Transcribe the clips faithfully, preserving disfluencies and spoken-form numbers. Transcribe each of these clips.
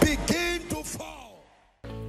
begin to fall.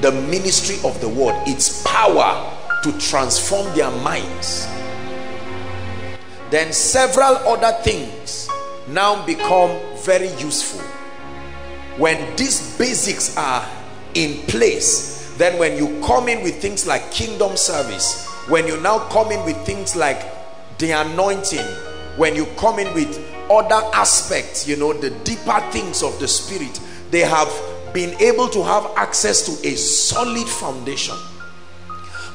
the ministry of the word, its power to transform their minds. Then several other things now become very useful. When these basics are in place, then when you come in with things like kingdom service, when you now come in with things like the anointing, when you come in with other aspects, you know, the deeper things of the spirit, they have been able to have access to a solid foundation.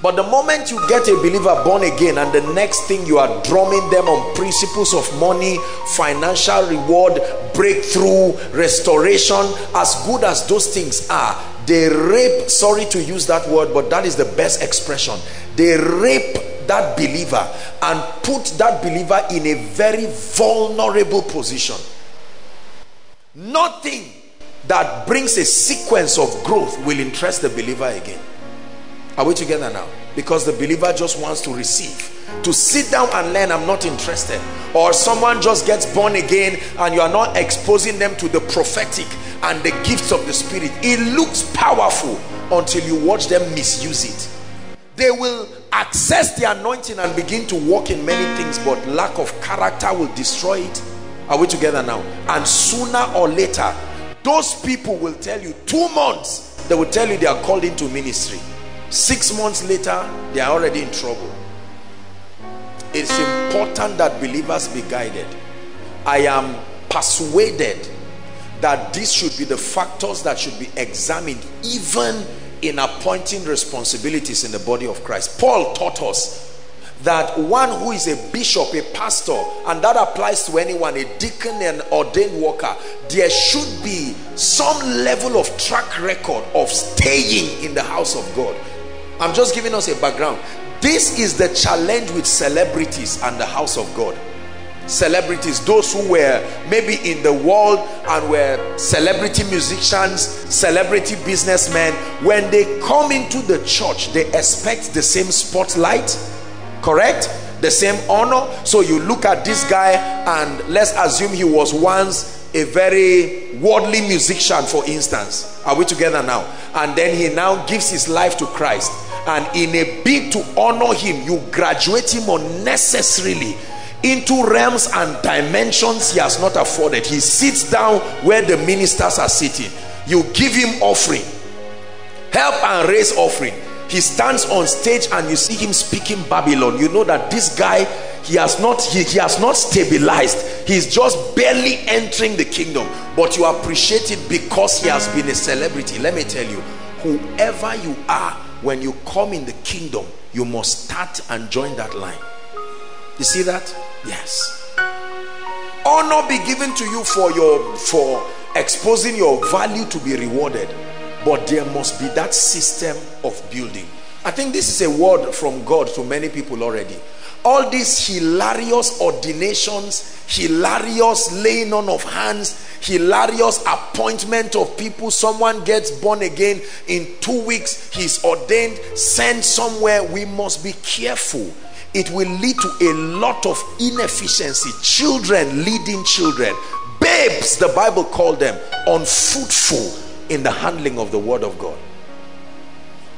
But the moment you get a believer born again and the next thing you are drumming them on principles of money, financial reward, breakthrough, restoration, as good as those things are, they rape, sorry to use that word, but that is the best expression, they rape that believer and put that believer in a very vulnerable position. Nothing that brings a sequence of growth will interest the believer again. Are we together now? Because the believer just wants to receive, to sit down and learn. I'm not interested. Or someone just gets born again and you are not exposing them to the prophetic and the gifts of the spirit. It looks powerful until you watch them misuse it. They will access the anointing and begin to walk in many things, but lack of character will destroy it. Are we together now? And sooner or later, those people will tell you, two months, they will tell you they are called into ministry. Six months later, they are already in trouble. It's important that believers be guided. I am persuaded that these should be the factors that should be examined, even in appointing responsibilities in the body of Christ. Paul taught us that one who is a bishop, a pastor, and that applies to anyone, a deacon, an ordained worker, there should be some level of track record of staying in the house of God. I'm just giving us a background. This is the challenge with celebrities and the house of God. Celebrities, those who were maybe in the world and were celebrity musicians, celebrity businessmen, when they come into the church, they expect the same spotlight, correct? The same honor. So you look at this guy and let's assume he was once a very worldly musician, for instance. Are we together now? And then he now gives his life to Christ, and in a bid to honor him, you graduate him unnecessarily into realms and dimensions he has not afforded. He sits down where the ministers are sitting. You give him offering, help and raise offering. He stands on stage and you see him speaking Babylon. You know that this guy, he has not he, he has not stabilized. He's just barely entering the kingdom, but you appreciate it because he has been a celebrity. Let me tell you, whoever you are, when you come in the kingdom, you must start and join that line. You see that? Yes. Honor be given to you for your for exposing your value to be rewarded, but there must be that system of building. I think this is a word from God to many people already. All these hilarious ordinations, hilarious laying on of hands, hilarious appointment of people. Someone gets born again, in two weeks he's ordained, sent somewhere. We must be careful. It will lead to a lot of inefficiency. Children leading children, babes, the Bible called them, unfruitful in the handling of the word of God.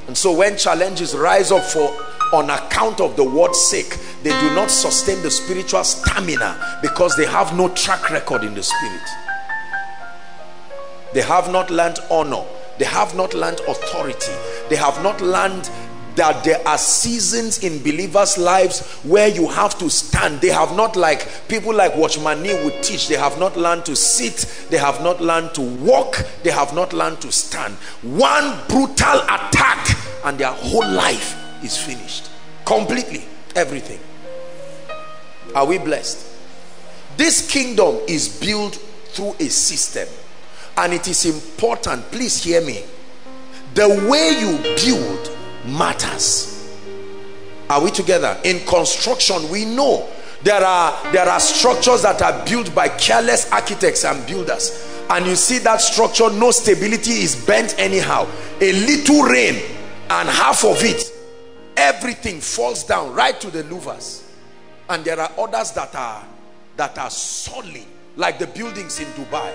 And so when challenges rise up for on account of the word's sake, they do not sustain the spiritual stamina because they have no track record in the spirit. They have not learned honor. They have not learned authority. They have not learned that there are seasons in believers' lives where you have to stand. They have not, like people like Watchman Nee would teach, they have not learned to sit, they have not learned to walk, they have not learned to stand. One brutal attack and their whole life is finished completely, everything. Are we blessed? This kingdom is built through a system, and it is important, please hear me, the way you build matters. Are we together? In construction, we know there are there are structures that are built by careless architects and builders, and you see that structure, no stability, is bent anyhow. A little rain and half of it, everything falls down right to the louvers. And there are others that are that are solid, like the buildings in Dubai,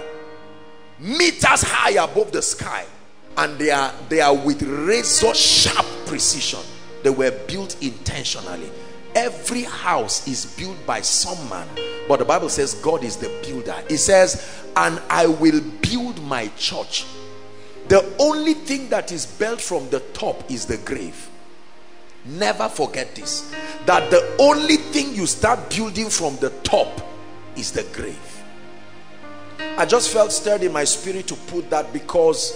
meters high above the sky, and they are they are with razor sharp precision. They were built intentionally. Every house is built by some man, but the Bible says God is the builder. It says, and I will build my church. The only thing that is built from the top is the grave. Never forget this, that the only thing you start building from the top is the grave. I just felt stirred in my spirit to put that, because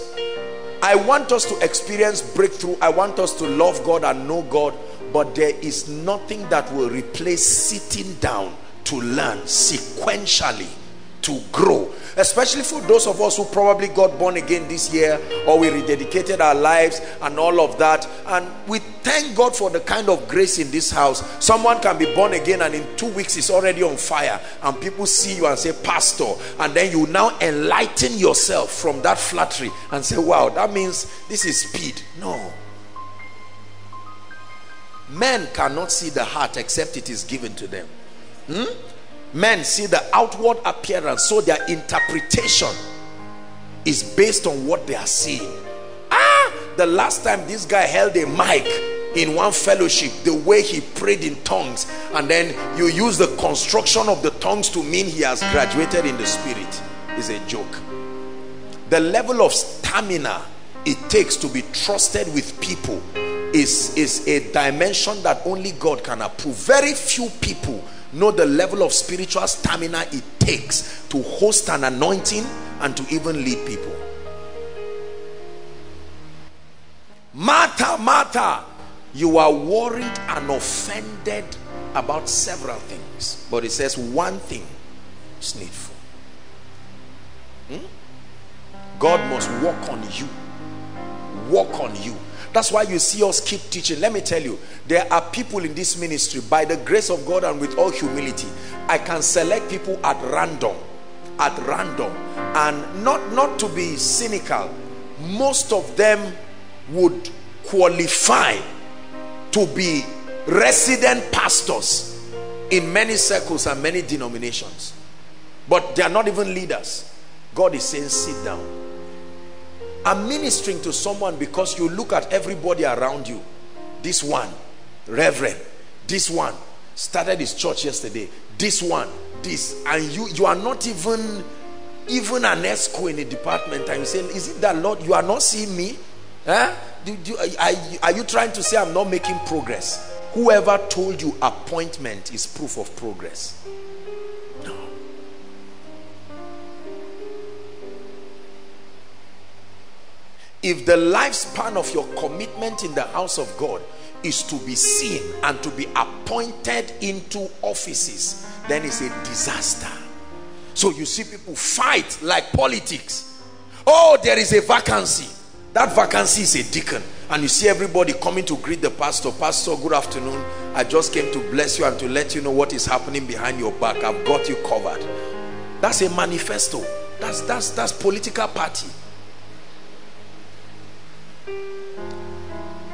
I want us to experience breakthrough. I want us to love God and know God, but there is nothing that will replace sitting down to learn sequentially, to grow. Especially for those of us who probably got born again this year, or we rededicated our lives and all of that, and we thank God for the kind of grace in this house. Someone can be born again and in two weeks is already on fire, and people see you and say, pastor, and then you now enlighten yourself from that flattery and say, wow, that means this is speed. No, men cannot see the heart except it is given to them. hmm? Men see the outward appearance, so their interpretation is based on what they are seeing. Ah, the last time this guy held a mic in one fellowship, the way he prayed in tongues, and then you use the construction of the tongues to mean he has graduated in the spirit, is a joke. The level of stamina it takes to be trusted with people is, is a dimension that only God can approve. Very few people know the level of spiritual stamina it takes to host an anointing and to even lead people. Martha, Martha, you are worried and offended about several things, but it says one thing is needful. Hmm? God must work on you, work on you. That's why you see us keep teaching. Let me tell you, there are people in this ministry, by the grace of God and with all humility, I can select people at random, at random, and not, not to be cynical, most of them would qualify to be resident pastors in many circles and many denominations, but they are not even leaders. God is saying, sit down. I'm ministering to someone because you look at everybody around you. This one, reverend. This one started his church yesterday. This one, this. And you you are not even, even an esco in a department. I'm saying, is it that, Lord, you are not seeing me? Huh? Do, do, are, are you trying to say I'm not making progress? Whoever told you appointment is proof of progress. No. If the lifespan of your commitment in the house of God is to be seen and to be appointed into offices, then it's a disaster. So you see people fight like politics. Oh, there is a vacancy. That vacancy is a deacon, and you see everybody coming to greet the pastor. Pastor, good afternoon. I just came to bless you and to let you know what is happening behind your back. I've got you covered. That's a manifesto. That's that's that's political party.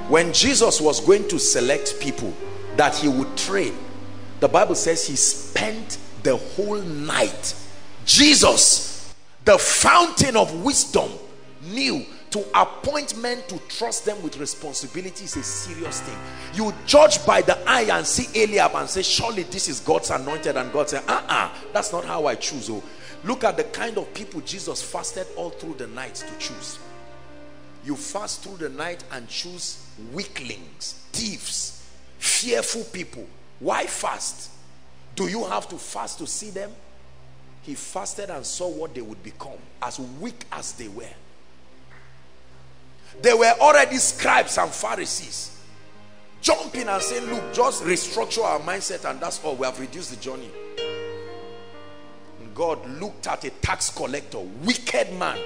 When Jesus was going to select people that he would train, the Bible says he spent the whole night. Jesus, the fountain of wisdom, knew to appoint men to trust them with responsibility is a serious thing. You judge by the eye and see Eliab and say, surely this is God's anointed, and God said, uh-uh, that's not how I choose. Oh, look at the kind of people Jesus fasted all through the night to choose. you fast through the night and choose weaklings, thieves, fearful people. Why fast? Do you have to fast to see them? He fasted and saw what they would become, as weak as they were. They were already scribes and Pharisees, jumping and saying, look, just restructure our mindset and that's all. We have reduced the journey. And God looked at a tax collector, wicked man,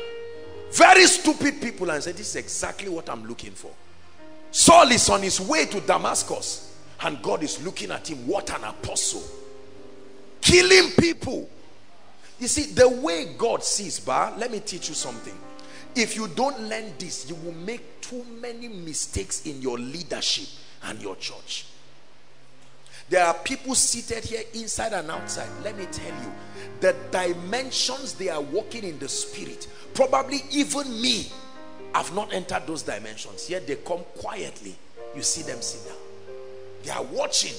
very stupid people, and said, this is exactly what I'm looking for. Saul is on his way to Damascus and God is looking at him. What an apostle. Killing people. You see, the way God sees, bah, let me teach you something. If you don't learn this, you will make too many mistakes in your leadership and your church. There are people seated here inside and outside. Let me tell you, the dimensions they are walking in the spirit, probably even me, I've not entered those dimensions. Yet they come quietly. You see them sit down. They are watching.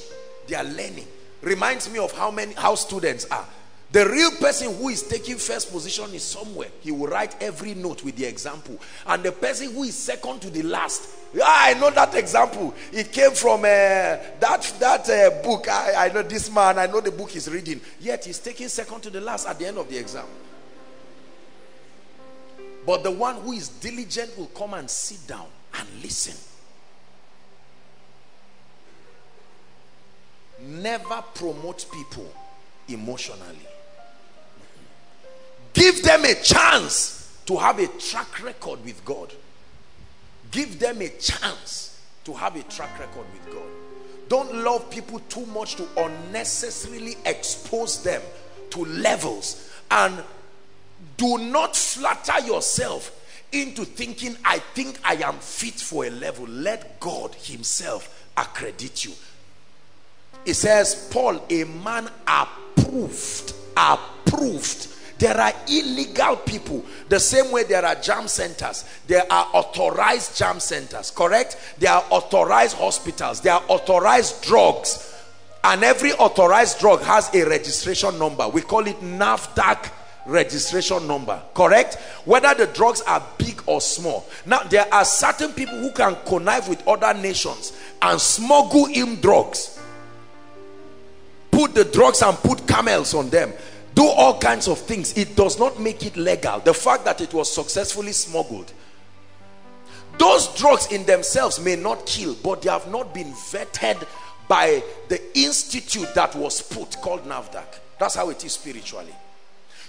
They are learning. Reminds me of how many how students are. The real person who is taking first position is somewhere. He will write every note with the example. And the person who is second to the last, yeah, I know that example. It came from uh, that, that uh, book. I, I know this man. I know the book he's reading. Yet he's taking second to the last at the end of the exam. But the one who is diligent will come and sit down and listen. Never promote people emotionally. Give them a chance to have a track record with God. Give them a chance to have a track record with God. Don't love people too much to unnecessarily expose them to levels. And do not flatter yourself into thinking, I think I am fit for a level. Let God himself accredit you. It says, Paul, a man approved, approved. There are illegal people. The same way there are jam centers. There are authorized jam centers, correct? There are authorized hospitals. There are authorized drugs. And every authorized drug has a registration number. We call it NAFDAC registration number, correct? Whether the drugs are big or small. Now, there are certain people who can connive with other nations and smuggle in drugs. Put the drugs and put camels on them. Do all kinds of things. It does not make it legal. The fact that it was successfully smuggled. Those drugs in themselves may not kill, but they have not been vetted by the institute that was put, called NAFDAC. That's how it is spiritually.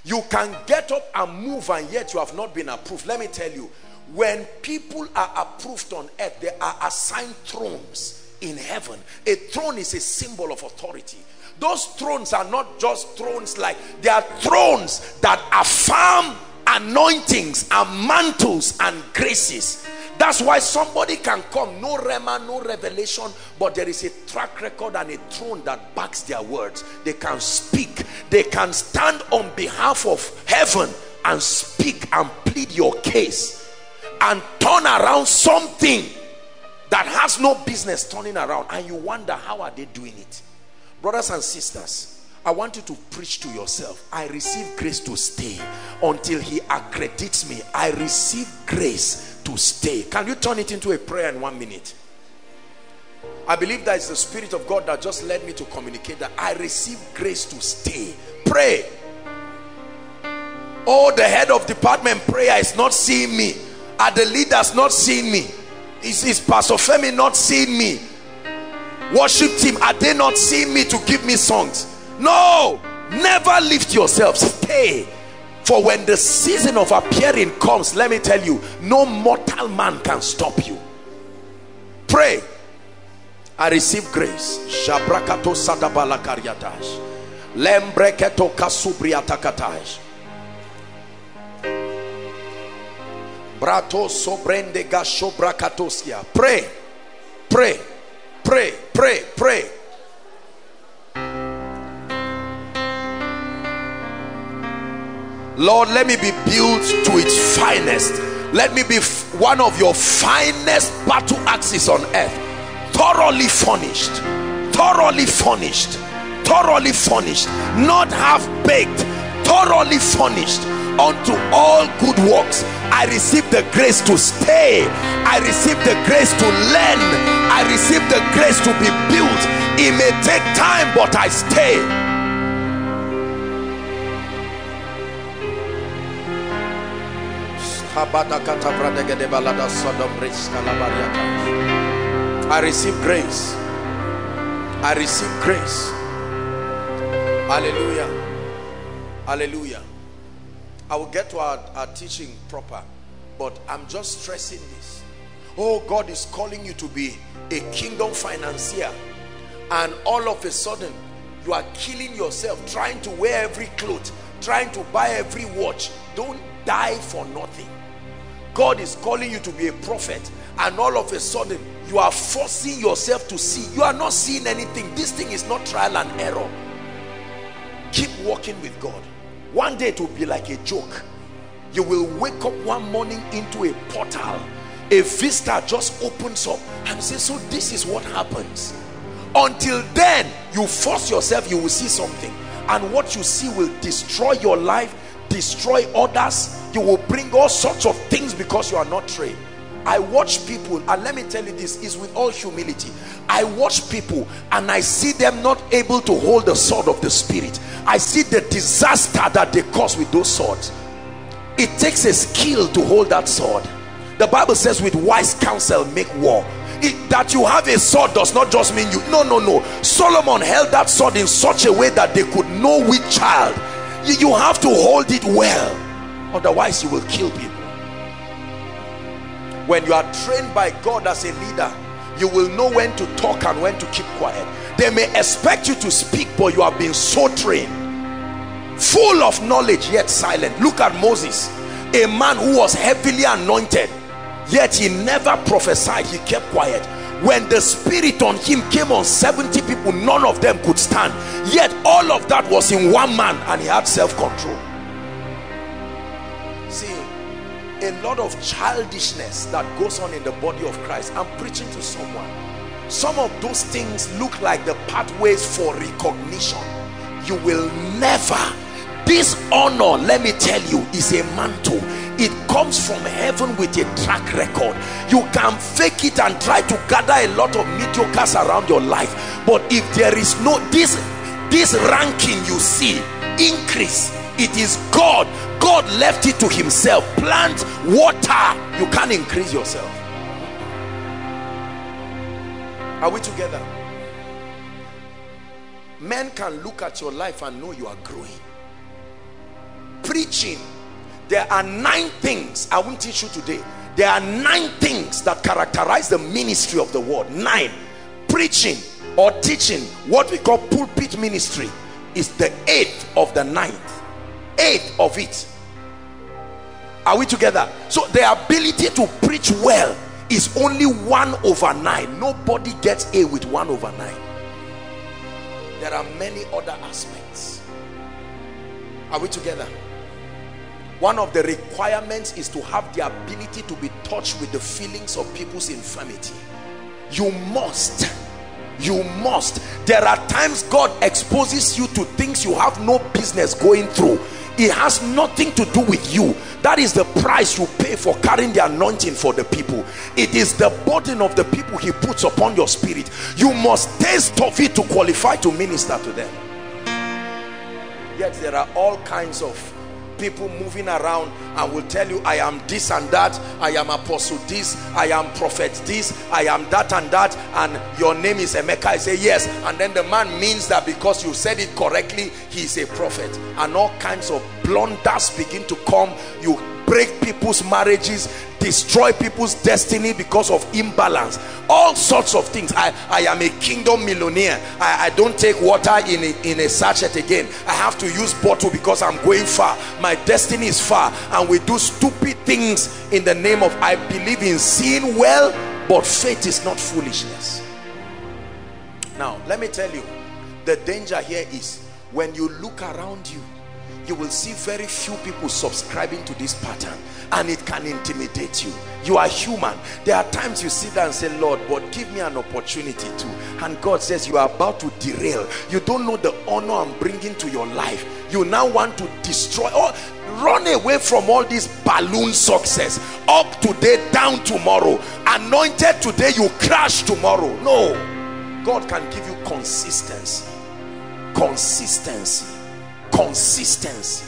You can get up and move and yet you have not been approved. Let me tell you, when people are approved on earth, they are assigned thrones in heaven. A throne is a symbol of authority. Those thrones are not just thrones, like they are thrones that affirm anointings and mantles and graces. That's why somebody can come, no rema, no revelation, but there is a track record and a throne that backs their words. They can speak. They can stand on behalf of heaven and speak and plead your case and turn around something that has no business turning around. And you wonder, how are they doing it? Brothers and sisters, I want you to preach to yourself. I receive grace to stay until he accredits me. I receive grace to stay. Can you turn it into a prayer in one minute? I believe that is the Spirit of God that just led me to communicate that. I receive grace to stay. Pray. Oh, the head of department prayer is not seeing me. Are the leaders not seeing me? Is, is Pastor Femi not seeing me? Worship team, are they not seeing me to give me songs? No, never lift yourself. Stay, for when the season of appearing comes, let me tell you, no mortal man can stop you. Pray. I receive grace. Shabrakato sadabala karyatash, lembreketo kasubriatakatash, brato sobrende gasho brakatoskia. Pray, pray. Pray, pray, pray. Lord, let me be built to its finest. Let me be one of your finest battle axes on earth. Thoroughly furnished. Thoroughly furnished. Thoroughly furnished. Not half baked. Thoroughly furnished. unto all good works. I receive the grace to stay. I receive the grace to learn. I receive the grace to be built. It may take time, but I stay. I receive grace. I receive grace. Hallelujah. Hallelujah. I will get to our, our teaching proper, but I'm just stressing this. Oh, God is calling you to be a kingdom financier, and all of a sudden you are killing yourself trying to wear every cloth, trying to buy every watch. Don't die for nothing. God is calling you to be a prophet, and all of a sudden you are forcing yourself to see. You are not seeing anything. This thing is not trial and error. Keep walking with God. One day it will be like a joke. You will wake up one morning into a portal. A vista just opens up and says, so this is what happens. Until then, you force yourself, you will see something. And what you see will destroy your life, destroy others. You will bring all sorts of things because you are not trained. I watch people, and let me tell you this, is with all humility. I watch people and I see them not able to hold the sword of the Spirit. I see the disaster that they cause with those swords. It takes a skill to hold that sword. The Bible says with wise counsel make war. It, that you have a sword does not just mean you. No, no, no. Solomon held that sword in such a way that they could know which child. You, you have to hold it well. Otherwise you will kill people. When you are trained by God as a leader, you will know when to talk and when to keep quiet. They may expect you to speak, but you have been so trained. Full of knowledge, yet silent. Look at Moses, a man who was heavily anointed, yet he never prophesied. He kept quiet. When the Spirit on him came on seventy people, none of them could stand. Yet all of that was in one man, and he had self-control. See, a lot of childishness that goes on in the body of Christ. I'm preaching to someone. Some of those things look like the pathways for recognition. You will never. This honor, let me tell you, is a mantle. It comes from heaven with a track record. You can fake it and try to gather a lot of mediocres around your life, but if there is no this this ranking you see increase, it is God. God left it to himself. Plant, water. You can't increase yourself. Are we together? Men can look at your life and know you are growing. Preaching. There are nine things. I won't teach you today. There are nine things that characterize the ministry of the word. Nine. Preaching or teaching, what we call pulpit ministry, is the eighth of the ninth. Eight of it. Are we together? So the ability to preach well is only one over nine. Nobody gets A with one over nine. There are many other aspects. Are we together? One of the requirements is to have the ability to be touched with the feelings of people's infirmity. You must. You must. There are times God exposes you to things you have no business going through. It has nothing to do with you. That is the price you pay for carrying the anointing for the people. It is the burden of the people he puts upon your spirit. You must taste of it to qualify to minister to them. Yet there are all kinds of people moving around and will tell you, I am this and that, I am apostle this, I am prophet this, I am that and that, and your name is Emeka. I say yes, and then the man means that because you said it correctly, he is a prophet, and all kinds of blunders begin to come. You break people's marriages, destroy people's destiny because of imbalance, all sorts of things. I, I am a kingdom millionaire. I, I don't take water in a, in a sachet again. I have to use bottle because I'm going far. My destiny is far. And we do stupid things in the name of, I believe in seeing well, but faith is not foolishness. Now, let me tell you, the danger here is when you look around you, you will see very few people subscribing to this pattern, and it can intimidate you. You are human. There are times you sit there and say, Lord, but give me an opportunity to. And God says, you are about to derail. You don't know the honor I'm bringing to your life. you now want to destroy or run away from all this balloon success. Up today, down tomorrow, anointed today, you crash tomorrow. No, God can give you consistency, consistency, consistency.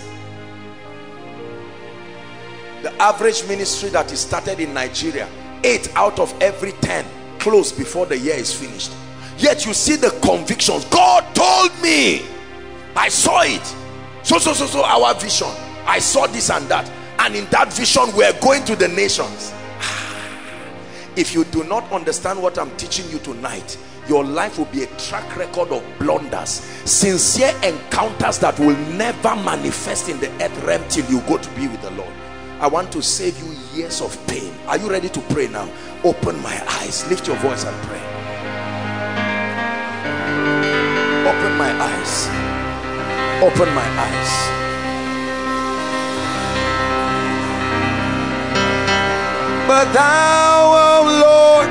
The average ministry that is started in Nigeria, eight out of every ten close before the year is finished. Yet you see the convictions. God told me, I saw it, so so so so our vision, I saw this and that, and in that vision we are going to the nations. If you do not understand what I'm teaching you tonight, your life will be a track record of blunders, sincere encounters that will never manifest in the earth realm till you go to be with the Lord. I want to save you years of pain. Are you ready to pray now? Open my eyes. Lift your voice and pray. Open my eyes. Open my eyes. But thou, O Lord,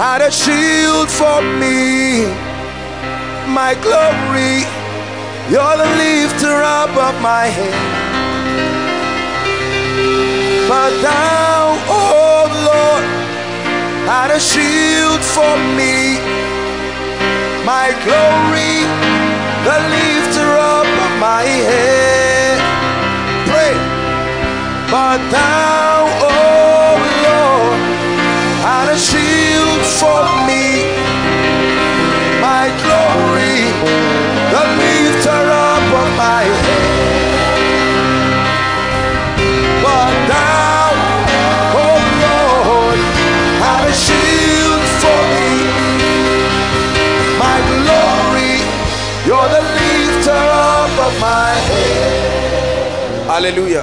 art a shield for me, my glory. You're the lifter up of my head. But thou, O Lord, art a shield for me, my glory, the lifter up of my head. Pray. But thou, O Lord, art a shield for me, my glory, the lifter up of my head. Hallelujah.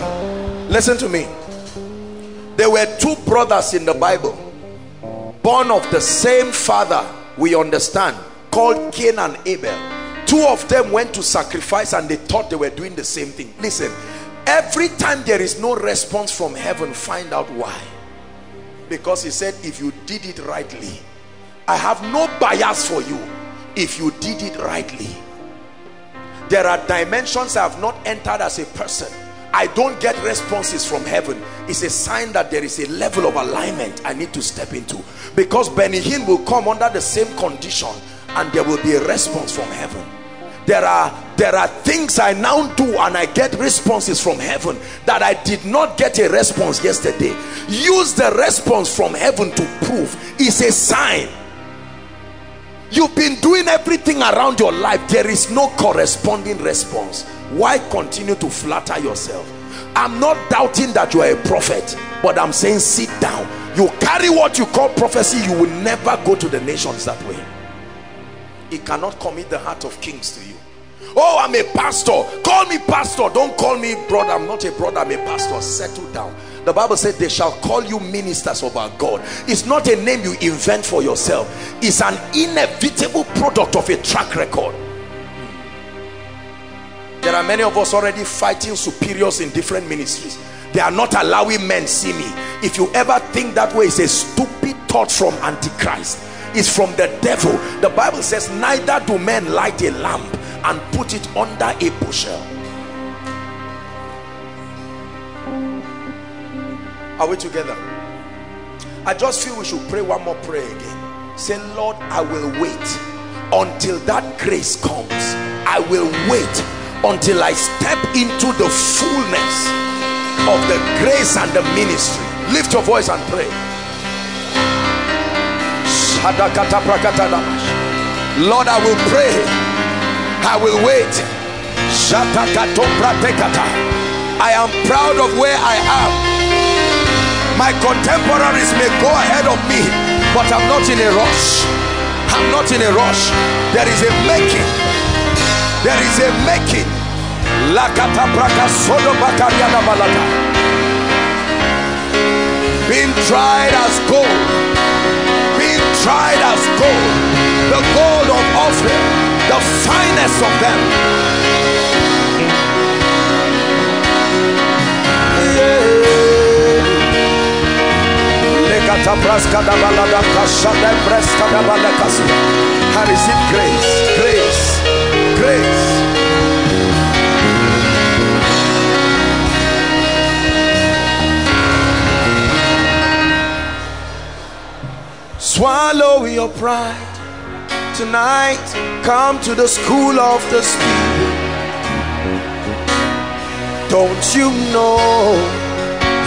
Listen to me. There were two brothers in the Bible, born of the same father, we understand, called Cain and Abel. Two of them went to sacrifice and they thought they were doing the same thing. Listen, every time there is no response from heaven, find out why. Because he said, if you did it rightly, I have no bias for you. If you did it rightly. There are dimensions I have not entered as a person. I don't get responses from heaven. It's a sign that there is a level of alignment I need to step into. Because Benny Hinn will come under the same condition and there will be a response from heaven. There are, there are things I now do and I get responses from heaven that I did not get a response yesterday. Use the response from heaven to prove. It's a sign. You've been doing everything around your life. There is no corresponding response. Why continue to flatter yourself? I'm not doubting that you are a prophet, but I'm saying sit down. You carry what you call prophecy, you will never go to the nations that way. It cannot commit the heart of kings to you. Oh, I'm a pastor. Call me pastor. Don't call me brother. I'm not a brother. I'm a pastor. Settle down. The Bible said they shall call you ministers of our God. It's not a name you invent for yourself. It's an inevitable product of a track record. There are many of us already fighting superiors in different ministries. They are not allowing men see me. If you ever think that way, it's a stupid thought from Antichrist. It's from the devil. The Bible says, neither do men light a lamp and put it under a bushel. Are we together? I just feel we should pray one more prayer again. Say, Lord, I will wait until that grace comes. I will wait until I step into the fullness of the grace and the ministry. Lift your voice and pray. Lord, I will pray. I will wait. I am proud of where I am. My contemporaries may go ahead of me, but I'm not in a rush. I'm not in a rush. There is a making. There is a making. Being tried as gold. Being tried as gold. The gold of Ophir, the finest of them. I receive grace, grace, grace. Throw your pride tonight. Come to the school of the Spirit. Don't you know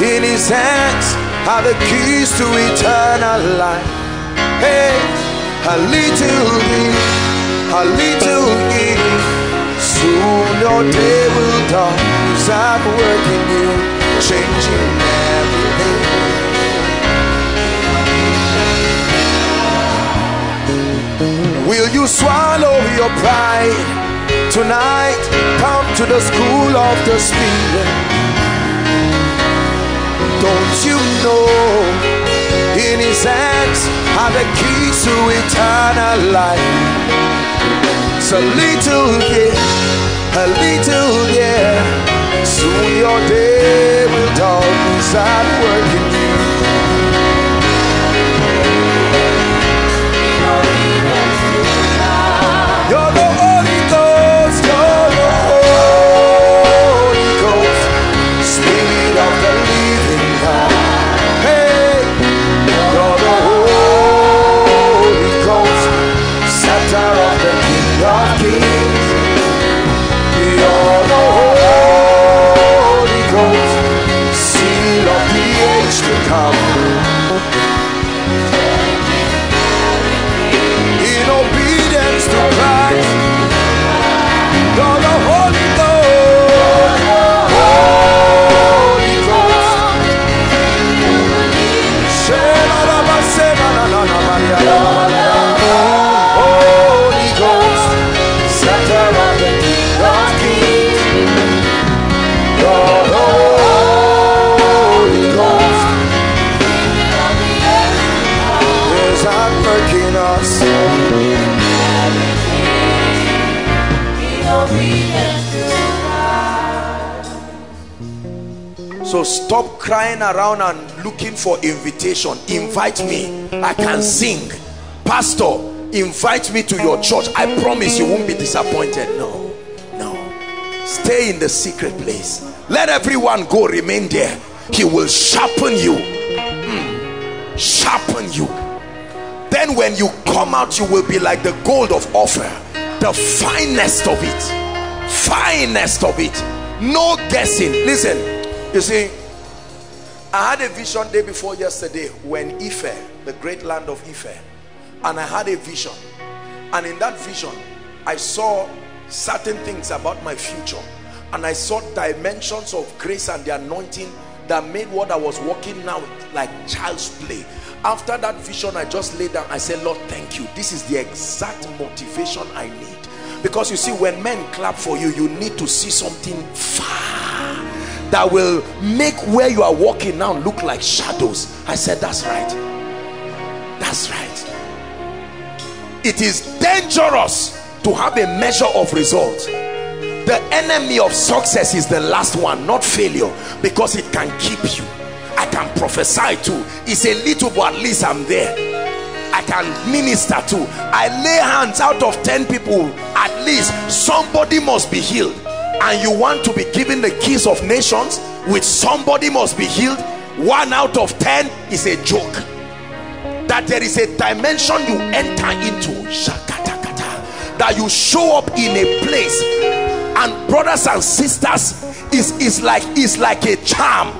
in his hands are the keys to eternal life? Hey, a little bit, a little bit, soon your day will dawn. Start working you, changing everything. Will you swallow your pride tonight? Come to the school of the Spirit. Don't you know in his hands are the keys to eternal life? It's a little bit, a little bit. Soon your day will dawn. Start working you. So stop crying around and looking for invitation. Invite me. I can sing. Pastor, invite me to your church. I promise you won't be disappointed. No, no. Stay in the secret place. Let everyone go. Remain there. He will sharpen you. Mm. Sharpen you. Then when you come out, you will be like the gold of Ophir. The finest of it. Finest of it. No guessing. Listen. You see, I had a vision day before yesterday when Ife, the great land of Ife, and I had a vision. And in that vision, I saw certain things about my future. And I saw dimensions of grace and the anointing that made what I was walking now like child's play. After that vision, I just laid down. I said, Lord, thank you. This is the exact motivation I need. Because you see, when men clap for you, you need to see something far that will make where you are walking now look like shadows. I said, that's right. That's right. It is dangerous to have a measure of result. The enemy of success is the last one, not failure, because it can keep you. I can prophesy too. It's a little, but at least I'm there. I can minister too. I lay hands out of ten people. At least somebody must be healed. And you want to be given the keys of nations with somebody must be healed. One out of ten is a joke. That there is a dimension you enter into, that you show up in a place, and brothers and sisters, is is like is like a charm.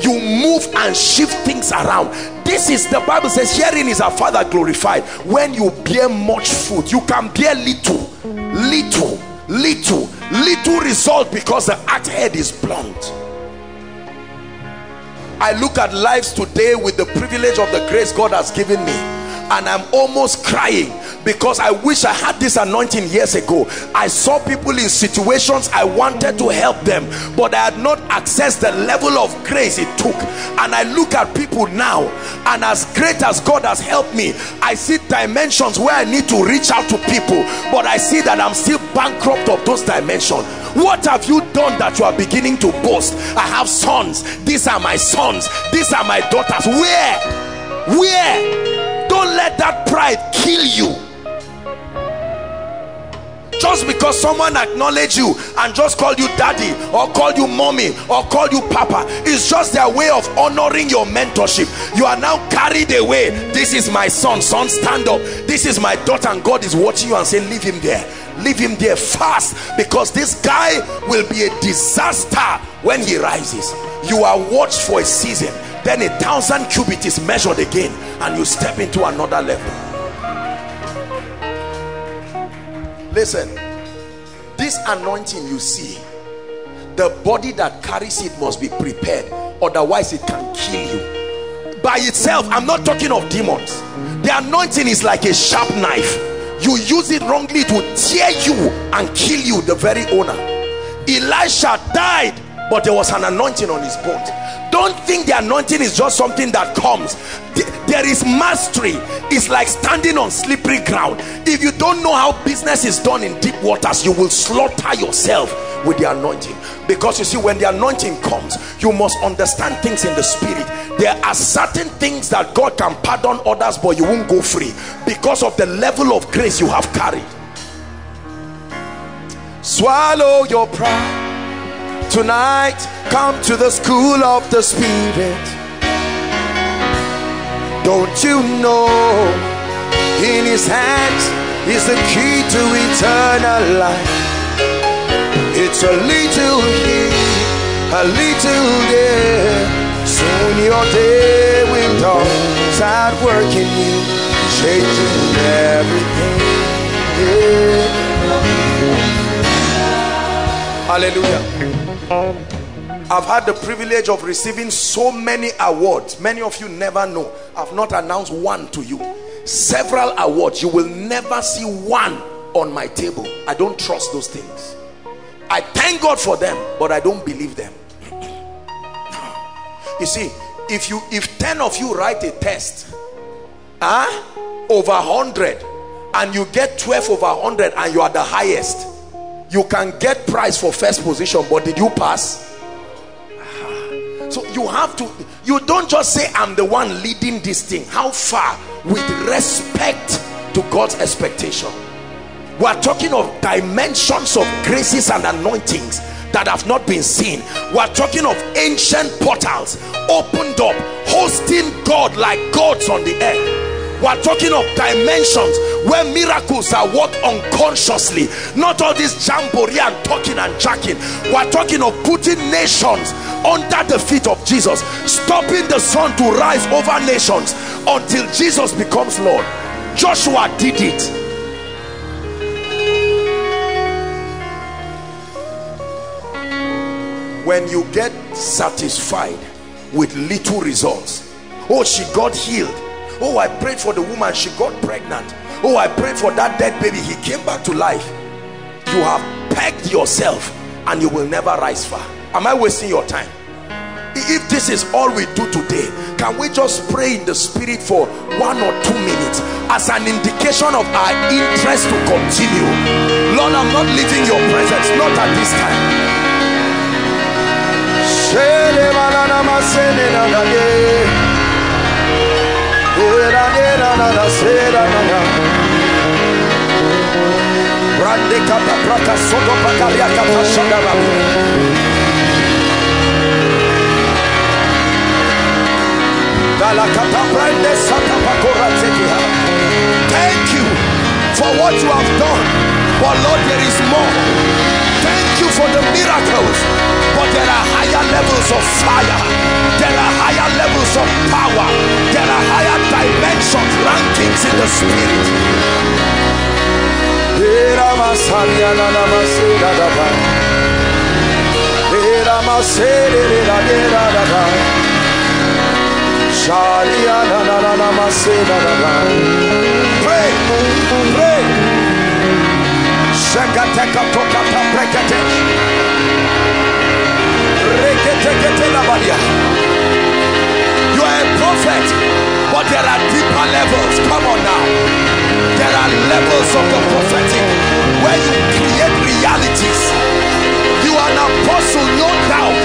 You move and shift things around. This is, the Bible says, herein is our Father glorified, when you bear much fruit. You can bear little, little, little, little result, because the axe head is blunt. I look at lives today with the privilege of the grace God has given me, and I'm almost crying because I wish I had this anointing years ago. I saw people in situations I wanted to help them, but I had not accessed the level of grace it took. And I look at people now, and as great as God has helped me, I see dimensions where I need to reach out to people, but I see that I'm still bankrupt of those dimensions. What have you done that you are beginning to boast? I have sons. These are my sons. These are my daughters. Where? Where? Don't let that pride kill you. Just because someone acknowledged you and just called you daddy or called you mommy or called you papa, it's just their way of honoring your mentorship. You are now carried away. This is my son, son stand up. This is my daughter, and God is watching you and saying, leave him there, leave him there fast, because this guy will be a disaster when he rises. You are watched for a season, then a thousand cubits is measured again, and you step into another level. Listen, this anointing you see, the body that carries it must be prepared, otherwise it can kill you by itself. I'm not talking of demons. The anointing is like a sharp knife. You use it wrongly, it will tear you and kill you, the very owner. Elisha died, but there was an anointing on his bones. Don't think the anointing is just something that comes. There is mastery. It's like standing on slippery ground. If you don't know how business is done in deep waters, you will slaughter yourself with the anointing. Because you see, when the anointing comes, you must understand things in the spirit. There are certain things that God can pardon others, but you won't go free because of the level of grace you have carried. Swallow your pride tonight, come to the school of the spirit. Don't you know in his hands is the key to eternal life? It's a little here, a little there. Soon your day will dawn. Start working you, changing everything. Yeah. Hallelujah. I've had the privilege of receiving so many awards. Many of you never know. I've not announced one to you. Several awards. You will never see one on my table. I don't trust those things. I thank God for them, but I don't believe them. You see, if you if ten of you write a test, huh, over one hundred, and you get twelve over one hundred, and you are the highest, you can get prize for first position, but did you pass? So you have to, you don't just say, I'm the one leading this thing. How far? With respect to God's expectation. We are talking of dimensions of graces and anointings that have not been seen. We are talking of ancient portals opened up, hosting God like gods on the earth. We are talking of dimensions where miracles are worked unconsciously. Not all this jamboree and talking and jacking. We are talking of putting nations under the feet of Jesus. Stopping the sun to rise over nations until Jesus becomes Lord. Joshua did it. When you get satisfied with little results. Oh, she got healed. Oh, I prayed for the woman, she got pregnant. Oh, I prayed for that dead baby, he came back to life. You have pegged yourself and you will never rise far. Am I wasting your time? If this is all we do today, can we just pray in the spirit for one or two minutes as an indication of our interest to continue? Lord, I'm not leaving your presence, not at this time. Thank you for what you have done, but Lord, there is more. Thank you for the miracles, but there are higher levels of fire. There are higher levels of power. There are higher dimensions, rankings in the spirit. Pray, pray. Shakateka tokata brekete. You are a prophet, but there are deeper levels. Come on now. There are levels of the prophetic where you create realities. You are an apostle, no doubt,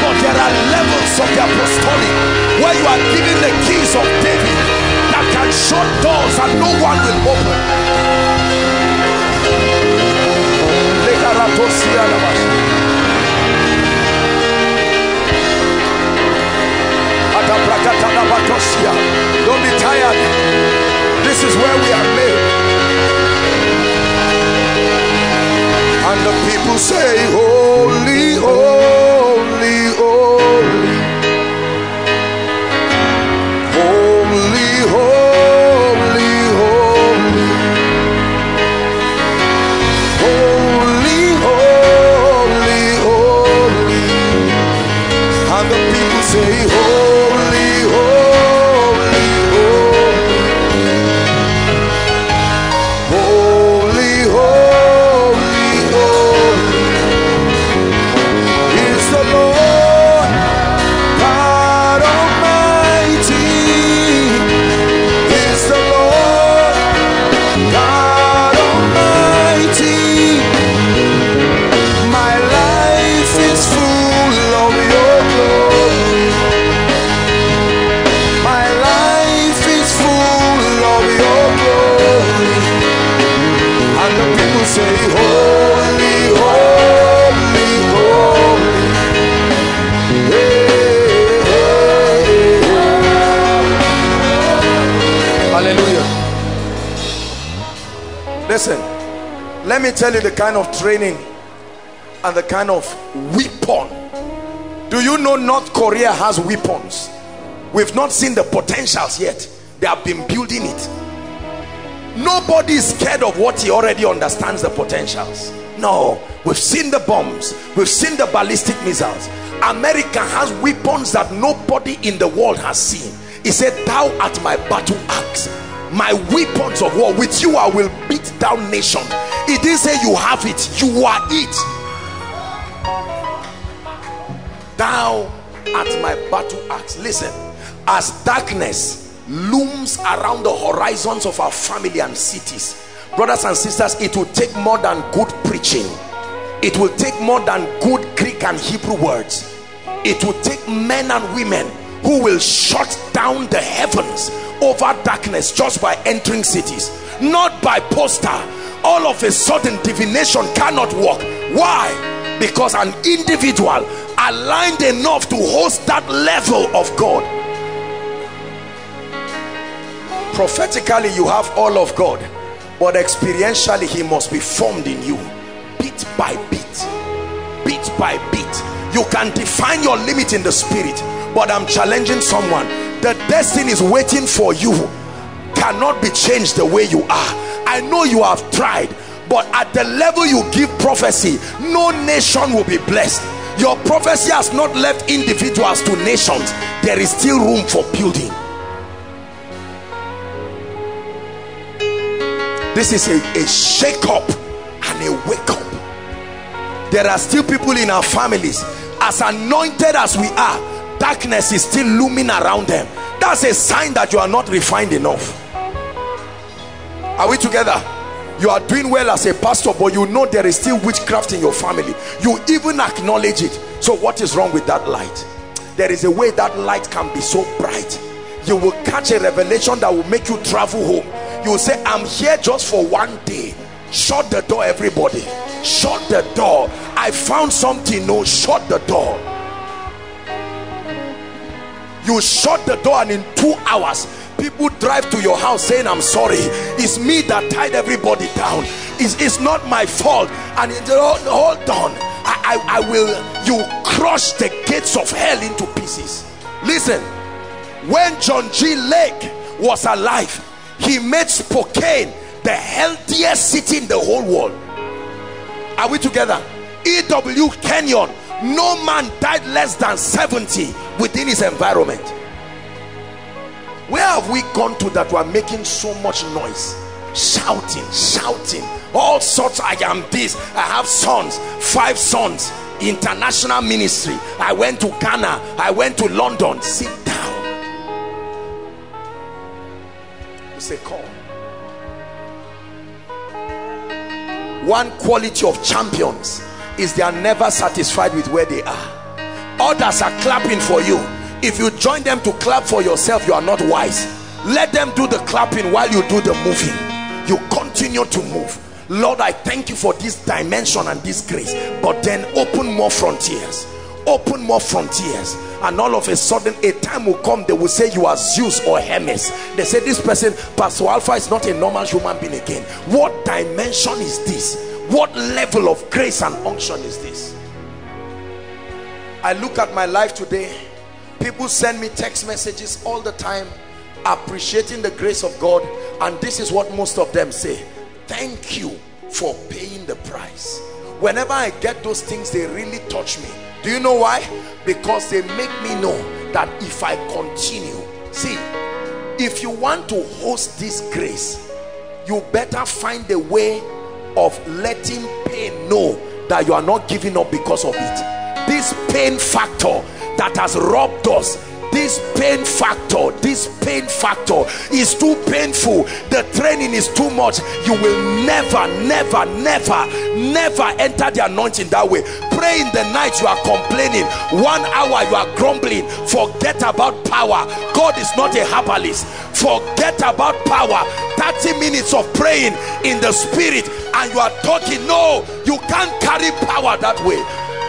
but there are levels of the apostolic where you are given the keys of David that can shut doors and no one will open. Don't be tired. This is where we are made. And the people say, holy, holy, holy, holy, holy, holy, holy, holy, holy. And the people say, holy. Listen, let me tell you the kind of training and the kind of weapon. Do you know North Korea has weapons? We've not seen the potentials yet. They have been building it. Nobody is scared of what he already understands the potentials. No, we've seen the bombs. We've seen the ballistic missiles. America has weapons that nobody in the world has seen. He said, thou art my battle axe. My weapons of war, with you I will beat down nations. It didn't say you have it, you are it. Thou art my battle axe. Listen, as darkness looms around the horizons of our family and cities, brothers and sisters, it will take more than good preaching. It will take more than good Greek and Hebrew words. It will take men and women who will shut down the heavens over darkness just by entering cities, not by poster. All of a sudden divination cannot work. Why? Because an individual aligned enough to host that level of God. Prophetically you have all of God, but experientially he must be formed in you, bit by bit, bit by bit. You can define your limit in the spirit, but I'm challenging someone. The destiny is waiting for you cannot be changed the way you are. I know you have tried, but at the level you give prophecy, no nation will be blessed. Your prophecy has not left individuals to nations. There is still room for building. This is a, a shake-up and a wake-up. There are still people in our families, as anointed as we are, darkness is still looming around them. That's a sign that you are not refined enough. Are we together? You are doing well as a pastor, but you know there is still witchcraft in your family. You even acknowledge it. So what is wrong with that light? There is a way that light can be so bright. You will catch a revelation that will make you travel home. You will say, I'm here just for one day. Shut the door, everybody. Shut the door. I found something. No, shut the door. You shut the door, and in two hours people drive to your house saying, I'm sorry, it's me that tied everybody down, it's, it's not my fault. And it's all, all done. I, I, I will, you crush the gates of hell into pieces. Listen, when John G Lake was alive, he made Spokane the healthiest city in the whole world. Are we together? E W Kenyon, no man died less than seventy within his environment. Where have we gone to that we are making so much noise, shouting, shouting all sorts? I am this, I have sons, five sons, international ministry, I went to Ghana, I went to London. Sit down. It's a call. One quality of champions is they are never satisfied with where they are. Others are clapping for you. If you join them to clap for yourself, you are not wise. Let them do the clapping while you do the moving. You continue to move. Lord, I thank you for this dimension and this grace, but then open more frontiers, open more frontiers. And all of a sudden a time will come, they will say you are Zeus or Hermes. They say this person, Pastor Alpha, is not a normal human being again. What dimension is this? What level of grace and unction is this? I look at my life today. People send me text messages all the time appreciating the grace of God, and this is what most of them say: thank you for paying the price. Whenever I get those things, they really touch me. Do you know why? Because they make me know that if I continue, see, if you want to host this grace, you better find a way of letting pain know that you are not giving up because of it. This pain factor that has robbed us, this pain factor, this pain factor is too painful, the training is too much. You will never, never, never, never enter the anointing that way. Pray in the night, you are complaining. One hour you are grumbling. Forget about power. God is not a herbalist. Forget about power. Thirty minutes of praying in the spirit and you are talking. No, you can't carry power that way.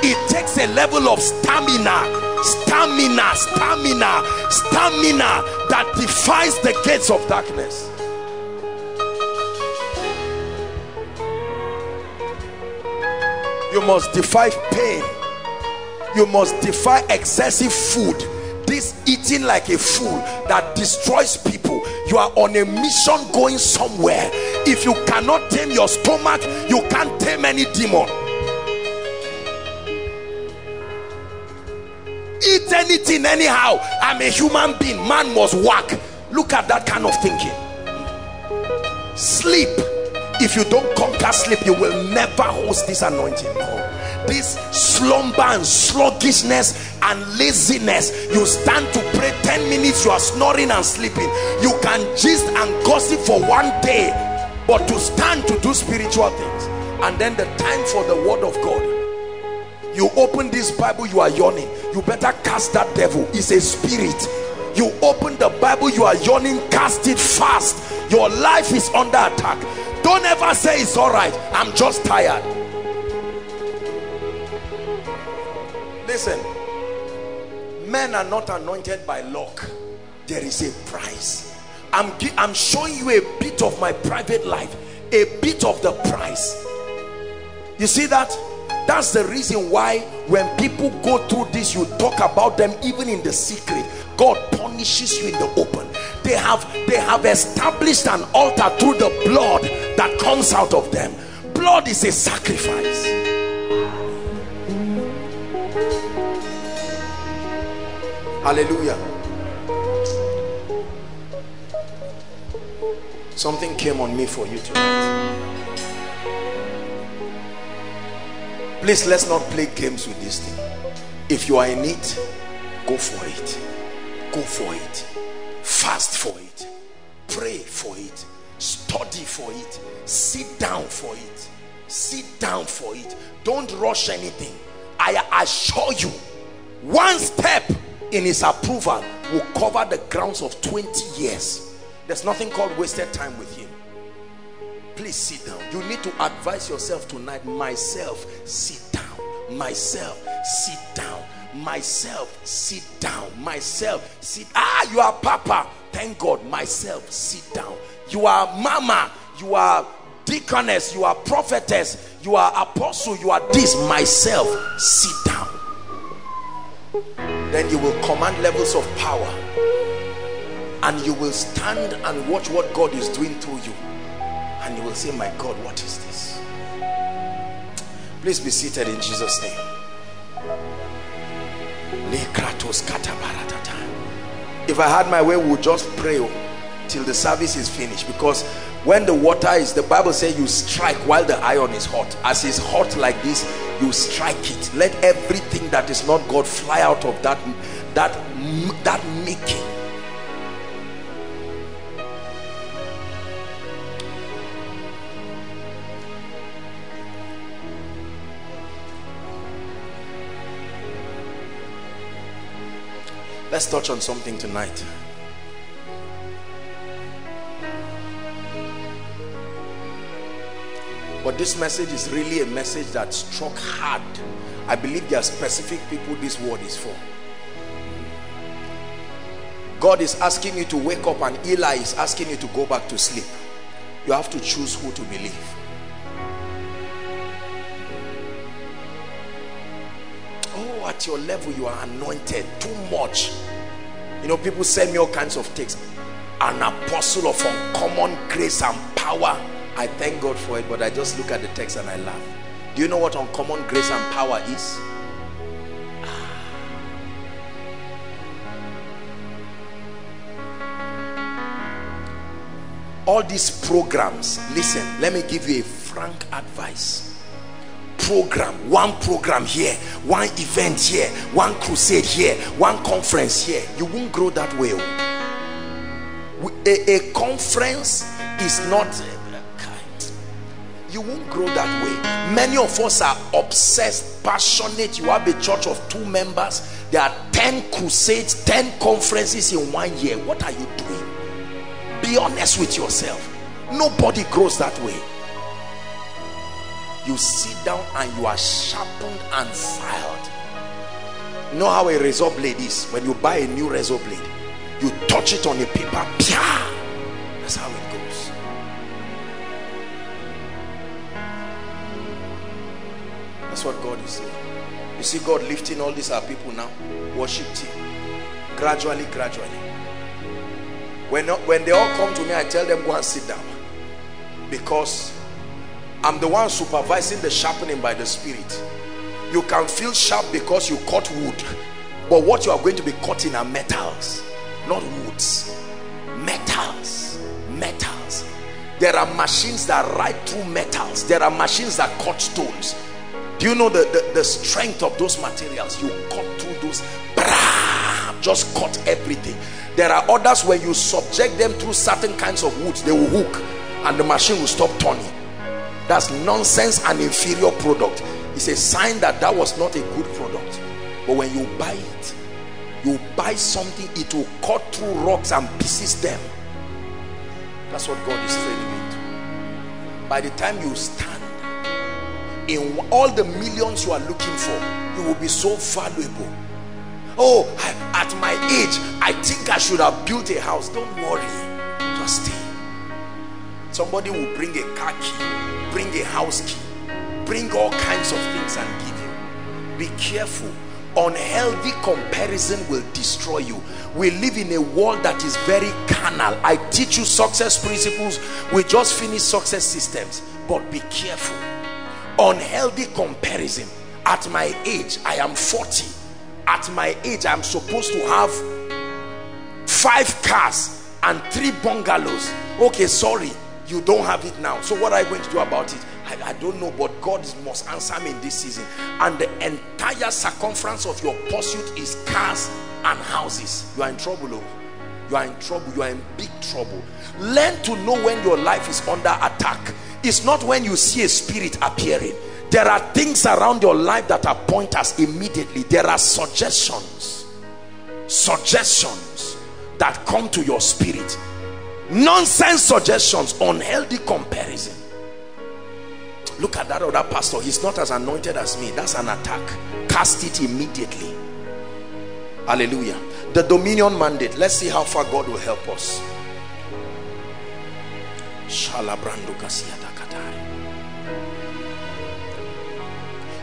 It takes a level of stamina. Stamina, stamina, stamina that defies the gates of darkness. You must defy pain. You must defy excessive food. This eating like a fool that destroys people. You are on a mission going somewhere. If you cannot tame your stomach, you can't tame any demon. Eat anything anyhow. I'm a human being. Man must work. Look at that kind of thinking. Sleep. If you don't conquer sleep, you will never host this anointing. No. This slumber and sluggishness and laziness. You stand to pray ten minutes, you are snoring and sleeping. You can gist and gossip for one day, but to stand to do spiritual things. And then the time for the word of God. You open this Bible, you are yawning. You better cast that devil. It's a spirit. You open the Bible, you are yawning. Cast it fast. Your life is under attack. Don't ever say it's all right, I'm just tired. Listen, men are not anointed by luck. There is a price. I'm, I'm showing you a bit of my private life, a bit of the price. You see that? That's the reason why when people go through this, you talk about them even in the secret. God punishes you in the open. They have, they have established an altar through the blood that comes out of them. Blood is a sacrifice. Hallelujah. Something came on me for you tonight. Please, let's not play games with this thing. If you are in it, go for it. Go for it. Fast for it. Pray for it. Study for it. Sit down for it. Sit down for it. Don't rush anything. I assure you, one step in his approval will cover the grounds of twenty years. There's nothing called wasted time with him. Please sit down. You need to advise yourself tonight. Myself, sit down. Myself, sit down. Myself, sit down. Myself, sit. Ah, you are Papa. Thank God. Myself, sit down. You are Mama. You are Deaconess. You are Prophetess. You are Apostle. You are this. Myself, sit down. Then you will command levels of power. And you will stand and watch what God is doing through you. And you will say, my God, what is this? Please be seated in Jesus' name. If I had my way, we would just pray till the service is finished, because when the water is, the Bible says you strike while the iron is hot. As it's hot like this, you strike it. Let everything that is not God fly out of that that that making. Let's touch on something tonight. But this message is really a message that struck hard. I believe there are specific people this word is for. God is asking you to wake up and Eli is asking you to go back to sleep. You have to choose who to believe. Oh, at your level you are anointed too much. You know, people send me all kinds of texts. An apostle of uncommon grace and power. I thank God for it, but I just look at the text and I laugh. Do you know what uncommon grace and power is? All these programs, listen, let me give you a frank advice. Program, one program here, one event here, one crusade here, one conference here. You won't grow that way. A, a conference is not, you won't grow that way. Many of us are obsessed, passionate. You have a church of two members. There are ten crusades, ten conferences in one year. What are you doing? Be honest with yourself. Nobody grows that way. You sit down and you are sharpened and filed. You know how a razor blade is? When you buy a new razor blade, you touch it on a paper. Pia! That's how it goes. That's what God is saying. You see God lifting all these our people now. Worship team. Gradually, gradually. When, when they all come to me, I tell them, go and sit down. Because I'm the one supervising the sharpening by the Spirit. You can feel sharp because you cut wood. But what you are going to be cutting are metals. Not woods. Metals. Metals. There are machines that ride through metals. There are machines that cut stones. Do you know the, the, the strength of those materials? You cut through those. Just cut everything. There are others where you subject them through certain kinds of woods, they will hook and the machine will stop turning. That's nonsense and inferior product. It's a sign that that was not a good product. But when you buy it, you buy something, it will cut through rocks and pieces them. That's what God is training me to. By the time you stand in all the millions you are looking for, you will be so valuable. Oh, I, at my age, I think I should have built a house. Don't worry. Just stay. Somebody will bring a car key, bring a house key, bring all kinds of things and give you. Be careful. Unhealthy comparison will destroy you. We live in a world that is very carnal. I teach you success principles. We just finished success systems. But be careful. Unhealthy comparison. At my age, I am forty. At my age, I'm supposed to have five cars and three bungalows. Okay, sorry, you don't have it now. So what are you going to do about it? I, I don't know, but God must answer me in this season. And the entire circumference of your pursuit is cars and houses. You are in trouble, oh. You are in trouble. You are in big trouble. Learn to know when your life is under attack. It's not when you see a spirit appearing. There are things around your life that are pointers immediately. There are suggestions. Suggestions that come to your spirit. Nonsense suggestions. Unhealthy comparison. Look at that other pastor. He's not as anointed as me. That's an attack. Cast it immediately. Hallelujah. The dominion mandate. Let's see how far God will help us.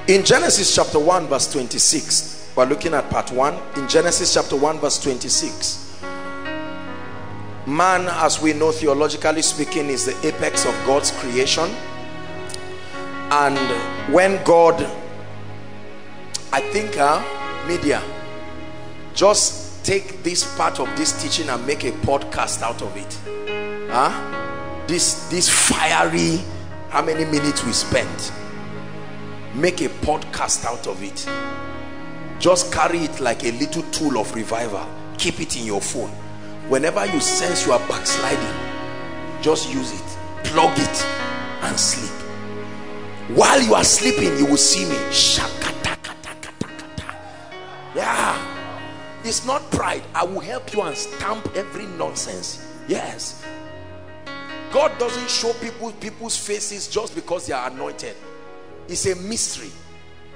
In Genesis chapter one verse twenty-six, we're looking at part one. In Genesis chapter one verse twenty-six, man, as we know theologically speaking, is the apex of God's creation. And when God, I think uh, media, just take this part of this teaching and make a podcast out of it. Huh? This, this fiery, how many minutes we spent. Make a podcast out of it. Just carry it like a little tool of revival. Keep it in your phone. Whenever you sense you are backsliding, just use it, plug it and sleep. While you are sleeping, you will see me. Yeah, it's not pride. I will help you and stamp every nonsense. Yes, God doesn't show people people's faces just because they are anointed. It's a mystery.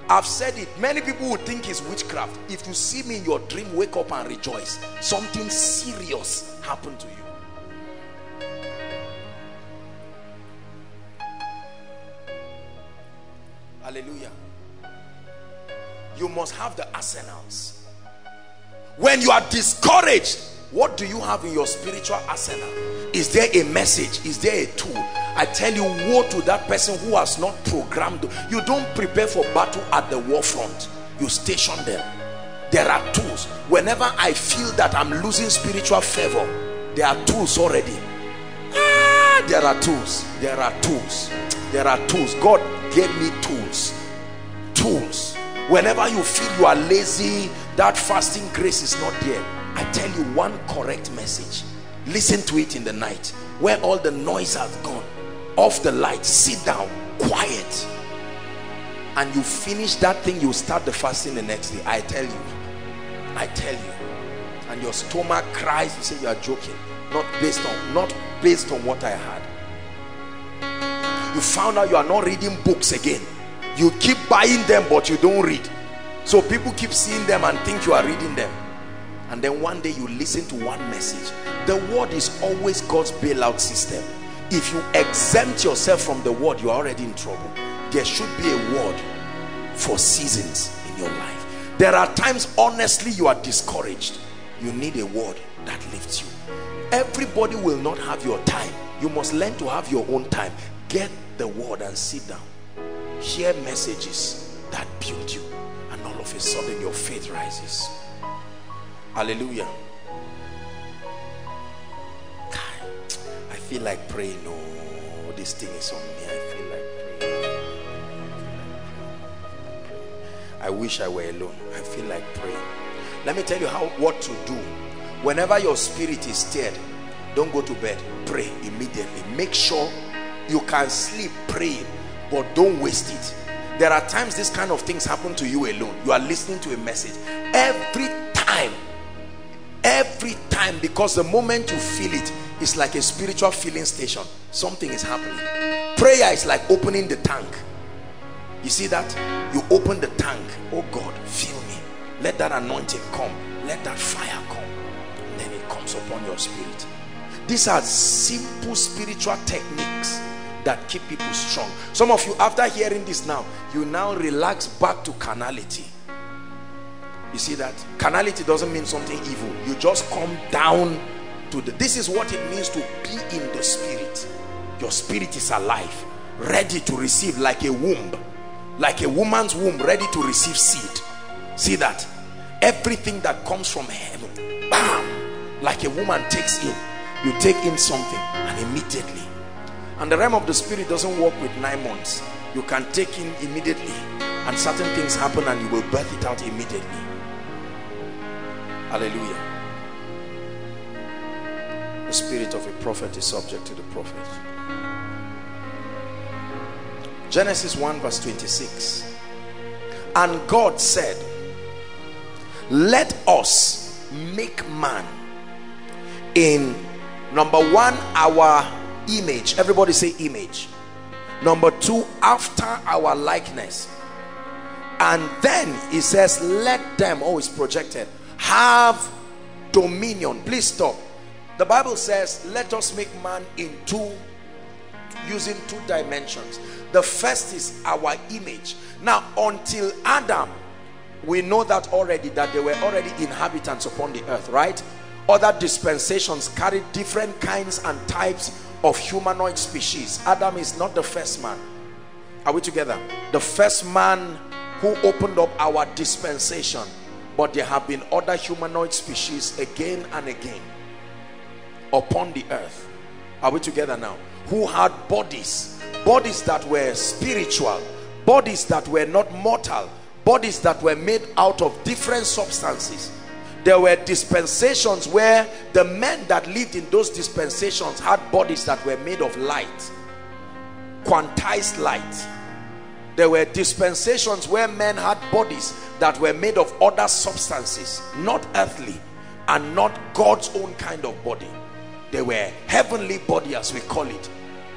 I've said it. Many people would think it's witchcraft. If you see me in your dream, wake up and rejoice. Something serious happened to you. Hallelujah. You must have the arsenals. When you are discouraged, what do you have in your spiritual arsenal? Is there a message? Is there a tool? I tell you, woe to that person who has not programmed. You don't prepare for battle at the war front. You station them. There are tools. Whenever I feel that I'm losing spiritual favor, there are tools already. Ah, there are tools. There are tools. There are tools. God gave me tools. Tools. Whenever you feel you are lazy, that fasting grace is not there. I tell you one correct message. Listen to it in the night, where all the noise has gone. Off the light, sit down, quiet, and you finish that thing. You start the fasting the next day. I tell you, I tell you, and your stomach cries. You say you are joking. Not based on, not based on what I had. You found out you are not reading books again. You keep buying them, but you don't read. So people keep seeing them and think you are reading them. And then one day you listen to one message. The word is always God's bailout system. If you exempt yourself from the word, you are already in trouble. There should be a word for seasons in your life. There are times, honestly, you are discouraged. You need a word that lifts you. Everybody will not have your time. You must learn to have your own time. Get the word and sit down. Hear messages that build you. And all of a sudden, your faith rises. Hallelujah. God, I feel like praying. No, oh, this thing is on me. I feel like praying. I wish I were alone. I feel like praying. Let me tell you how what to do. Whenever your spirit is stirred, don't go to bed. Pray immediately. Make sure you can sleep praying, but don't waste it. There are times this kind of things happen to you alone. You are listening to a message. Every time. Every time, because the moment you feel it, it's like a spiritual filling station. Something is happening. Prayer is like opening the tank. You see that? You open the tank. Oh God, fill me. Let that anointing come. Let that fire come. And then it comes upon your spirit. These are simple spiritual techniques that keep people strong. Some of you, after hearing this now, you now relax back to carnality. You see that? Carnality doesn't mean something evil. You just come down to the... This is what it means to be in the spirit. Your spirit is alive, ready to receive, like a womb. Like a woman's womb, ready to receive seed. See that? Everything that comes from heaven, bam! Like a woman takes in. You take in something and immediately. And the realm of the spirit doesn't work with nine months. You can take in immediately and certain things happen and you will birth it out immediately. Hallelujah. The spirit of a prophet is subject to the prophet. Genesis one verse twenty-six. And God said, let us make man in, number one, our image. Everybody say image. Number two, after our likeness. And then he says, let them, always projected, have dominion. Please stop. The Bible says, let us make man in two, using two dimensions. The first is our image. Now, until Adam, we know that already, that there were already inhabitants upon the earth, right? Other dispensations carried different kinds and types of humanoid species. Adam is not the first man. Are we together? The first man who opened up our dispensation, but there have been other humanoid species again and again upon the earth. Are we together now? Who had bodies, bodies that were spiritual, bodies that were not mortal, bodies that were made out of different substances. There were dispensations where the men that lived in those dispensations had bodies that were made of light, quantized light. There were dispensations where men had bodies that were made of other substances, not earthly and not God's own kind of body. They were heavenly body, as we call it.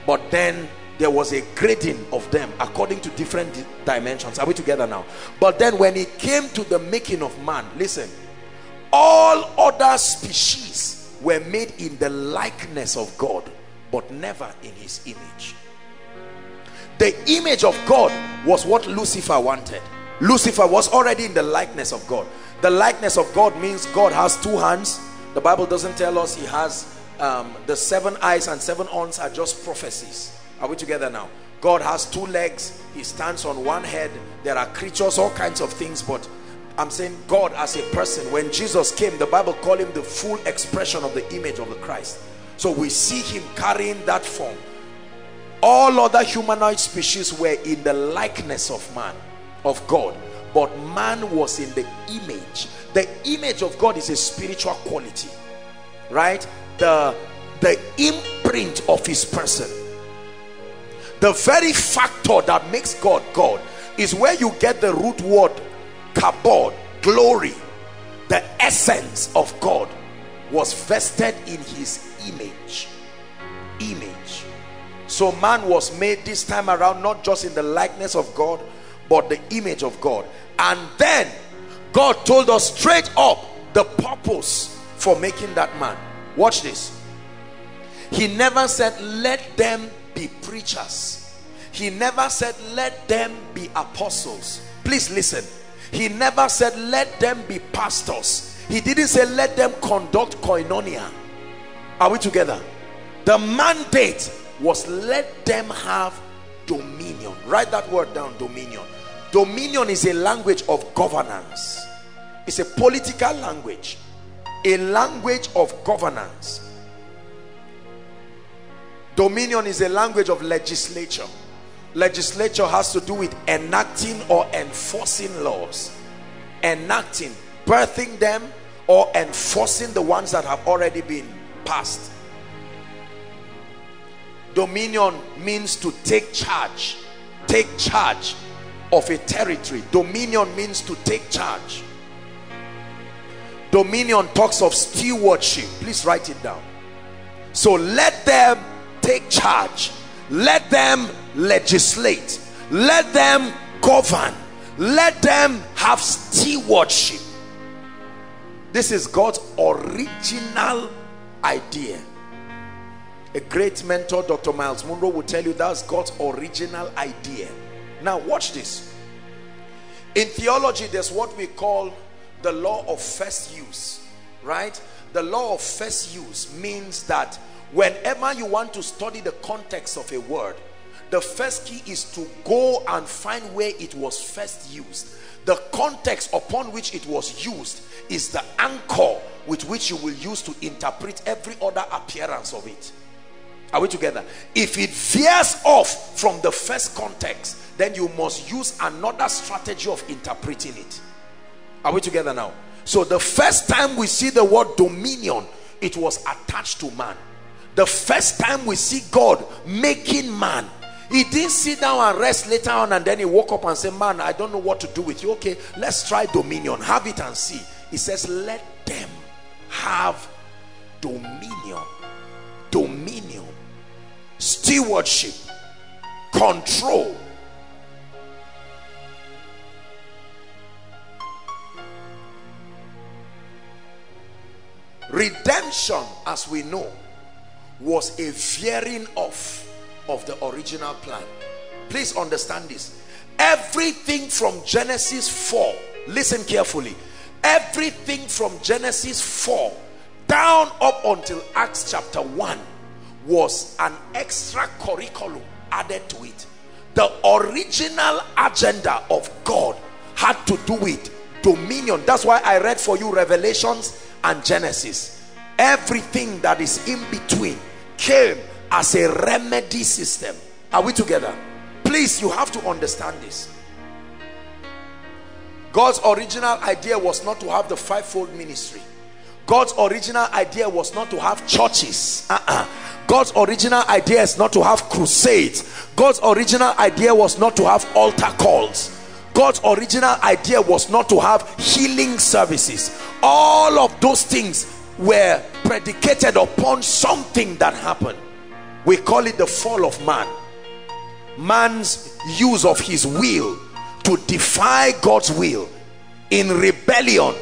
But then there was a grading of them according to different di dimensions. Are we together now? But then when it came to the making of man, listen, all other species were made in the likeness of God, but never in his image. The image of God was what Lucifer wanted. Lucifer was already in the likeness of God. The likeness of God means God has two hands. The Bible doesn't tell us he has um, the seven eyes and seven horns are just prophecies. Are we together now? God has two legs. He stands on one head. There are creatures, all kinds of things. But I'm saying God as a person. When Jesus came, the Bible called him the full expression of the image of the Christ. So we see him carrying that form. All other humanoid species were in the likeness of man, of God. But man was in the image. The image of God is a spiritual quality, right? The, the imprint of his person. The very factor that makes God God is where you get the root word, kabod, glory. The essence of God was vested in his image. Image. So man was made this time around not just in the likeness of God, but the image of God. And then God told us straight up the purpose for making that man. Watch this. He never said let them be preachers. He never said let them be apostles. Please listen. He never said let them be pastors. He didn't say let them conduct koinonia. Are we together? The mandate was let them have dominion. Write that word down, dominion. Dominion is a language of governance. It's a political language, a language of governance. Dominion is a language of legislature. Legislature has to do with enacting or enforcing laws. Enacting, birthing them, or enforcing the ones that have already been passed. Dominion means to take charge, take charge of a territory. Dominion means to take charge. Dominion talks of stewardship. Please write it down. So let them take charge, let them legislate, let them govern, let them have stewardship. This is God's original idea. A great mentor, Doctor Miles Monroe, will tell you that's God's original idea. Now watch this. In theology, there's what we call the law of first use, right? The law of first use means that whenever you want to study the context of a word, the first key is to go and find where it was first used. The context upon which it was used is the anchor with which you will use to interpret every other appearance of it. Are we together? If it veers off from the first context, then you must use another strategy of interpreting it. Are we together now? So the first time we see the word dominion, it was attached to man. The first time we see God making man, he didn't sit down and rest later on and then he woke up and said, man, I don't know what to do with you. Okay, let's try dominion. Have it and see. He says, let them have dominion. Dominion. Stewardship, control. Redemption, as we know, was a veering off of the original plan. Please understand this. Everything from Genesis four, listen carefully, everything from Genesis four down up until Acts chapter one was an extra curriculum added to it. The original agenda of God had to do with dominion. That's why I read for you Revelations and Genesis. Everything that is in between came as a remedy system. Are we together? Please, you have to understand this. God's original idea was not to have the fivefold ministry. God's original idea was not to have churches. Uh-uh. God's original idea is not to have crusades. God's original idea was not to have altar calls. God's original idea was not to have healing services. All of those things were predicated upon something that happened. We call it the fall of man. Man's use of his will to defy God's will in rebellion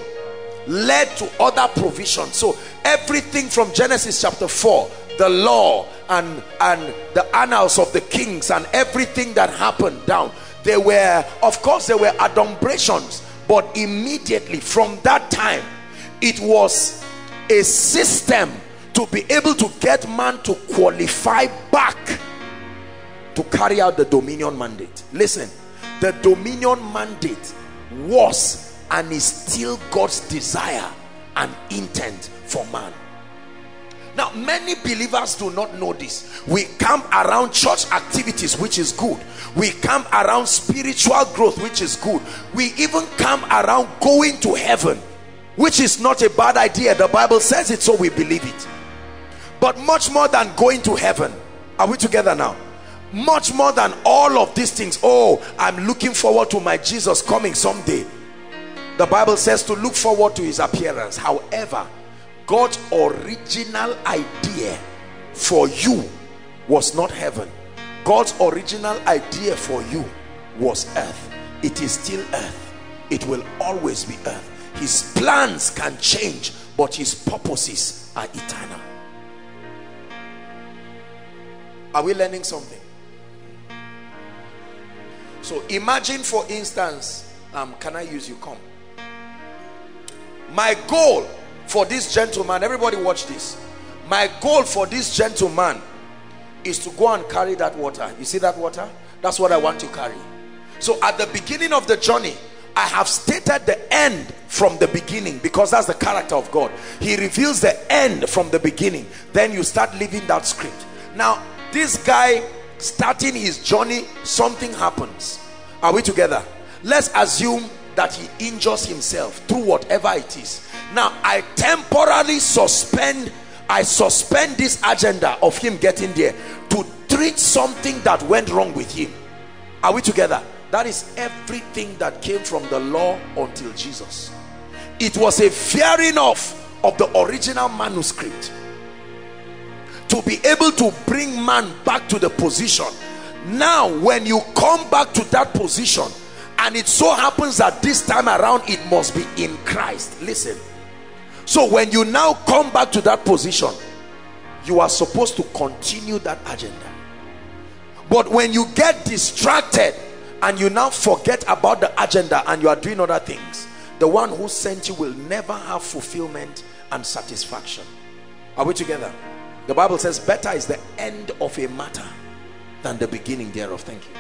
led to other provisions. So everything from Genesis chapter four, the law and and the annals of the kings and everything that happened down, they were, of course, they were adumbrations, but immediately from that time it was a system to be able to get man to qualify back to carry out the dominion mandate. Listen, the dominion mandate was and is still God's desire and intent for man. Now, many believers do not know this. We camp around church activities, which is good. We camp around spiritual growth, which is good. We even camp around going to heaven, which is not a bad idea. The Bible says it, so we believe it. But much more than going to heaven, are we together now? Much more than all of these things. Oh, I'm looking forward to my Jesus coming someday. The Bible says to look forward to his appearance. However, God's original idea for you was not heaven. God's original idea for you was earth. It is still earth. It will always be earth. His plans can change, but his purposes are eternal. Are we learning something? So imagine, for instance, um, can I use you? Come. My goal for this gentleman, everybody watch this. My goal for this gentleman is to go and carry that water. You see that water? That's what I want to carry. So at the beginning of the journey, I have stated the end from the beginning, because that's the character of God. He reveals the end from the beginning. Then you start living that script. Now, this guy starting his journey, something happens. Are we together? Let's assume that he injures himself through whatever it is. Now, I temporarily suspend, I suspend this agenda of him getting there to treat something that went wrong with him. Are we together? That is everything that came from the law until Jesus. It was a veering off of the original manuscript to be able to bring man back to the position. Now, when you come back to that position, and it so happens that this time around it must be in Christ. Listen. So when you now come back to that position, you are supposed to continue that agenda. But when you get distracted and you now forget about the agenda and you are doing other things, the one who sent you will never have fulfillment and satisfaction. Are we together? The Bible says better is the end of a matter than the beginning thereof. Thank you.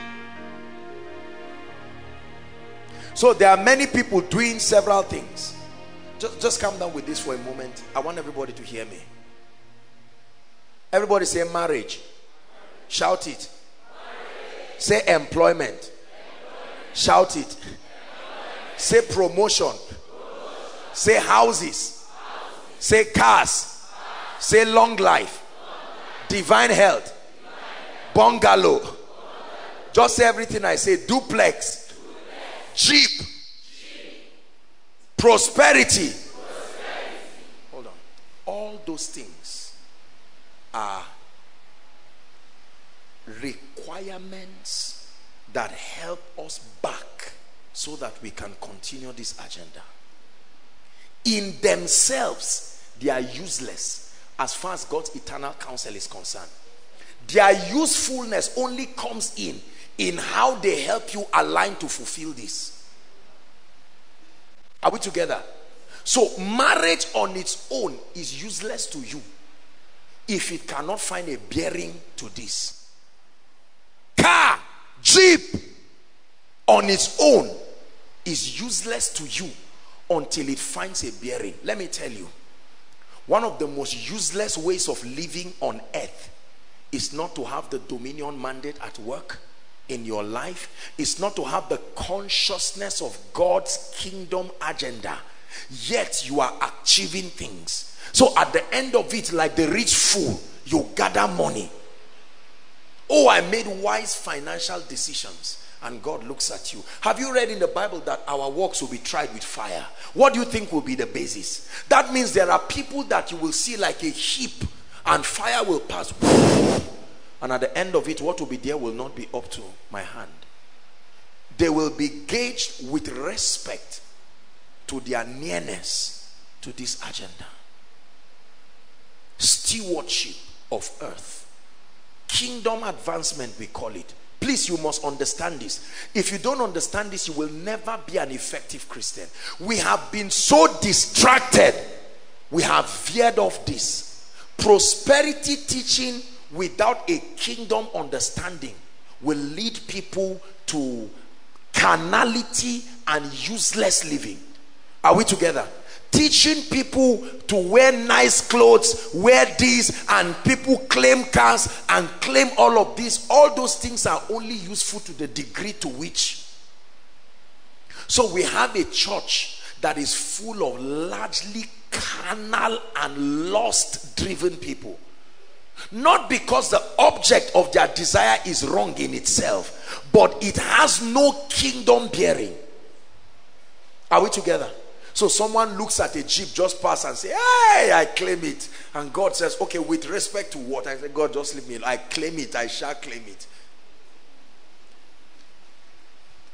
So there are many people doing several things. Just, just calm down with this for a moment. I want everybody to hear me. Everybody say marriage. Shout it. Marriage. Say employment. Employment. Shout it. Employment. Say promotion. Promotion. Say houses. Houses. Say cars. Cars. Say long life. Long life. Divine health. Divine health. Bungalow. Bungalow. Just say everything I say. Duplex. Cheap. Cheap. Prosperity. Prosperity. Hold on. All those things are requirements that help us back so that we can continue this agenda. In themselves, they are useless as far as God's eternal counsel is concerned. Their usefulness only comes in in how they help you align to fulfill this. Are we together? So marriage on its own is useless to you if it cannot find a bearing to this. Car, jeep on its own is useless to you until it finds a bearing. Let me tell you, one of the most useless ways of living on earth is not to have the dominion mandate at work in your life, is not to have the consciousness of God's kingdom agenda, yet you are achieving things. So at the end of it, like the rich fool, you gather money. Oh, I made wise financial decisions. and God looks at you. Have you read in the Bible that our works will be tried with fire? What do you think will be the basis? That means there are people that you will see like a heap, and fire will pass, and at the end of it, what will be there will not be up to my hand. They will be gauged with respect to their nearness to this agenda. Stewardship of earth, kingdom advancement, we call it. Please, you must understand this. If you don't understand this, you will never be an effective Christian. We have been so distracted, we have veered off this. Prosperity teaching without a kingdom understanding will lead people to carnality and useless living. Are we together? Teaching people to wear nice clothes, wear these, and people claim cars and claim all of this. All those things are only useful to the degree to which. So we have a church that is full of largely carnal and lust driven people. Not because the object of their desire is wrong in itself, but it has no kingdom bearing. Are we together? So someone looks at a Jeep just pass and say, "Hey, I claim it." And God says, "Okay, with respect to what?" I say, "God, just leave me. I claim it. I shall claim it."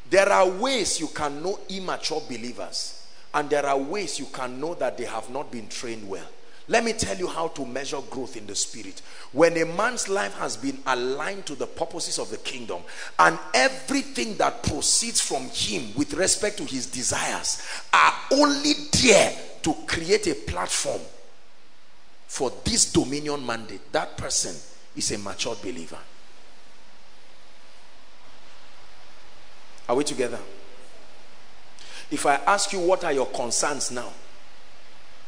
There are ways you can know immature believers, and there are ways you can know that they have not been trained well. Let me tell you how to measure growth in the spirit. When a man's life has been aligned to the purposes of the kingdom, and everything that proceeds from him with respect to his desires are only there to create a platform for this dominion mandate, that person is a matured believer. Are we together? If I ask you, what are your concerns now?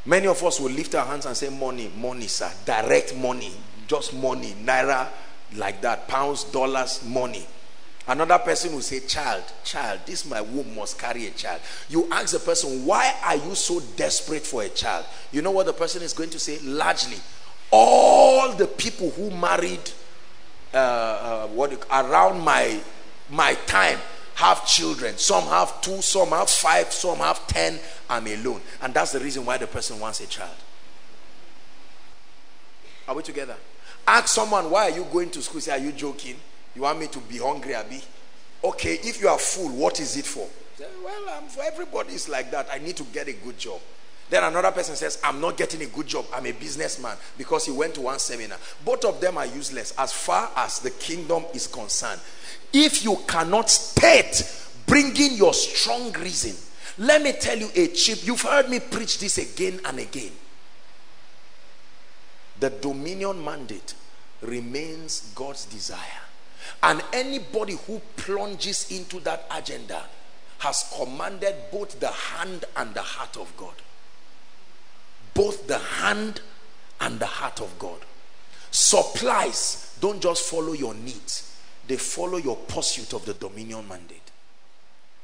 Many of us will lift our hands and say, money, money, sir. Direct money, just money. Naira, like that. Pounds, dollars, money. Another person will say, child, child. This my womb must carry a child. You ask the person, why are you so desperate for a child? You know what the person is going to say? Largely, all the people who married uh, uh, what around my, my time have children. Some have two, some have five, some have ten. I'm alone. And that's the reason why the person wants a child. Are we together? Ask someone, why are you going to school? Say, are you joking? You want me to be hungry, Abi? Okay, if you are full, what is it for? Say, well, I'm, for everybody it's like that. I need to get a good job. Then another person says, I'm not getting a good job. I'm a businessman because he went to one seminar. Both of them are useless as far as the kingdom is concerned. If you cannot state, bring in your strong reason. Let me tell you a chip. You've heard me preach this again and again. The dominion mandate remains God's desire. And anybody who plunges into that agenda has commanded both the hand and the heart of God. Both the hand and the heart of God. Supplies don't just follow your needs. They follow your pursuit of the dominion mandate.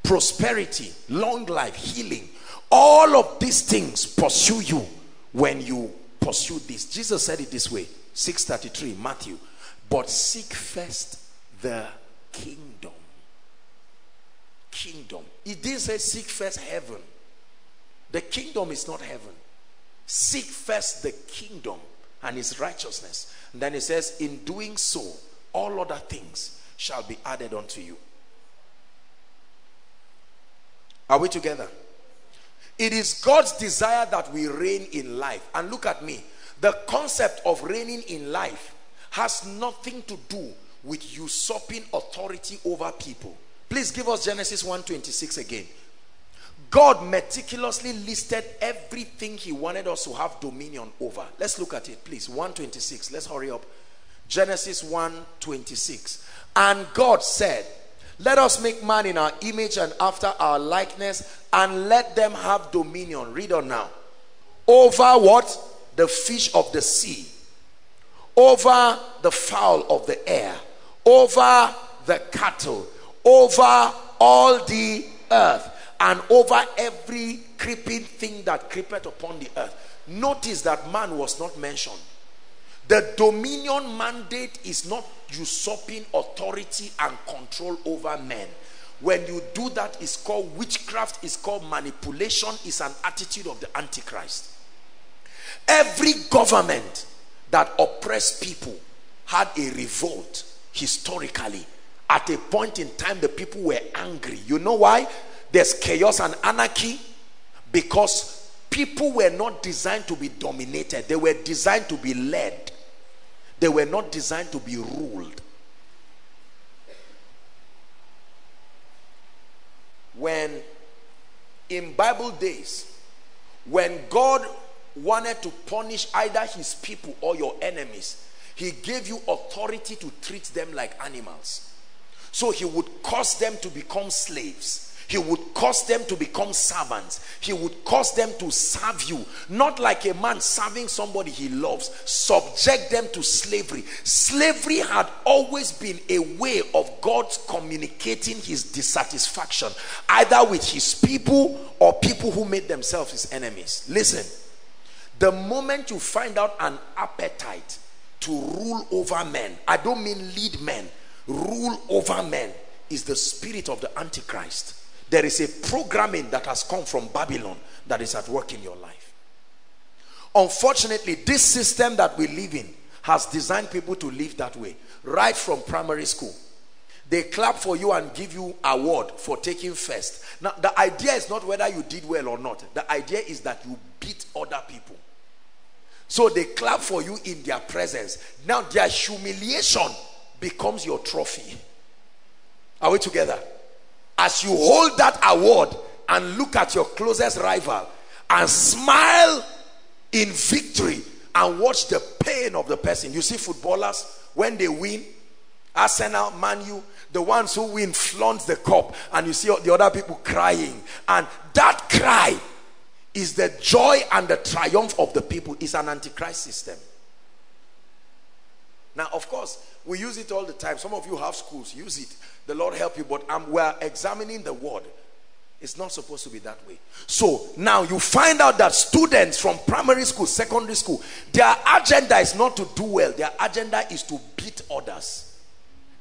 Prosperity, long life, healing, all of these things pursue you when you pursue this. Jesus said it this way, six thirty-three, Matthew. But seek first the kingdom. Kingdom. It didn't say seek first heaven. The kingdom is not heaven. Seek first the kingdom and its righteousness. And then it says, in doing so, all other things shall be added unto you. Are we together? It is God's desire that we reign in life. And look at me. The concept of reigning in life has nothing to do with usurping authority over people. Please give us Genesis one twenty-six again. God meticulously listed everything he wanted us to have dominion over. Let's look at it, please. one twenty-six. Let's hurry up. Genesis one twenty-six. And God said, let us make man in our image and after our likeness, and let them have dominion. Read on now. Over what? The fish of the sea, over the fowl of the air, over the cattle, over all the earth, and over every creeping thing that creepeth upon the earth. Notice that man was not mentioned. The dominion mandate is not usurping authority and control over men. When you do that, it's called witchcraft, it's called manipulation, it's an attitude of the Antichrist. Every government that oppressed people had a revolt historically. At a point in time, the people were angry. You know why? There's chaos and anarchy because people were not designed to be dominated. They were designed to be led. They were not designed to be ruled. When in Bible days, when God wanted to punish either his people or your enemies, he gave you authority to treat them like animals. So he would cause them to become slaves. He would cause them to become servants. He would cause them to serve you. Not like a man serving somebody he loves. Subject them to slavery. Slavery had always been a way of God communicating his dissatisfaction, either with his people or people who made themselves his enemies. Listen, the moment you find out an appetite to rule over men, I don't mean lead men, rule over men, is the spirit of the Antichrist. There is a programming that has come from Babylon that is at work in your life. Unfortunately, this system that we live in has designed people to live that way. Right from primary school, they clap for you and give you award for taking first. Now, the idea is not whether you did well or not. The idea is that you beat other people. So they clap for you in their presence. Now their humiliation becomes your trophy. Are we together? As you hold that award and look at your closest rival and smile in victory and watch the pain of the person. You see footballers, when they win, Arsenal, Man U, the ones who win flaunt the cup and you see the other people crying. And that cry is the joy and the triumph of the people. It's an Antichrist system. Now, of course, we use it all the time. Some of you have schools, use it. The Lord help you, but um, we're examining the word. It's not supposed to be that way. So now you find out that students from primary school, secondary school, their agenda is not to do well. Their agenda is to beat others.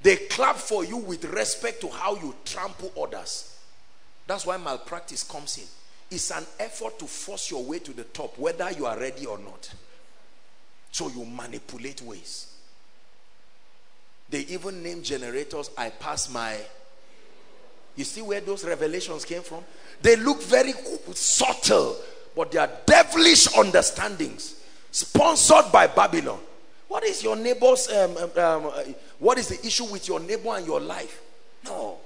They clap for you with respect to how you trample others. That's why malpractice comes in. It's an effort to force your way to the top, whether you are ready or not. So you manipulate ways. They even named generators, I pass my... You see where those revelations came from? They look very subtle, but they are devilish understandings sponsored by Babylon. What is your neighbor's... Um, um, what is the issue with your neighbor and your life? No.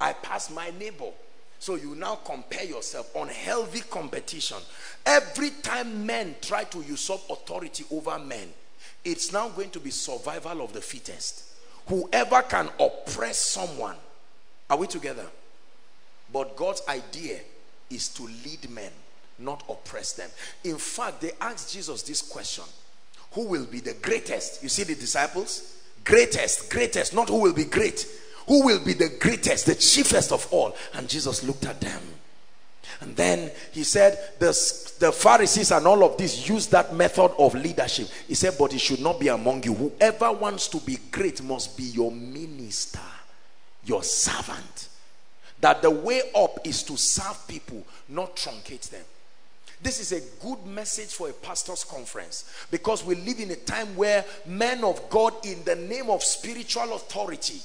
I pass my neighbor. So you now compare yourself. Unhealthy competition. Every time men try to usurp authority over men, it's now going to be survival of the fittest. Whoever can oppress someone. Are we together? But God's idea is to lead men, not oppress them. In fact, they asked Jesus this question: who will be the greatest? You see the disciples? Greatest, greatest, not who will be great. Who will be the greatest, the chiefest of all? And Jesus looked at them. And then he said, the, the Pharisees and all of this use that method of leadership. He said, but it should not be among you. Whoever wants to be great must be your minister, your servant. That the way up is to serve people, not truncate them. This is a good message for a pastor's conference, because we live in a time where men of God, in the name of spiritual authority,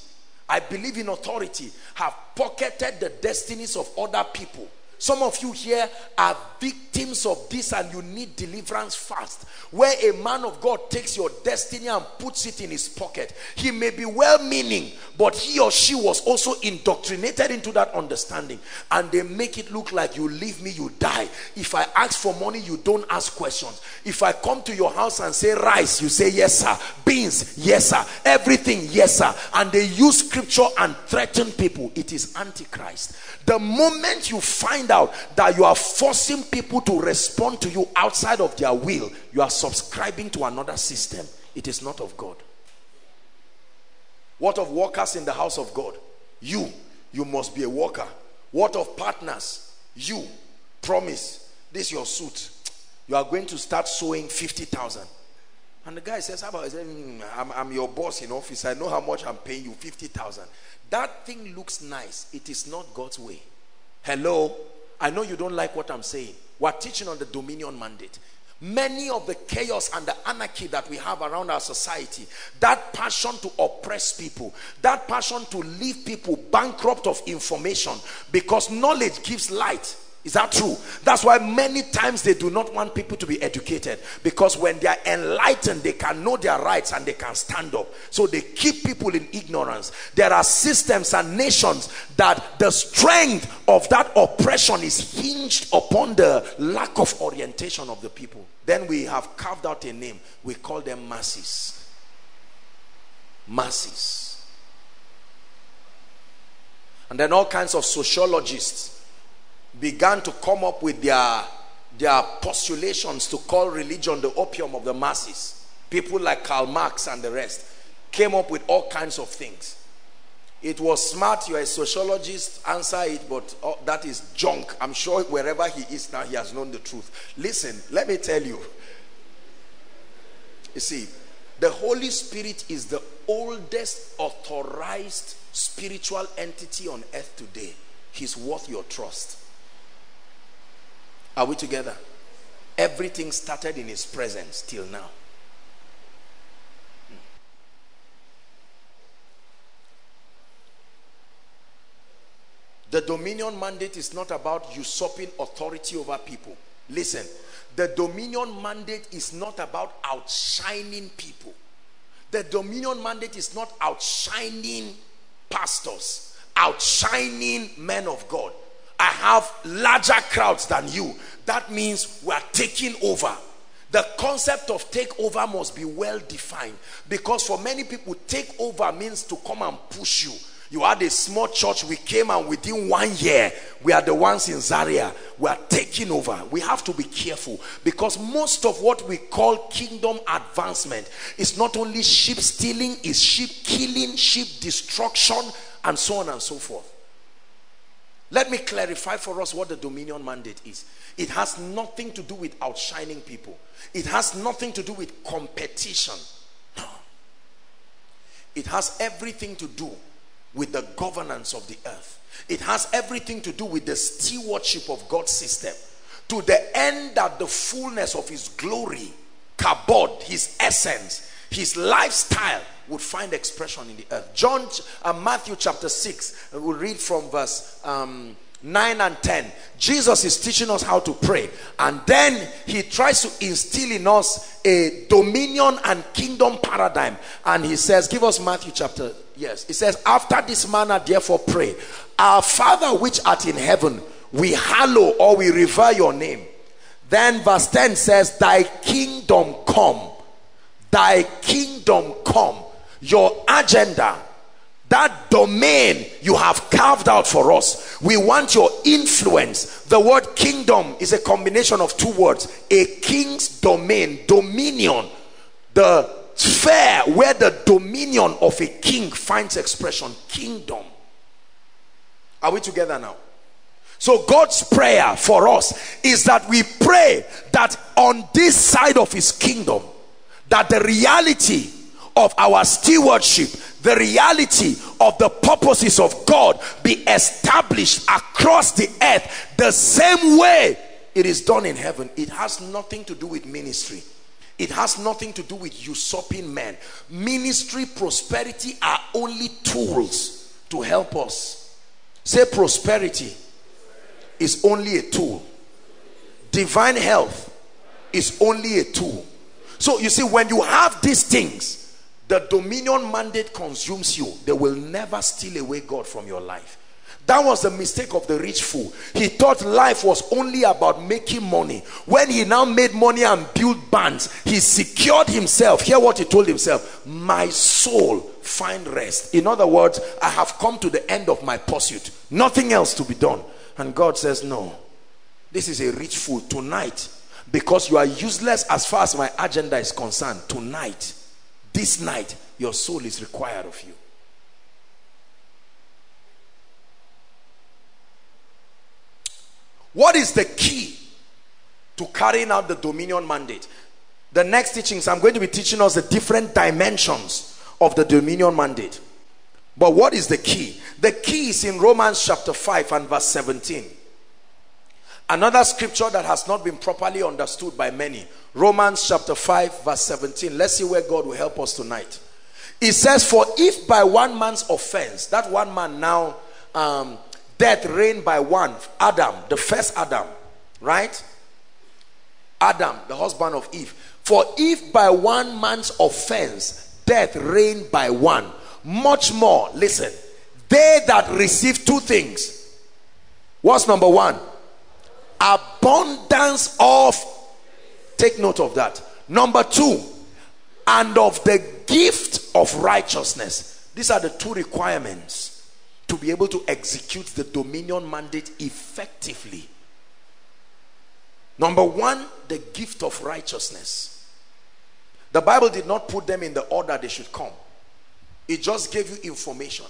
I believe in authority, have pocketed the destinies of other people. Some of you here are victims of this and you need deliverance fast. Where a man of God takes your destiny and puts it in his pocket. He may be well-meaning, but he or she was also indoctrinated into that understanding. And they make it look like you leave me, you die. If I ask for money, you don't ask questions. If I come to your house and say rice, you say yes sir. Beans, yes sir. Everything, yes sir. And they use scripture and threaten people. It is Antichrist. The moment you find out that you are forcing people to respond to you outside of their will, you are subscribing to another system. It is not of God. What of workers in the house of God? You, you must be a worker. What of partners? You, promise, this is your suit. You are going to start sowing fifty thousand. And the guy says, how about, I said, mm, I'm, I'm your boss in office. I know how much I'm paying you, fifty thousand. That thing looks nice. It is not God's way. Hello? I know you don't like what I'm saying. We're teaching on the dominion mandate. Many of the chaos and the anarchy that we have around our society, that passion to oppress people, that passion to leave people bankrupt of information, because knowledge gives light. Is that true? That's why many times they do not want people to be educated, because when they are enlightened, they can know their rights and they can stand up. So they keep people in ignorance. There are systems and nations that the strength of that oppression is hinged upon the lack of orientation of the people. Then we have carved out a name. We call them masses. Masses. And then all kinds of sociologists began to come up with their their postulations to call religion the opium of the masses. People like Karl Marx and the rest came up with all kinds of things. It was smart. You're a sociologist, answer it, but oh, that is junk. I'm sure wherever he is now, he has known the truth. Listen, let me tell you. You see, the Holy Spirit is the oldest authorized spiritual entity on earth today. He's worth your trust. Are we together? Everything started in his presence till now. Hmm. The dominion mandate is not about usurping authority over people. Listen, the dominion mandate is not about outshining people. The dominion mandate is not outshining pastors, outshining men of God. I have larger crowds than you. That means we are taking over. The concept of takeover must be well defined, because for many people, takeover means to come and push you. You had a small church, we came, and within one year, we are the ones in Zaria. We are taking over. We have to be careful, because most of what we call kingdom advancement is not only sheep stealing, it's sheep killing, sheep destruction, and so on and so forth. Let me clarify for us what the dominion mandate is. It has nothing to do with outshining people. It has nothing to do with competition. No. It has everything to do with the governance of the earth. It has everything to do with the stewardship of God's system, to the end that the fullness of his glory, kabod, his essence, his lifestyle would find expression in the earth. John, uh, Matthew chapter six, we'll read from verse um, nine and ten. Jesus is teaching us how to pray, and then he tries to instill in us a dominion and kingdom paradigm. And he says, give us Matthew chapter, yes. He says, after this manner therefore pray, our Father which art in heaven, we hallow or we revere your name. Then verse ten says, thy kingdom come. Thy kingdom come. Your agenda, that domain you have carved out for us, we want your influence. The word kingdom is a combination of two words: a king's domain, dominion, the sphere where the dominion of a king finds expression, kingdom. Are we together now? So God's prayer for us is that we pray that on this side of his kingdom, that the reality of our stewardship, the reality of the purposes of God, be established across the earth the same way it is done in heaven. It has nothing to do with ministry. It has nothing to do with usurping men. Ministry, prosperity are only tools to help us. Say, prosperity is only a tool. Divine health is only a tool. So you see, when you have these things, the dominion mandate consumes you. They will never steal away God from your life. That was the mistake of the rich fool. He thought life was only about making money. When he now made money and built bands, he secured himself. Hear what he told himself: my soul find rest. In other words, I have come to the end of my pursuit. Nothing else to be done. And God says, no, this is a rich fool. Tonight, because you are useless as far as my agenda is concerned, tonight, this night, your soul is required of you. What is the key to carrying out the dominion mandate? The next teachings, I'm going to be teaching us the different dimensions of the dominion mandate. But what is the key? The key is in Romans chapter five and verse seventeen. Another scripture that has not been properly understood by many. Romans chapter five verse seventeen. Let's see where God will help us tonight. It says, for if by one man's offense, that one man now, um, death reigned by one, Adam, the first Adam, right? Adam, the husband of Eve. For if by one man's offense, death reigned by one, much more, listen, they that receive two things. What's number one? Abundance of, take note of that. Number two, and of the gift of righteousness. These are the two requirements to be able to execute the dominion mandate effectively. Number one, the gift of righteousness. The Bible did not put them in the order they should come. It just gave you information.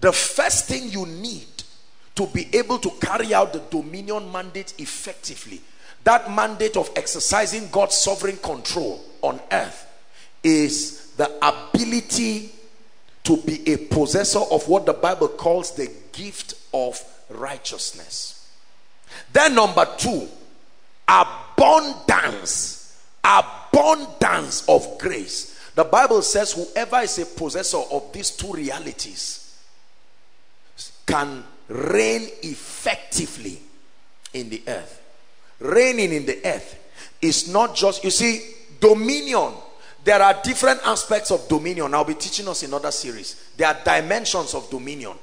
The first thing you need to be able to carry out the dominion mandate effectively, that mandate of exercising God's sovereign control on earth, is the ability to be a possessor of what the Bible calls the gift of righteousness. Then number two, abundance, abundance of grace. The Bible says whoever is a possessor of these two realities can reign effectively in the earth. Reigning in the earth is not just, you see, dominion. There are different aspects of dominion. I'll be teaching us in other series. There are dimensions of dominion.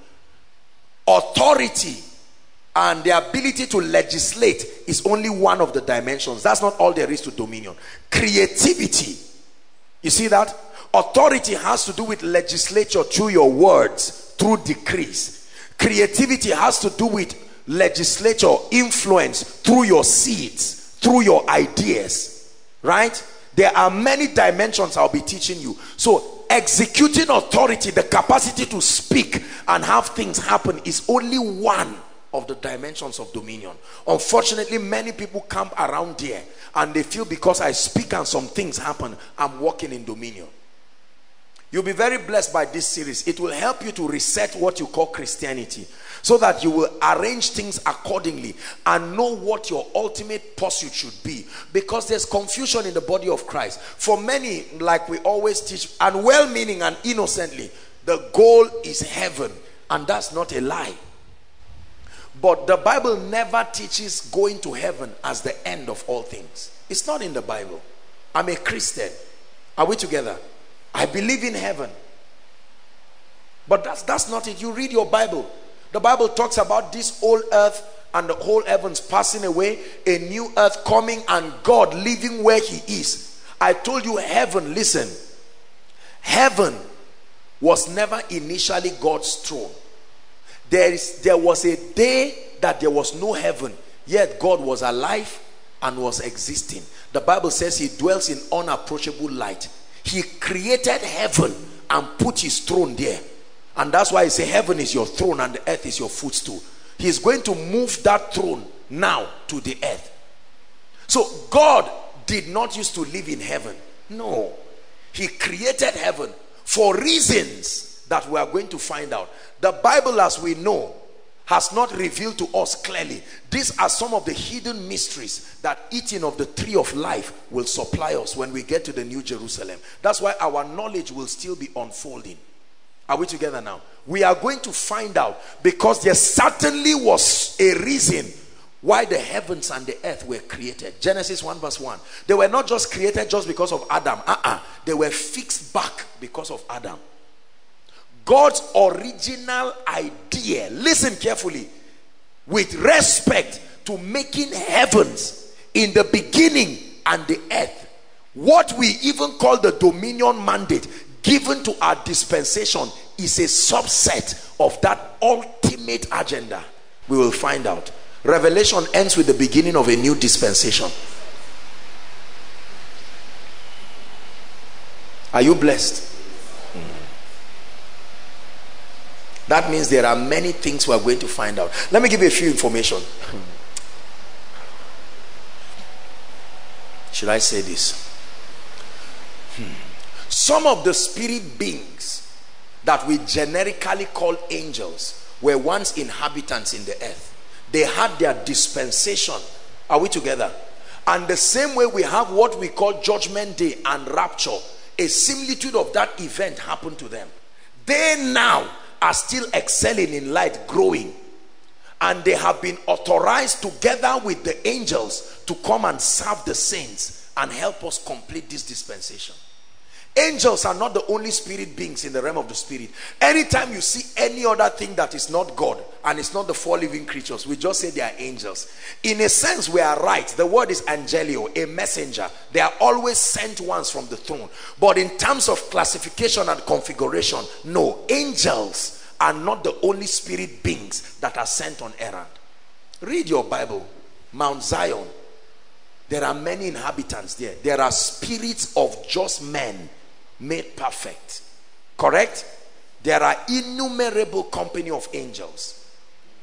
Authority and the ability to legislate is only one of the dimensions. That's not all there is to dominion. Creativity. You see that? Authority has to do with legislature through your words, through decrees. Creativity has to do with legislature, influence through your seeds, through your ideas, right? There are many dimensions I'll be teaching you. So executing authority, the capacity to speak and have things happen, is only one of the dimensions of dominion. Unfortunately, many people come around here and they feel because I speak and some things happen, I'm walking in dominion. You'll be very blessed by this series. It will help you to reset what you call Christianity, so that you will arrange things accordingly and know what your ultimate pursuit should be. Because there's confusion in the body of Christ. For many, like we always teach, and well-meaning and innocently, the goal is heaven. And that's not a lie. But the Bible never teaches going to heaven as the end of all things. It's not in the Bible. I'm a Christian. Are we together? I believe in heaven. But that's, that's not it. You read your Bible. The Bible talks about this old earth and the whole heavens passing away, a new earth coming, and God living where he is. I told you heaven, listen. Heaven was never initially God's throne. There is, there was a day that there was no heaven, yet God was alive and was existing. The Bible says he dwells in unapproachable light. He created heaven and put his throne there. And that's why he said heaven is your throne and the earth is your footstool. He's going to move that throne now to the earth. So God did not used to live in heaven. No. He created heaven for reasons that we are going to find out. The Bible, as we know, has not revealed to us clearly. These are some of the hidden mysteries that eating of the tree of life will supply us when we get to the New Jerusalem. That's why our knowledge will still be unfolding. Are we together now? We are going to find out, because there certainly was a reason why the heavens and the earth were created. Genesis one verse one. They were not just created just because of Adam. Uh-uh. They were fixed back because of Adam. God's original idea, listen carefully, with respect to making heavens in the beginning and the earth, what we even call the dominion mandate given to our dispensation, is a subset of that ultimate agenda. We will find out. Revelation ends with the beginning of a new dispensation. Are you blessed? That means there are many things we are going to find out. Let me give you a few information. Should I say this? Hmm. Some of the spirit beings that we generically call angels were once inhabitants in the earth. They had their dispensation. Are we together? And the same way we have what we call judgment day and rapture, a similitude of that event happened to them. They now are still excelling in light, growing, and they have been authorized together with the angels to come and serve the saints and help us complete this dispensation. Angels are not the only spirit beings in the realm of the spirit. Anytime you see any other thing that is not God and it's not the four living creatures, we just say they are angels. In a sense, we are right. The word is angelio, a messenger. They are always sent ones from the throne. But in terms of classification and configuration, no, angels are not the only spirit beings that are sent on errand. Read your Bible, Mount Zion. There are many inhabitants there. There are spirits of just men made perfect. Correct? There are innumerable company of angels.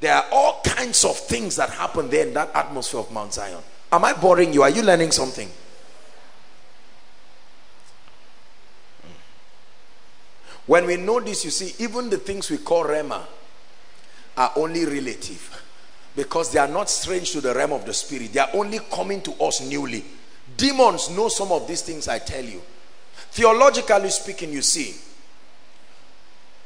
There are all kinds of things that happen there in that atmosphere of Mount Zion. Am I boring you? Are you learning something? When we know this, you see, even the things we call Rema are only relative, because they are not strange to the realm of the spirit. They are only coming to us newly. Demons know some of these things, I tell you. Theologically speaking, you see,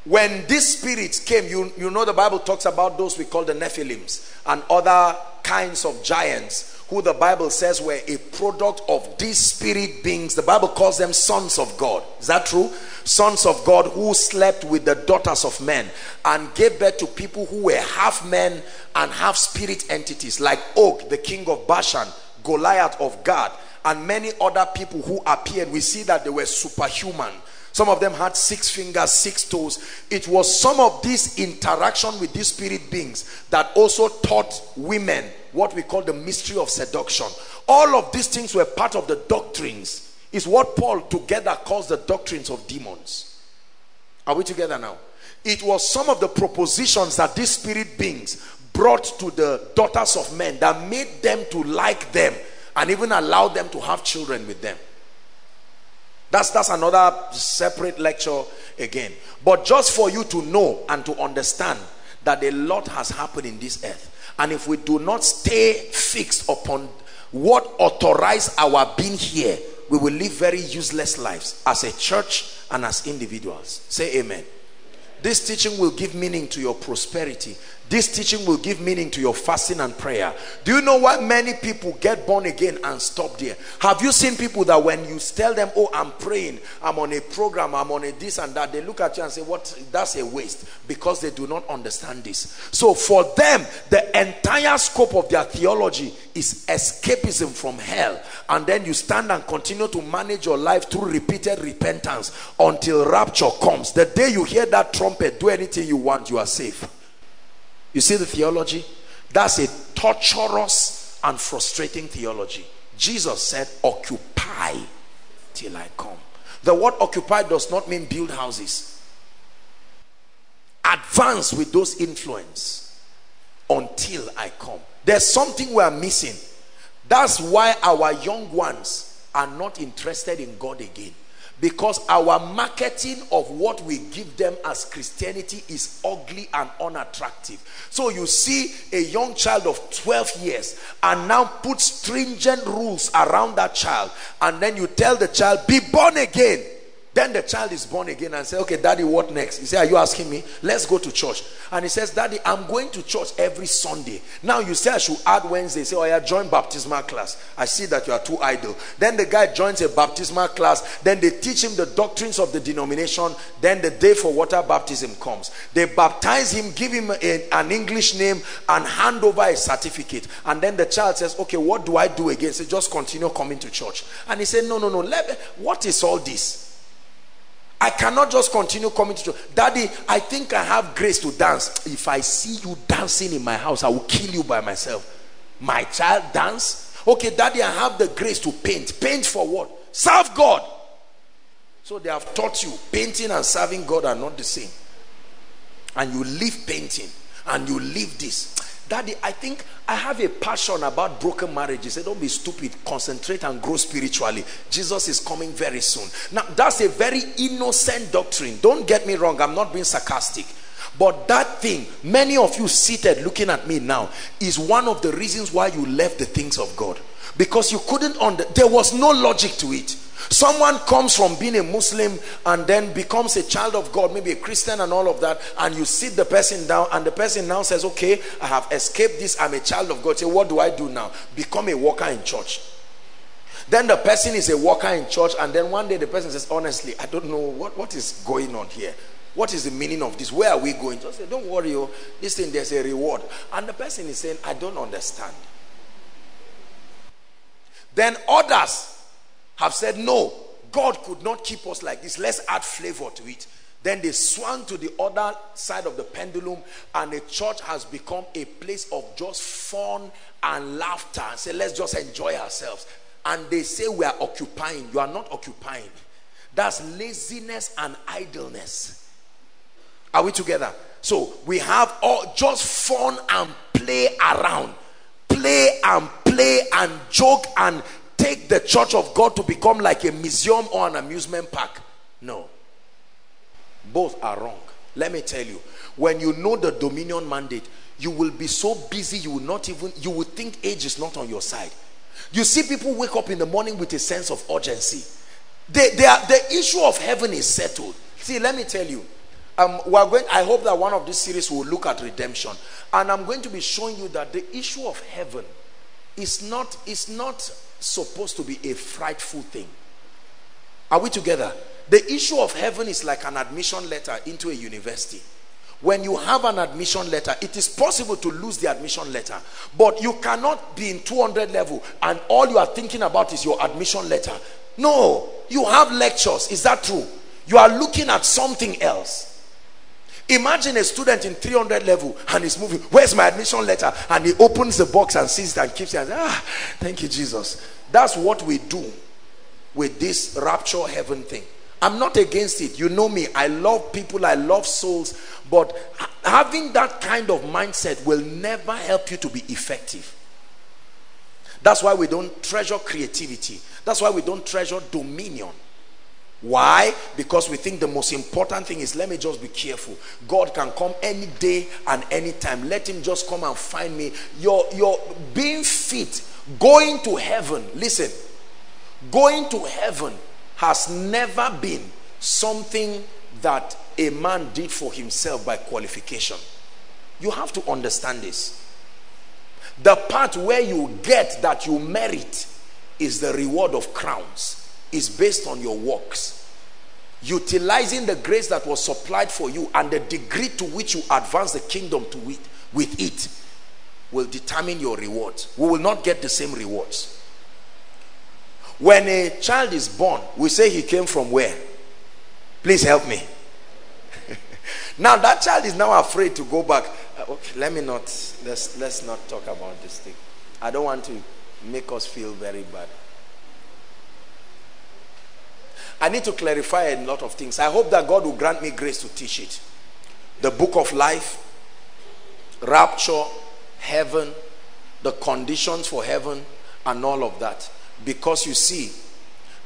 when these spirits came, you, you know the Bible talks about those we call the Nephilims and other kinds of giants who the Bible says were a product of these spirit beings. The Bible calls them sons of God. Is that true? Sons of God who slept with the daughters of men and gave birth to people who were half men and half spirit entities, like Og, the king of Bashan, Goliath of Gath, and many other people who appeared. We see that they were superhuman. Some of them had six fingers, six toes. It was some of this interaction with these spirit beings that also taught women what we call the mystery of seduction. All of these things were part of the doctrines. It's what Paul together calls the doctrines of demons. Are we together now? It was some of the propositions that these spirit beings brought to the daughters of men that made them to like them and even allowed them to have children with them. That's, that's another separate lecture again. But just for you to know and to understand that a lot has happened in this earth. And if we do not stay fixed upon what authorized our being here, we will live very useless lives as a church and as individuals. Say amen. This teaching will give meaning to your prosperity. This teaching will give meaning to your fasting and prayer. Do you know why many people get born again and stop there? Have you seen people that when you tell them, oh, I'm praying, I'm on a program, I'm on a this and that, they look at you and say, what? That's a waste, because they do not understand this. So for them, the entire scope of their theology is escapism from hell. And then you stand and continue to manage your life through repeated repentance until rapture comes. The day you hear that trumpet, do anything you want, you are safe. You see the theology? That's a torturous and frustrating theology. Jesus said, occupy till I come. The word occupy does not mean build houses. Advance with those influence until I come. There's something we are missing. That's why our young ones are not interested in God again, because our marketing of what we give them as Christianity is ugly and unattractive. So you see a young child of twelve years and now put stringent rules around that child, and then you tell the child, be born again. Then the child is born again and say, okay, daddy, what next? He said, are you asking me? Let's go to church. And he says, daddy, I'm going to church every Sunday. Now you say I should add Wednesday. Say, oh yeah, join baptismal class. I see that you are too idle. Then the guy joins a baptismal class. Then they teach him the doctrines of the denomination. Then the day for water baptism comes. They baptize him, give him a, an English name, and hand over a certificate. And then the child says, okay, what do I do again? He said, just continue coming to church. And he said, no, no, no. Let me, what is all this? I cannot just continue coming to church. Daddy, I think I have grace to dance. If I see you dancing in my house, I will kill you by myself. My child, dance? Okay, daddy, I have the grace to paint. Paint for what? Serve God. So they have taught you painting and serving God are not the same. And you leave painting and you leave this. Daddy, I think I have a passion about broken marriages. Say, don't be stupid. Concentrate and grow spiritually. Jesus is coming very soon. Now, that's a very innocent doctrine. Don't get me wrong. I'm not being sarcastic. But that thing, many of you seated looking at me now, is one of the reasons why you left the things of God. Because you couldn't, under, there was no logic to it. Someone comes from being a Muslim and then becomes a child of God, maybe a Christian and all of that, and you sit the person down and the person now says, okay, I have escaped this, I'm a child of God. Say, what do I do now? Become a worker in church. Then the person is a worker in church, and then one day the person says, honestly, I don't know what, what is going on here. What is the meaning of this? Where are we going? Just say, don't worry, oh, this thing, there's a reward. And the person is saying, I don't understand. Then others have said, no, God could not keep us like this. Let's add flavor to it. Then they swung to the other side of the pendulum, and the church has become a place of just fun and laughter. And say, let's just enjoy ourselves. And they say, we are occupying. You are not occupying. That's laziness and idleness. Are we together? So we have all just fun and play around. Play and play and joke and take the church of God to become like a museum or an amusement park. No. Both are wrong. Let me tell you. When you know the dominion mandate, you will be so busy you will not even, you will think age is not on your side. You see people wake up in the morning with a sense of urgency. They, they are, the issue of heaven is settled. See, let me tell you. Um, we are going, I hope that one of these series will look at redemption, and I'm going to be showing you that the issue of heaven is not, is not supposed to be a frightful thing. Are we together? The issue of heaven is like an admission letter into a university. When you have an admission letter, it is possible to lose the admission letter, but you cannot be in two hundred level and all you are thinking about is your admission letter. No, you have lectures. Is that true? You are looking at something else. Imagine a student in three hundred level and he's moving. Where's my admission letter? And he opens the box and sees it and keeps it and says, ah, thank you, Jesus. That's what we do with this rapture heaven thing. I'm not against it. You know me. I love people. I love souls. But having that kind of mindset will never help you to be effective. That's why we don't treasure creativity. That's why we don't treasure dominion. Why? Because we think the most important thing is, let me just be careful. God can come any day and any time. Let him just come and find me. Your, your being fit, going to heaven, listen, going to heaven has never been something that a man did for himself by qualification. You have to understand this. The part where you get that you merit is the reward of crowns. Is based on your works. Utilizing the grace that was supplied for you and the degree to which you advance the kingdom to it, with it will determine your rewards. We will not get the same rewards. When a child is born, we say he came from where? Please help me. Now that child is now afraid to go back. Uh, okay, let me not, let's, let's not talk about this thing. I don't want to make us feel very bad. I need to clarify a lot of things. I hope that God will grant me grace to teach it. The book of life, rapture, heaven, the conditions for heaven, and all of that. Because you see,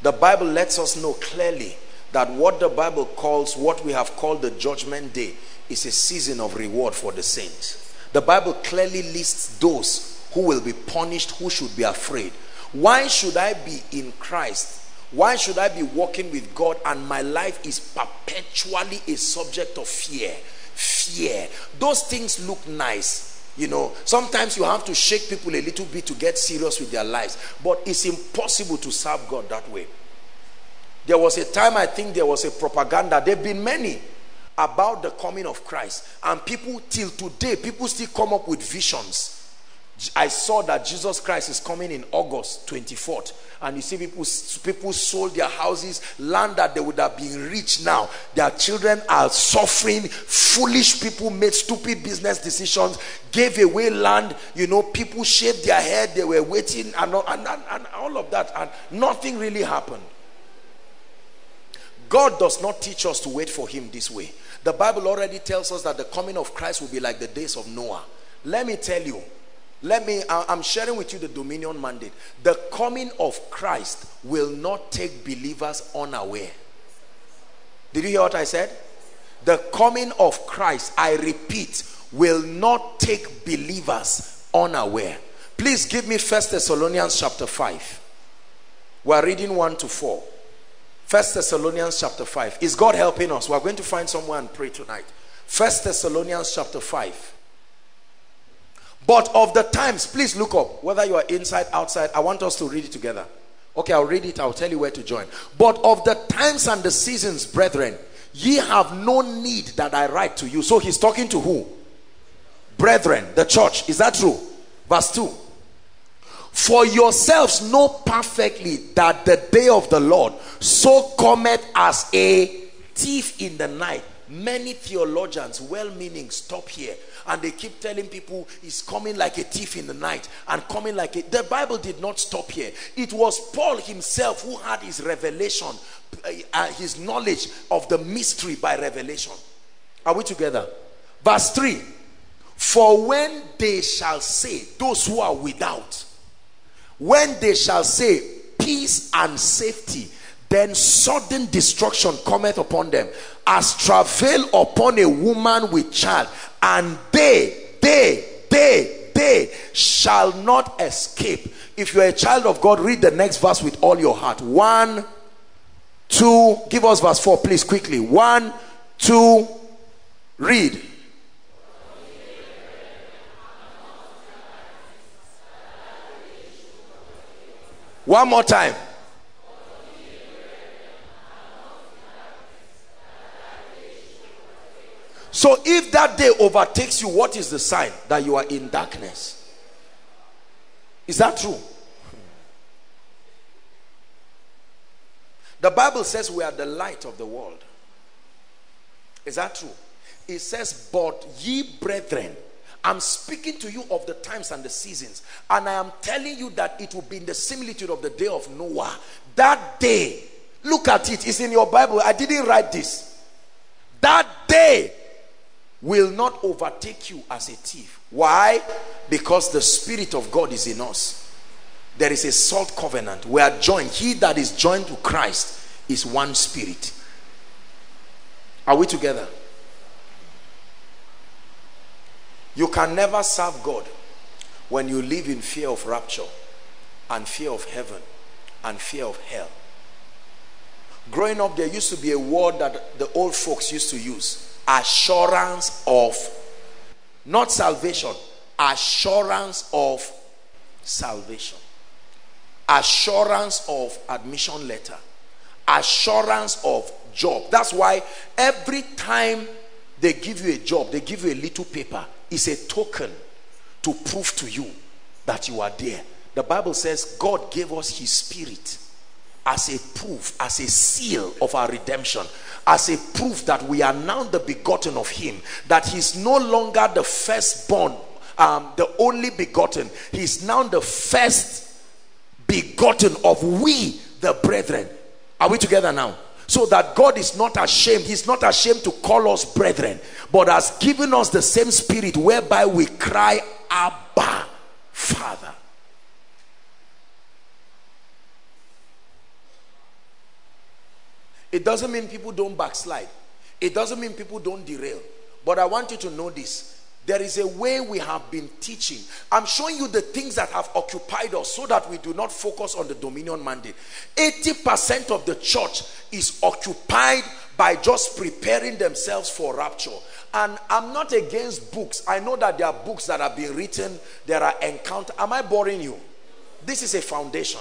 the Bible lets us know clearly that what the Bible calls, what we have called the judgment day, is a season of reward for the saints. The Bible clearly lists those who will be punished, who should be afraid. Why should I be in Christ? Why should I be walking with God and my life is perpetually a subject of fear? Fear. Those things look nice. You know, sometimes you have to shake people a little bit to get serious with their lives. But it's impossible to serve God that way. There was a time, I think there was a propaganda. There have been many about the coming of Christ. And people till today, people still come up with visions. I saw that Jesus Christ is coming in August twenty-fourth. And you see people, people sold their houses, land that they would have been rich now. Their children are suffering. Foolish people made stupid business decisions, gave away land. You know, people shaved their head. They were waiting and all, and, and, and all of that. And nothing really happened. God does not teach us to wait for him this way. The Bible already tells us that the coming of Christ will be like the days of Noah. Let me tell you, let me, I'm sharing with you the dominion mandate. The coming of Christ will not take believers unaware. Did you hear what I said? The coming of Christ, I repeat, will not take believers unaware. Please give me First Thessalonians chapter five. We're reading one to four. First Thessalonians chapter five. Is God helping us? We're going to find somewhere and pray tonight. First Thessalonians chapter five. But of the times, please look up. Whether you are inside, outside, I want us to read it together. Okay, I'll read it. I'll tell you where to join. But of the times and the seasons, brethren, ye have no need that I write to you. So he's talking to who? Brethren, the church. Is that true? Verse two. For yourselves know perfectly that the day of the Lord so cometh as a thief in the night. Many theologians, well-meaning, stop here, and they keep telling people he's coming like a thief in the night and coming like a... The Bible did not stop here. It was Paul himself who had his revelation, uh, his knowledge of the mystery by revelation. Are we together? Verse three. For when they shall say, those who are without, when they shall say peace and safety, then sudden destruction cometh upon them, as travail upon a woman with child, and they, they, they, they shall not escape. If you are a child of God, read the next verse with all your heart. One, two, give us verse four, please, quickly. One, two, read. One more time. So if that day overtakes you, what is the sign? That you are in darkness. Is that true? The Bible says we are the light of the world. Is that true? It says, but ye brethren, I'm speaking to you of the times and the seasons, and I am telling you that it will be in the similitude of the day of Noah. That day, look at it, it's in your Bible. I didn't write this. That day will not overtake you as a thief. Why? Because the Spirit of God is in us. There is a salt covenant. We are joined. He that is joined to Christ is one spirit. Are we together? You can never serve God when you live in fear of rapture and fear of heaven and fear of hell. Growing up, there used to be a word that the old folks used to use. Assurance of, not salvation, assurance of salvation. Assurance of admission letter. Assurance of job. That's why every time they give you a job, they give you a little paper. It's a token to prove to you that you are there. The Bible says God gave us his Spirit as a proof, as a seal of our redemption, as a proof that we are now the begotten of him, that he's no longer the firstborn, um, the only begotten. He's now the first begotten of we, the brethren. Are we together now? So that God is not ashamed. He's not ashamed to call us brethren, but has given us the same Spirit whereby we cry, Abba, Father. It doesn't mean people don't backslide. It doesn't mean people don't derail. But I want you to know this. There is a way we have been teaching. I'm showing you the things that have occupied us so that we do not focus on the dominion mandate. eighty percent of the church is occupied by just preparing themselves for rapture. And I'm not against books. I know that there are books that have been written. There are encounters. Am I boring you? This is a foundation.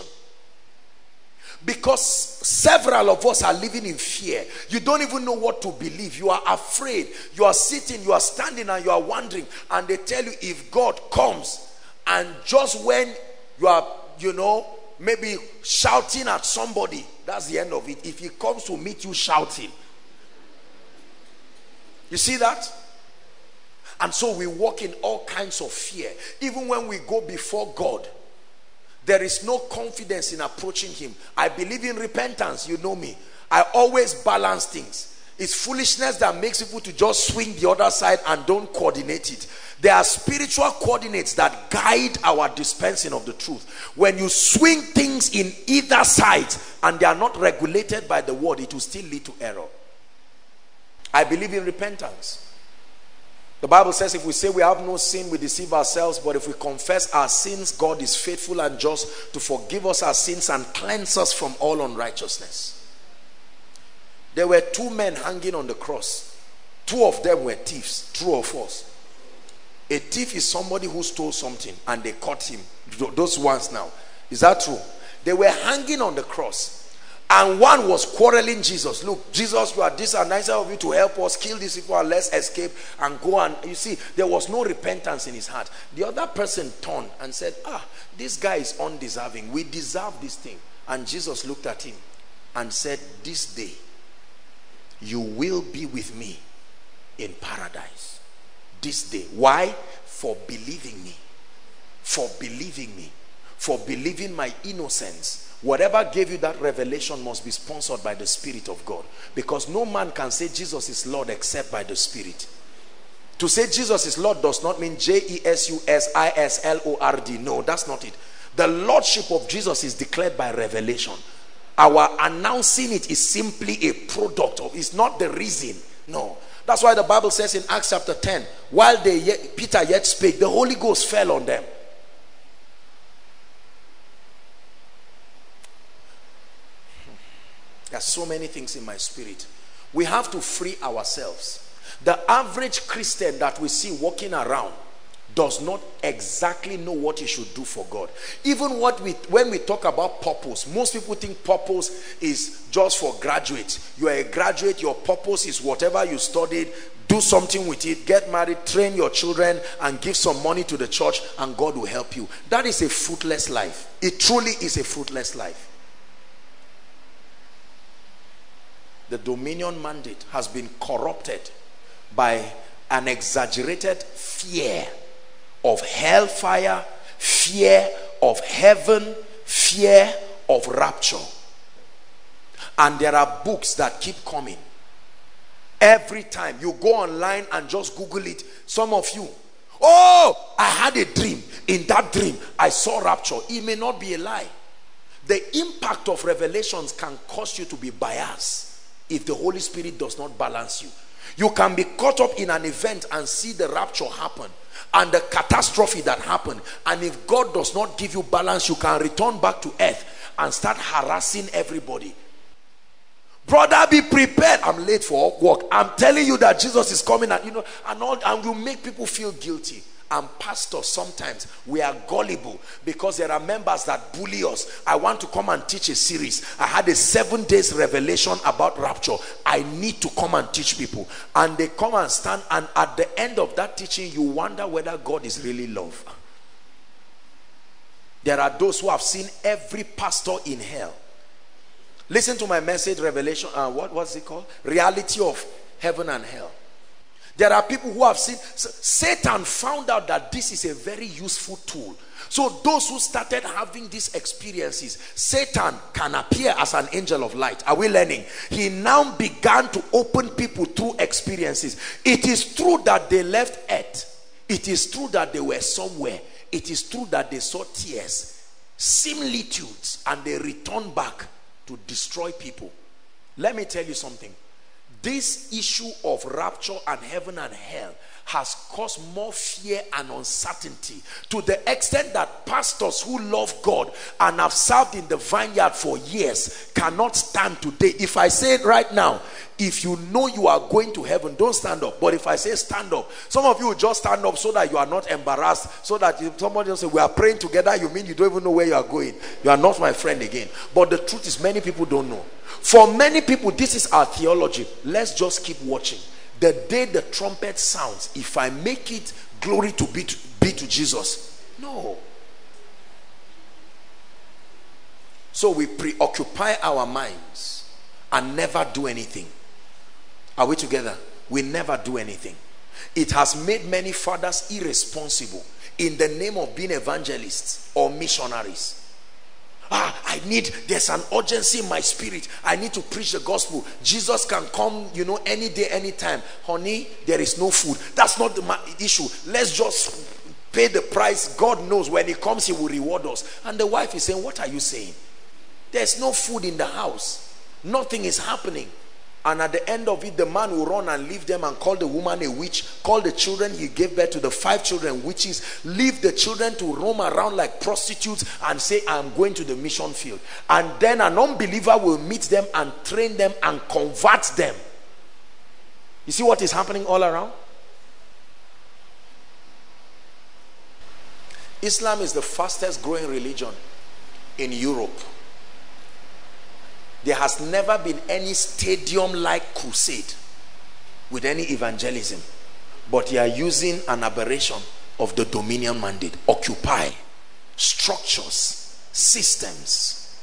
Because several of us are living in fear. You don't even know what to believe. You are afraid. You are sitting, you are standing, and you are wondering. And they tell you, if God comes, and just when you are, you know, maybe shouting at somebody, that's the end of it. If he comes to meet you shouting. You see that? And so we walk in all kinds of fear. Even when we go before God, there is no confidence in approaching him. I believe in repentance. You know me. I always balance things. It's foolishness that makes people to just swing the other side and don't coordinate it. There are spiritual coordinates that guide our dispensing of the truth. When you swing things in either side and they are not regulated by the word, it will still lead to error. I believe in repentance. The Bible says if we say we have no sin, we deceive ourselves. But if we confess our sins, God is faithful and just to forgive us our sins and cleanse us from all unrighteousness. There were two men hanging on the cross. Two of them were thieves. True or false? A thief is somebody who stole something and they caught him. Those ones now. Is that true? They were hanging on the cross. And one was quarreling Jesus. Look, Jesus, you are this and nicer of you to help us. Kill these people and let's escape and go. And you see, there was no repentance in his heart. The other person turned and said, ah, this guy is undeserving. We deserve this thing. And Jesus looked at him and said, this day you will be with me in paradise. This day. Why? For believing me. For believing me. For believing my innocence. Whatever gave you that revelation must be sponsored by the Spirit of God. Because no man can say Jesus is Lord except by the Spirit. To say Jesus is Lord does not mean J E S U S I S L O R D. No, that's not it. The Lordship of Jesus is declared by revelation. Our announcing it is simply a product of, it's not the reason. No. That's why the Bible says in Acts chapter ten, while they yet, Peter yet spake, the Holy Ghost fell on them. There are so many things in my spirit. We have to free ourselves. The average Christian that we see walking around does not exactly know what he should do for God. Even what we, when we talk about purpose, most people think purpose is just for graduates. You are a graduate, your purpose is whatever you studied, do something with it, get married, train your children, and give some money to the church, and God will help you. That is a fruitless life. It truly is a fruitless life. The dominion mandate has been corrupted by an exaggerated fear of hellfire, fear of heaven, fear of rapture. And there are books that keep coming. Every time you go online and just Google it, some of you, oh, I had a dream. In that dream, I saw rapture. It may not be a lie. The impact of revelations can cause you to be biased if the Holy Spirit does not balance you. You can be caught up in an event and see the rapture happen and the catastrophe that happened. And if God does not give you balance, you can return back to earth and start harassing everybody. Brother, be prepared. I'm late for work. I'm telling you that Jesus is coming, and you know, and all, and you make people feel guilty. And pastors, sometimes we are gullible because there are members that bully us. I want to come and teach a series. I had a seven days revelation about rapture. I need to come and teach people. And they come and stand, and at the end of that teaching, you wonder whether God is really love. There are those who have seen every pastor in hell. Listen to my message, Revelation, uh, what was it called? Reality of Heaven and Hell. There are people who have seen, Satan found out that this is a very useful tool. So those who started having these experiences, Satan can appear as an angel of light. Are we learning? He now began to open people through experiences. It is true that they left earth. It is true that they were somewhere. It is true that they saw tears, similitudes, and they returned back to destroy people. Let me tell you something. This issue of rapture and heaven and hell has caused more fear and uncertainty to the extent that pastors who love God and have served in the vineyard for years cannot stand today. If I say it right now, if you know you are going to heaven, don't stand up. But if I say stand up, some of you will just stand up so that you are not embarrassed, so that if somebody will say, we are praying together, you mean you don't even know where you are going. You are not my friend again. But the truth is many people don't know. For many people, this is our theology. Let's just keep watching. The day the trumpet sounds, if I make it, glory to be to, be to Jesus. No. So we preoccupy our minds and never do anything. Are we together? We never do anything. It has made many fathers irresponsible in the name of being evangelists or missionaries. Ah, I need, there's an urgency in my spirit. I need to preach the gospel. Jesus can come, you know, any day, anytime. Honey, there is no food. That's not the issue. Let's just pay the price. God knows when he comes, he will reward us. And the wife is saying, what are you saying? There's no food in the house. Nothing is happening. And at the end of it, the man will run and leave them and call the woman a witch. Call the children he gave birth to, the five children, witches. Leave the children to roam around like prostitutes and say, I'm going to the mission field. And then an unbeliever will meet them and train them and convert them. You see what is happening all around? Islam is the fastest growing religion in Europe. There has never been any stadium-like crusade with any evangelism. But they are using an aberration of the dominion mandate. Occupy structures, systems,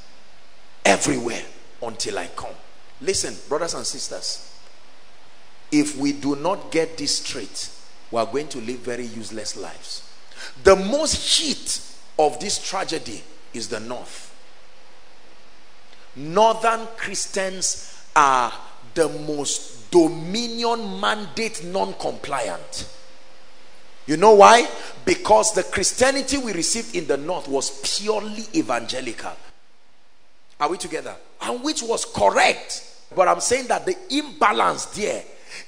everywhere until I come. Listen, brothers and sisters, if we do not get this straight, we are going to live very useless lives. The most heat of this tragedy is the north. Northern Christians are the most dominion mandate non-compliant. You know why? Because the Christianity we received in the north was purely evangelical. Are we together? And which was correct. But I'm saying that the imbalance there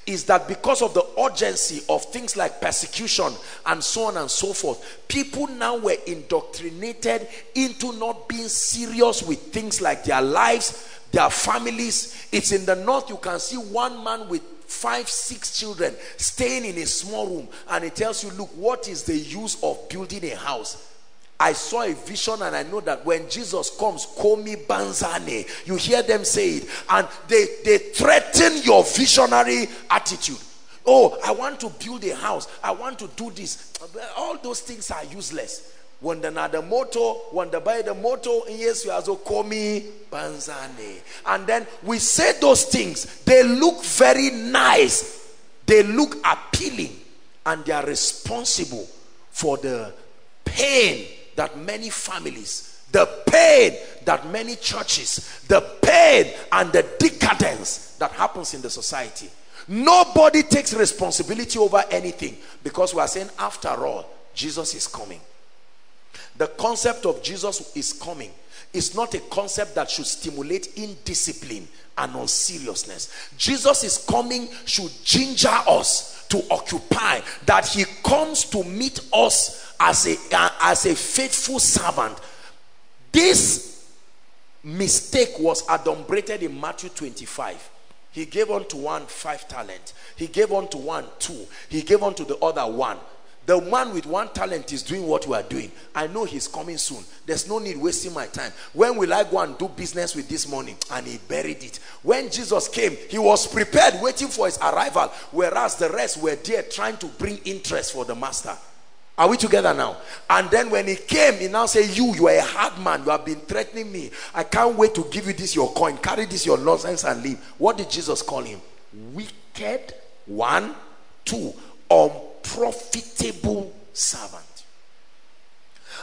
is that because of the urgency of things like persecution and so on and so forth, people now were indoctrinated into not being serious with things like their lives, their families. It's in the north you can see one man with five, six children staying in a small room, and he tells you, look, what is the use of building a house? I saw a vision and I know that when Jesus comes, komi banzane. You hear them say it. And they, they threaten your visionary attitude. Oh, I want to build a house. I want to do this. All those things are useless. When the nada moto, when the by the moto, yes, you are so komi banzane. And then we say those things. They look very nice. They look appealing. And they are responsible for the pain that many families, the pain that many churches, the pain and the decadence that happens in the society. Nobody takes responsibility over anything because we are saying, after all, Jesus is coming. The concept of Jesus is coming is not a concept that should stimulate indiscipline and unseriousness. Jesus is coming should ginger us to occupy, that he comes to meet us as a, uh, as a faithful servant. This mistake was adumbrated in Matthew twenty-five. He gave unto one five talent. He gave unto one two. He gave unto the other one. The one with one talent is doing what we are doing. I know he's coming soon. There's no need wasting my time. When will I go and do business with this money? And he buried it. When Jesus came, he was prepared, waiting for his arrival, whereas the rest were there trying to bring interest for the master. Are we together now? And then when he came, he now said, you, you are a hard man. You have been threatening me. I can't wait to give you this, your coin. Carry this, your nonsense, and leave. What did Jesus call him? Wicked one, two, unprofitable servant.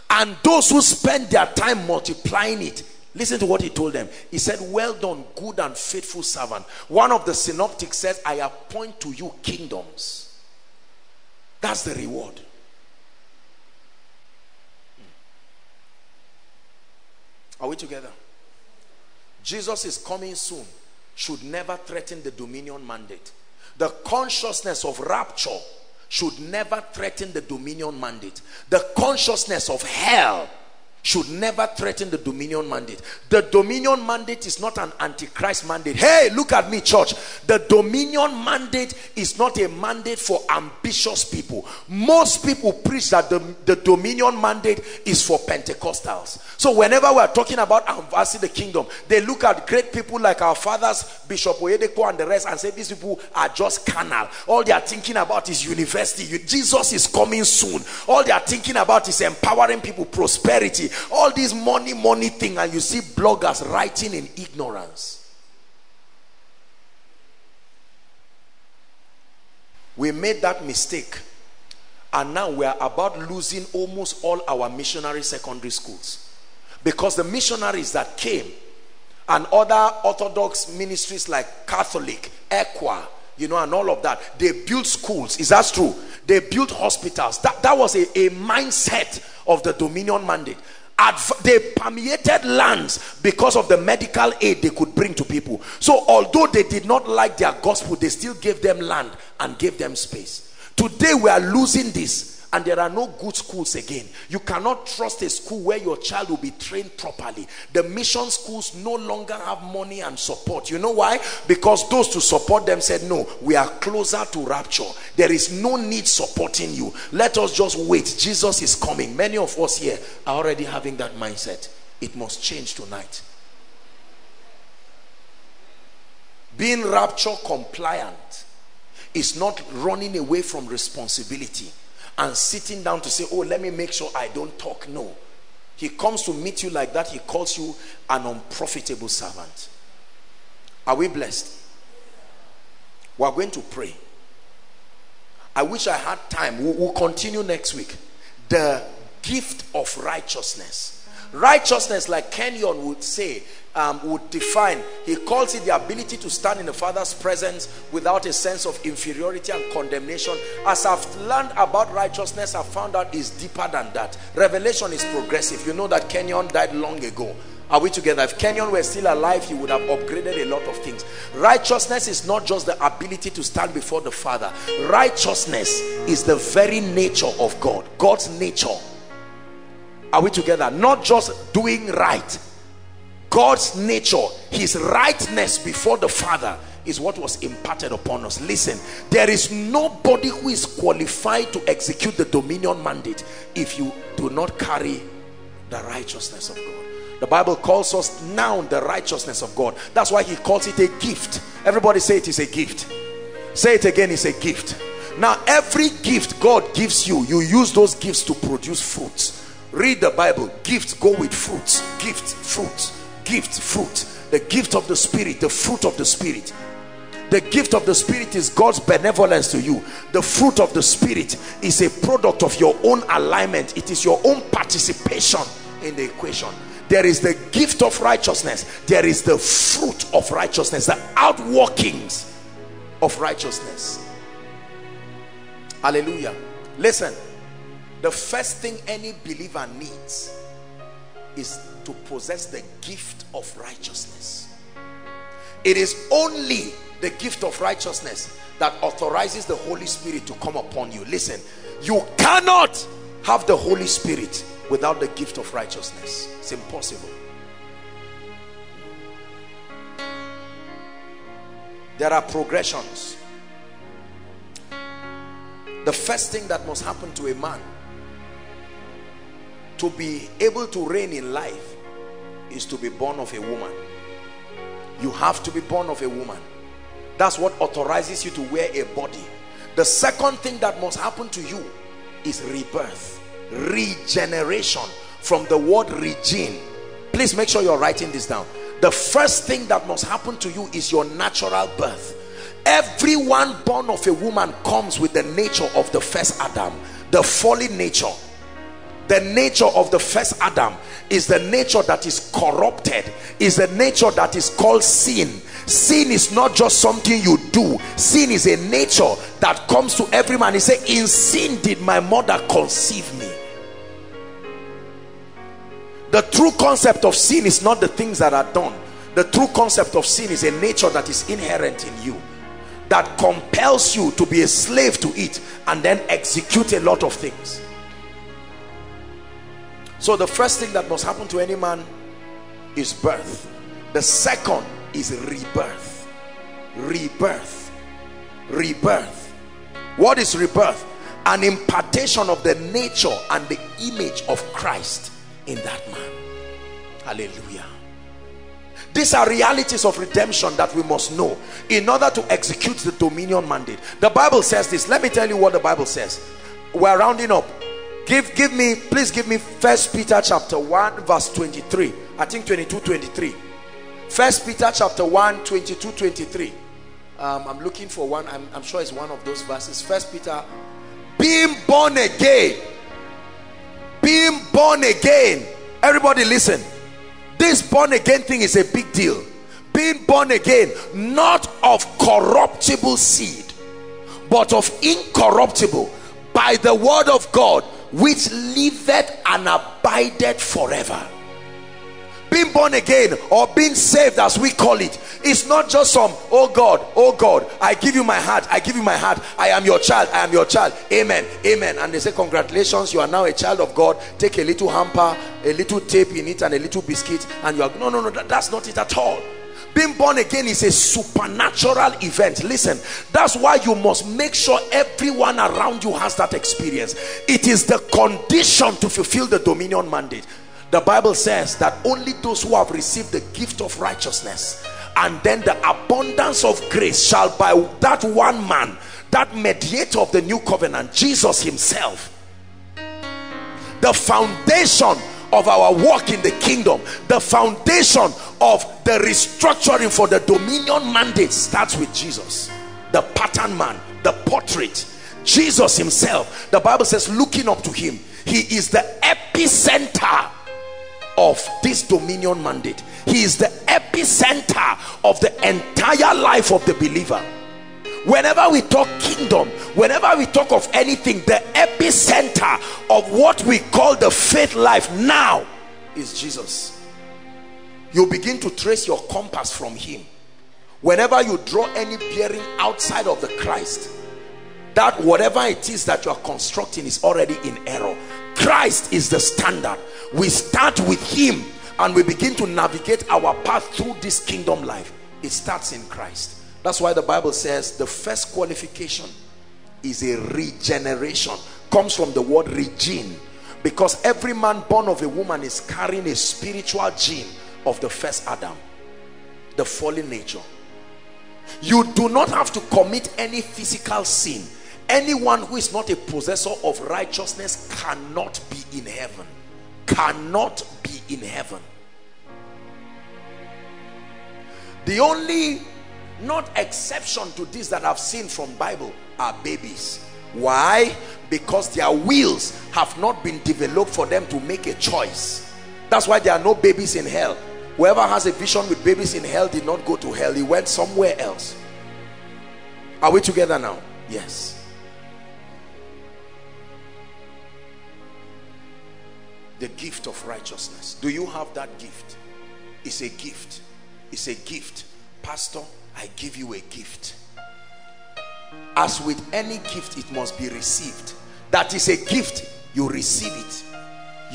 And those who spend their time multiplying it, listen to what he told them. He said, well done, good and faithful servant. One of the synoptics says, I appoint to you kingdoms. That's the reward. Are we together? Jesus is coming soon should never threaten the dominion mandate. The consciousness of rapture should never threaten the dominion mandate. The consciousness of hell should never threaten the dominion mandate. The dominion mandate is not an antichrist mandate. Hey, look at me, church. The dominion mandate is not a mandate for ambitious people. Most people preach that the, the dominion mandate is for Pentecostals. So whenever we are talking about advancing the kingdom, they look at great people like our fathers, Bishop Oyedepo and the rest, and say these people are just carnal. All they are thinking about is university. Jesus is coming soon. All they are thinking about is empowering people, prosperity. All this money, money thing, and you see bloggers writing in ignorance. We made that mistake, and now we are about losing almost all our missionary secondary schools Because the missionaries that came and other orthodox ministries like Catholic, Equa, you know, and all of that, they built schools. Is that true? They built hospitals. That, that was a, a mindset of the dominion mandate. Adv- they permeated lands because of the medical aid they could bring to people. So although they did not like their gospel, they still gave them land and gave them space. Today we are losing this, and there are no good schools again. You cannot trust a school where your child will be trained properly. The mission schools no longer have money and support. You know why? Because those to support them said, no, we are closer to rapture. There is no need supporting you. Let us just wait. Jesus is coming. Many of us here are already having that mindset. It must change tonight. Being rapture compliant is not running away from responsibility and sitting down to say, oh, let me make sure I don't talk. No. He comes to meet you like that. He calls you an unprofitable servant. Are we blessed? We are going to pray. I wish I had time. We'll, we'll continue next week. The gift of righteousness. Righteousness, like Kenyon would say, um, would define. He calls it the ability to stand in the Father's presence without a sense of inferiority and condemnation. As I've learned about righteousness, I found out it's deeper than that. Revelation is progressive. You know that Kenyon died long ago. Are we together? If Kenyon were still alive, he would have upgraded a lot of things. Righteousness is not just the ability to stand before the Father. Righteousness is the very nature of God. God's nature. Are we together? Not just doing right. God's nature, his rightness before the Father is what was imparted upon us. Listen, there is nobody who is qualified to execute the dominion mandate if you do not carry the righteousness of God. The Bible calls us now the righteousness of God. That's why he calls it a gift. Everybody say it is a gift. Say it again, it's a gift. Now, every gift God gives you, you use those gifts to produce fruits. Read the Bible. Gifts go with fruits. Gift, fruit, gift, fruit. The gift of the Spirit, the fruit of the Spirit. The gift of the Spirit is God's benevolence to you. The fruit of the Spirit is a product of your own alignment. It is your own participation in the equation. There is the gift of righteousness. There is the fruit of righteousness, the outworkings of righteousness. Hallelujah. Listen. The first thing any believer needs is to possess the gift of righteousness. It is only the gift of righteousness that authorizes the Holy Spirit to come upon you. Listen, you cannot have the Holy Spirit without the gift of righteousness. It's impossible. There are progressions. The first thing that must happen to a man to be able to reign in life is to be born of a woman. You have to be born of a woman. That's what authorizes you to wear a body. The second thing that must happen to you is rebirth, regeneration, from the word regen. Please make sure you're writing this down. The first thing that must happen to you is your natural birth. Everyone born of a woman comes with the nature of the first Adam, the fallen nature. The nature of the first Adam is the nature that is corrupted, is the nature that is called sin. Sin is not just something you do. Sin is a nature that comes to every man. He said, in sin did my mother conceive me. The true concept of sin is not the things that are done. The true concept of sin is a nature that is inherent in you, that compels you to be a slave to it and then execute a lot of things. So the first thing that must happen to any man is birth. The second is rebirth. Rebirth. Rebirth. What is rebirth? An impartation of the nature and the image of Christ in that man. Hallelujah. These are realities of redemption that we must know in order to execute the dominion mandate. The Bible says this. Let me tell you what the Bible says. We're rounding up. Give, give me, please give me First Peter chapter one verse twenty-three. I think twenty-two, twenty-three. First Peter chapter one, twenty-two, twenty-three. Um, I'm looking for one. I'm, I'm sure it's one of those verses. First Peter. Being born again. Being born again. Everybody listen. This born again thing is a big deal. Being born again, not of corruptible seed, but of incorruptible, by the word of God, which liveth and abideth forever. Being born again, or being saved as we call it, it's not just some, oh God, oh God, I give you my heart, I give you my heart, I am your child, I am your child, amen, amen. And they say, congratulations, you are now a child of God. Take a little hamper, a little tape in it, and a little biscuit, and you are, no, no, no, that, that's not it at all. Being born again is a supernatural event. Listen, that's why you must make sure everyone around you has that experience. It is the condition to fulfill the dominion mandate. The Bible says that only those who have received the gift of righteousness and then the abundance of grace shall, by that one man, that mediator of the new covenant, Jesus himself, the foundation of our walk in the kingdom, the foundation of the restructuring for the dominion mandate, starts with Jesus, the pattern man, the portrait, Jesus himself. The Bible says, looking up to him, he is the epicenter of this dominion mandate. He is the epicenter of the entire life of the believer. Whenever we talk kingdom, whenever we talk of anything, the epicenter of what we call the faith life now is Jesus. You begin to trace your compass from him. Whenever you draw any bearing outside of the Christ, that whatever it is that you are constructing is already in error. Christ is the standard. We start with him and we begin to navigate our path through this kingdom life. It starts in Christ. That's why the Bible says the first qualification is a regeneration. Comes from the word regene, because every man born of a woman is carrying a spiritual gene of the first Adam, the fallen nature. You do not have to commit any physical sin. Anyone who is not a possessor of righteousness cannot be in heaven. Cannot be in heaven. The only not exception to this that I've seen from Bible are babies. Why? Because their wills have not been developed for them to make a choice. That's why there are no babies in hell. Whoever has a vision with babies in hell did not go to hell. He went somewhere else. Are we together now? Yes. The gift of righteousness. Do you have that gift? It's a gift. It's a gift. Pastor, I give you a gift. As with any gift, it must be received. That is a gift. You receive it.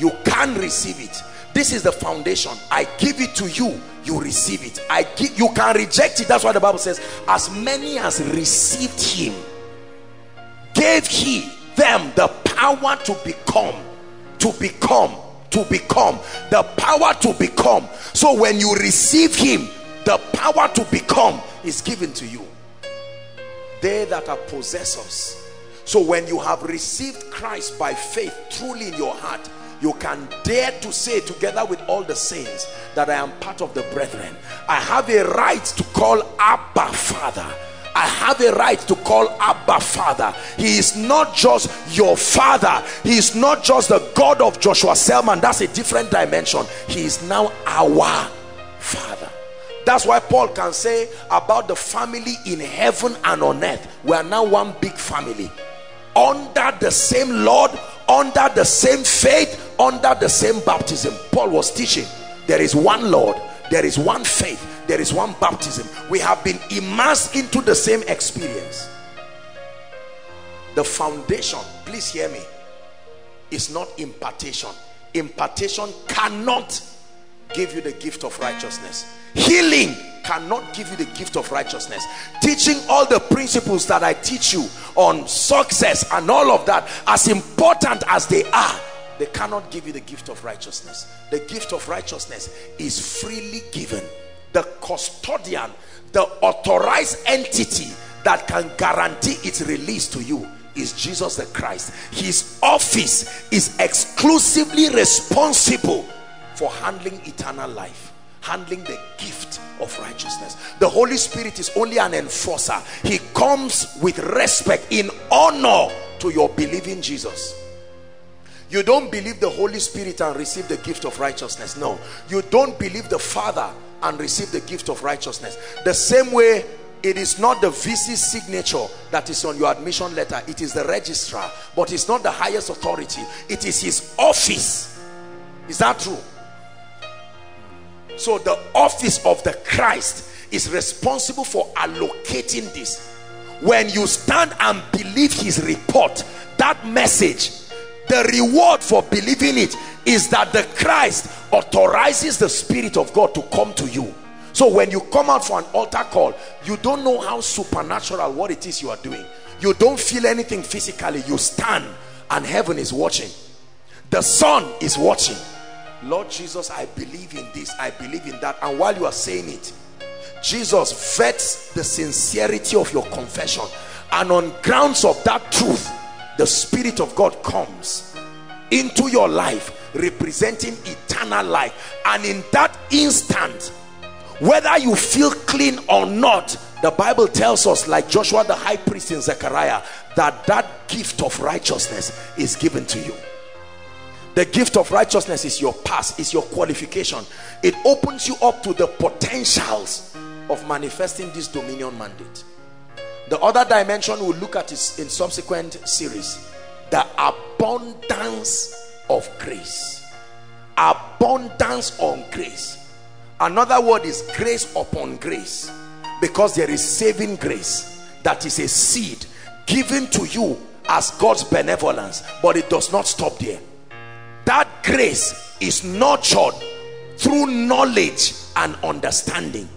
You can receive it. This is the foundation. I give it to you. You receive it. I give, you can reject it. That's why the Bible says, as many as received him, gave he them the power to become, to become, to become, the power to become. So when you receive him, the power to become is given to you. They that are possessors. So when you have received Christ by faith truly in your heart, you can dare to say together with all the saints that I am part of the brethren. I have a right to call Abba Father. I have a right to call Abba Father. He is not just your father. He is not just the God of Joshua Selman. That's a different dimension. He is now our Father. That's why Paul can say about the family in heaven and on earth, we are now one big family. Under the same Lord, under the same faith, under the same baptism. Paul was teaching, there is one Lord, there is one faith, there is one baptism. We have been immersed into the same experience. The foundation, please hear me, is not impartation. Impartation cannot give you the gift of righteousness. Healing cannot give you the gift of righteousness. Teaching all the principles that I teach you on success and all of that, as important as they are, they cannot give you the gift of righteousness. The gift of righteousness is freely given. The custodian, the authorized entity that can guarantee its release to you is Jesus the Christ. His office is exclusively responsible for handling eternal life, handling the gift of righteousness. The Holy Spirit is only an enforcer. He comes with respect, in honor to your believing Jesus. You don't believe the Holy Spirit and receive the gift of righteousness. No, you don't believe the Father and receive the gift of righteousness. The same way, it is not the V C signature that is on your admission letter. It is the registrar, but it's not the highest authority. It is his office. Is that true? So the office of the Christ is responsible for allocating this. When you stand and believe his report, that message, the reward for believing it is that the Christ authorizes the Spirit of God to come to you. So when you come out for an altar call, you don't know how supernatural what it is you are doing. You don't feel anything physically. You stand and heaven is watching. The Son is watching. Lord Jesus, I believe in this. I believe in that. And while you are saying it, Jesus vets the sincerity of your confession, and on grounds of that truth, the Spirit of God comes into your life representing eternal life. And in that instant, whether you feel clean or not, the Bible tells us, like Joshua the high priest in Zechariah, that that gift of righteousness is given to you. The gift of righteousness is your pass, is your qualification. It opens you up to the potentials of manifesting this dominion mandate. The other dimension we'll look at is in subsequent series, the abundance of grace. Abundance on grace. Another word is grace upon grace, because there is saving grace that is a seed given to you as God's benevolence, but it does not stop there. That grace is nurtured through knowledge and understanding.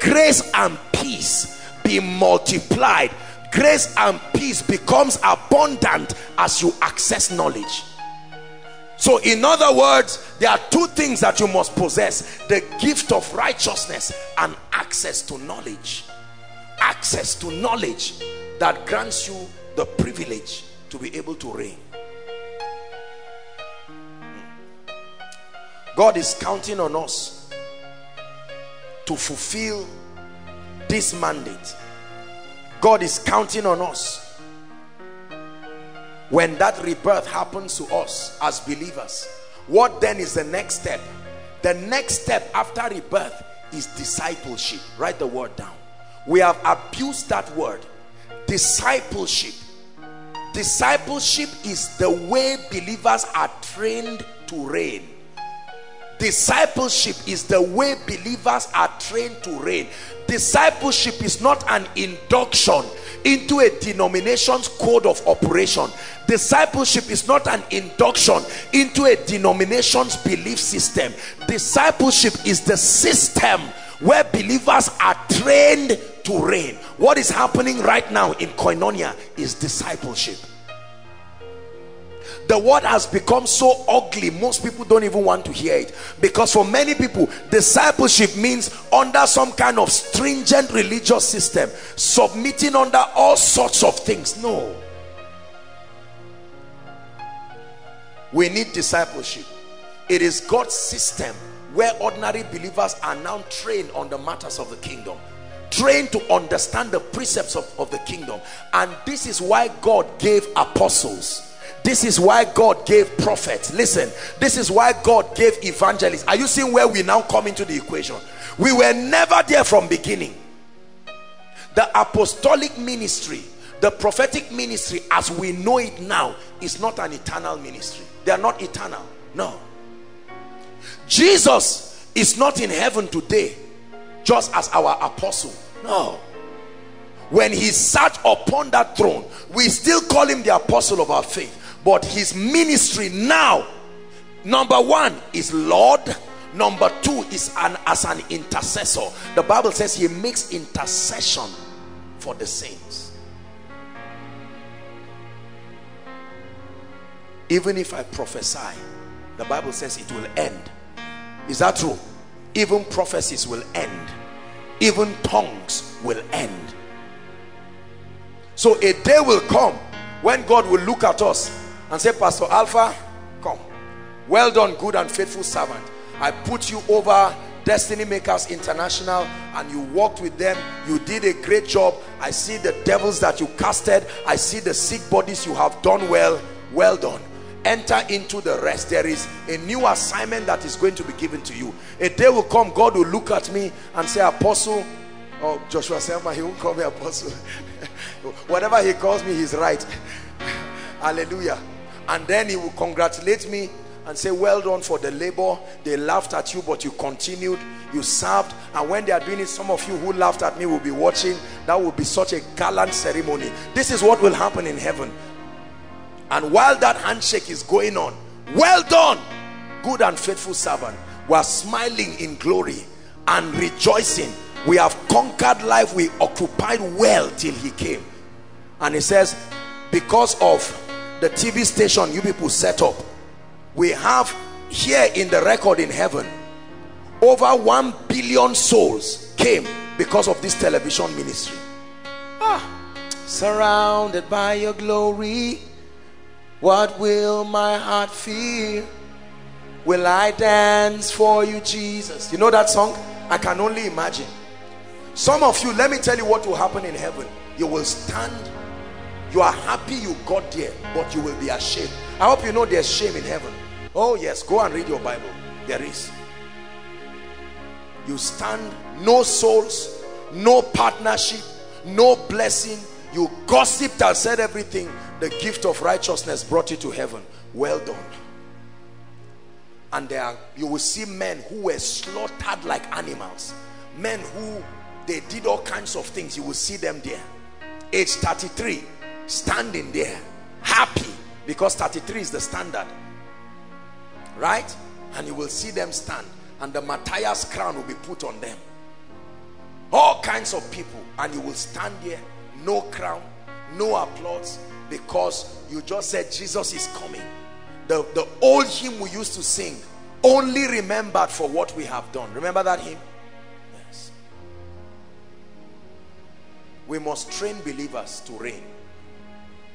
Grace and peace be multiplied. Grace and peace becomes abundant as you access knowledge. So in other words, there are two things that you must possess: the gift of righteousness and access to knowledge. Access to knowledge that grants you the privilege to be able to reign. God is counting on us to fulfill this mandate. God is counting on us. When that rebirth happens to us as believers, what then is the next step? The next step after rebirth is discipleship. Write the word down. We have abused that word. Discipleship. Discipleship is the way believers are trained to reign. Discipleship is the way believers are trained to reign. Discipleship is not an induction into a denomination's code of operation. Discipleship is not an induction into a denomination's belief system. Discipleship is the system where believers are trained to reign. What is happening right now in Koinonia is discipleship. The word has become so ugly, most people don't even want to hear it, because for many people discipleship means under some kind of stringent religious system, submitting under all sorts of things. No, we need discipleship. It is God's system where ordinary believers are now trained on the matters of the kingdom, trained to understand the precepts of, of the kingdom. And this is why God gave apostles. This is why God gave prophets. Listen, this is why God gave evangelists. Are you seeing where we now come into the equation? We were never there from beginning. The apostolic ministry, the prophetic ministry as we know it now, is not an eternal ministry. They are not eternal. No. Jesus is not in heaven today just as our apostle. No. When he sat upon that throne, we still call him the apostle of our faith. But his ministry now, number one, is Lord. Number two is an, as an intercessor. The Bible says he makes intercession for the saints. Even if I prophesy, the Bible says it will end. Is that true? Even prophecies will end. Even tongues will end. So a day will come when God will look at us and say, Pastor Alpha, come. Well done, good and faithful servant. I put you over Destiny Makers International and you walked with them. You did a great job. I see the devils that you casted. I see the sick bodies you have done well. Well done. enter into the rest. There is a new assignment that is going to be given to you. A day will come, God will look at me and say, Apostle, oh, Joshua Selman, he won't call me Apostle. Whatever he calls me, he's right. Hallelujah. And then he will congratulate me and say, well done for the labor. They laughed at you, but you continued, you served. And when they are doing it, some of you who laughed at me will be watching. That will be such a gallant ceremony. This is what will happen in heaven. And while that handshake is going on, well done, good and faithful servant. We are smiling in glory and rejoicing. We have conquered life. We occupied well till he came. And he says, because of the T V station you people set up, we have here in the record in heaven, over one billion souls came because of this television ministry. Ah, surrounded by your glory, what will my heart feel? Will I dance for you, Jesus? You know that song? I can only imagine. Some of you, let me tell you what will happen in heaven. You will stand. You are happy you got there, but you will be ashamed. I hope you know there's shame in heaven. Oh yes, go and read your Bible. There is. You stand, no souls, no partnership, no blessing. You gossiped and said everything. The gift of righteousness brought you to heaven. Well done. And there are, you will see men who were slaughtered like animals. Men who, they did all kinds of things. You will see them there. Age thirty-three, standing there, happy. Because thirty-three is the standard. Right? And you will see them stand. And the Matthias crown will be put on them. All kinds of people. And you will stand there. No crown. No applause. Because you just said Jesus is coming. The, the old hymn we used to sing, only remembered for what we have done. Remember that hymn? Yes. We must train believers to reign.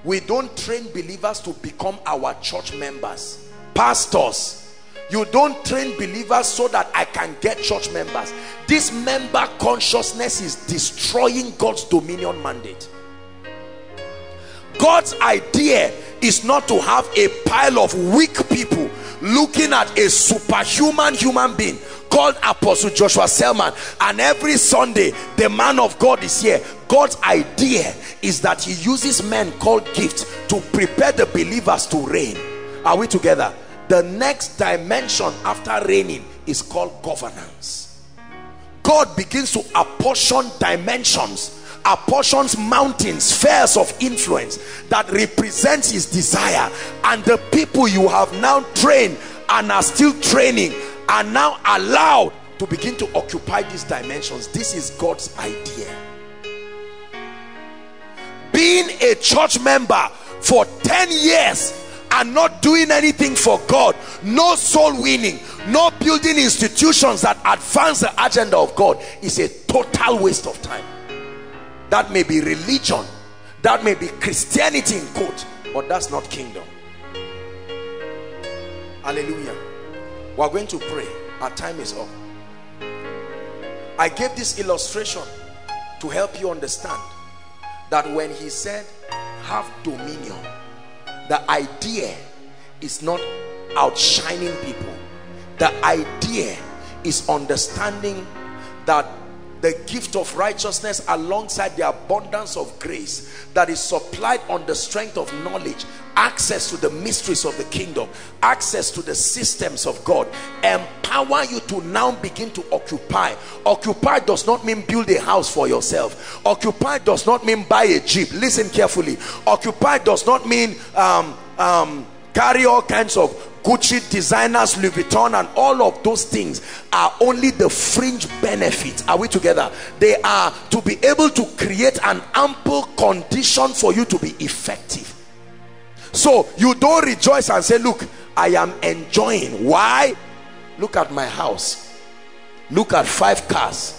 We don't train believers to become our church members. Pastors, you don't train believers so that I can get church members. This member consciousness is destroying God's dominion mandate. God's idea is not to have a pile of weak people looking at a superhuman human being called Apostle Joshua Selman, and every Sunday the man of God is here. God's idea is that he uses men called gifts to prepare the believers to reign. Are we together? The next dimension after reigning is called governance. God begins to apportion dimensions, apportions mountains, spheres of influence that represents his desire. And the people you have now trained and are still training are now allowed to begin to occupy these dimensions. This is God's idea. Being a church member for ten years and not doing anything for God, no soul winning, no building institutions that advance the agenda of God, is a total waste of time. That may be religion, that may be Christianity in quote, but that's not kingdom. Hallelujah. We're going to pray. Our time is up. I gave this illustration to help you understand that when he said have dominion, the idea is not outshining people. The idea is understanding that the gift of righteousness alongside the abundance of grace that is supplied on the strength of knowledge, access to the mysteries of the kingdom, access to the systems of God, empower you to now begin to occupy. Occupy does not mean build a house for yourself. Occupy does not mean buy a jeep. Listen carefully. Occupy does not mean um, um, carry all kinds of Gucci, designers, Louis Vuitton, and all of those things are only the fringe benefits. Are we together? They are to be able to create an ample condition for you to be effective. So you don't rejoice and say, look, I am enjoying. Why? Look at my house. Look at five cars.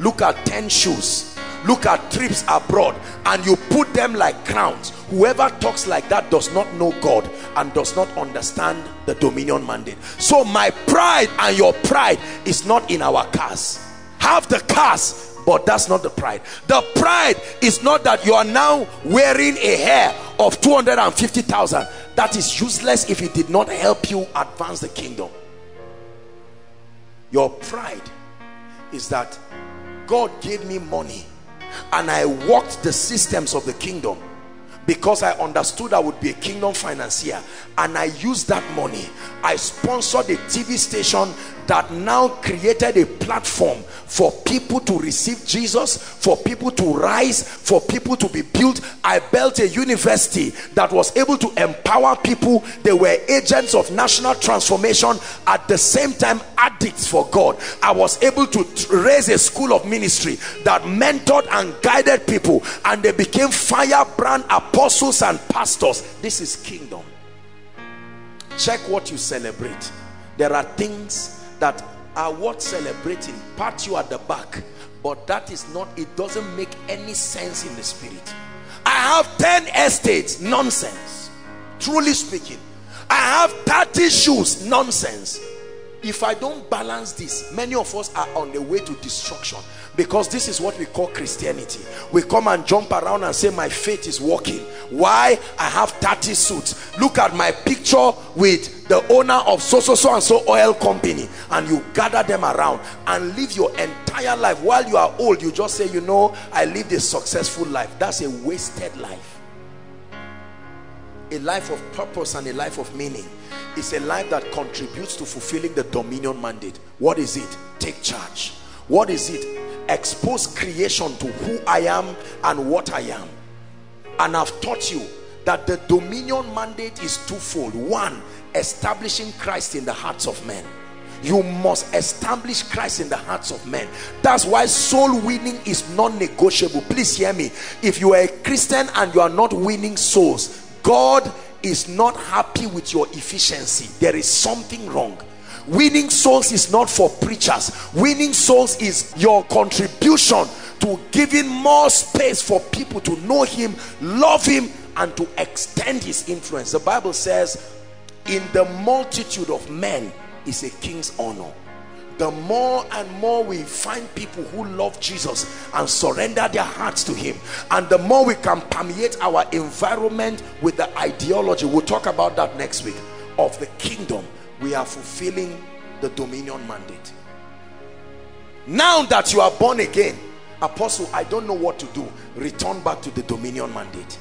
Look at ten shoes. Look at trips abroad. And you put them like crowns. Whoever talks like that does not know God and does not understand the dominion mandate. So my pride and your pride is not in our cars. Have the cars, but that's not the pride. The pride is not that you are now wearing a hair of two hundred fifty thousand that is useless if it did not help you advance the kingdom. Your pride is that God gave me money and I walked the systems of the kingdom because I understood I would be a kingdom financier, and I used that money. I sponsored a T V station that now created a platform for people to receive Jesus, for people to rise, for people to be built. I built a university that was able to empower people. They were agents of national transformation, at the same time addicts for God. I was able to raise a school of ministry that mentored and guided people, and they became firebrand apostles and pastors. This is kingdom. Check what you celebrate. There are things that are worth celebrating, pat you at the back, but that is not, it doesn't make any sense in the spirit. I have ten estates, nonsense. Truly speaking, I have thirty shoes, nonsense. If I don't balance this, many of us are on the way to destruction, because this is what we call Christianity. We come and jump around and say my faith is working. Why? I have thirty suits. Look at my picture with the owner of so so so and so oil company, and you gather them around and live your entire life. While you are old, you just say, you know, I lived a successful life. That's a wasted life. A life of purpose and a life of meaning is a life that contributes to fulfilling the dominion mandate. What is it? Take charge. What is it? Expose creation to who I am and what I am. And I've taught you that the dominion mandate is twofold. One, establishing Christ in the hearts of men. You must establish Christ in the hearts of men. That's why soul winning is non-negotiable. Please hear me. If you are a Christian and you are not winning souls, God is not happy with your efficiency. There is something wrong. Winning souls is not for preachers. Winning souls is your contribution to giving more space for people to know him, love him, and to extend his influence. The Bible says, in the multitude of men is a king's honor. The more and more we find people who love Jesus and surrender their hearts to him, and the more we can permeate our environment with the ideology, we'll talk about that next week, of the kingdom, we are fulfilling the dominion mandate. Now that you are born again, apostle, I don't know what to do. Return back to the dominion mandate.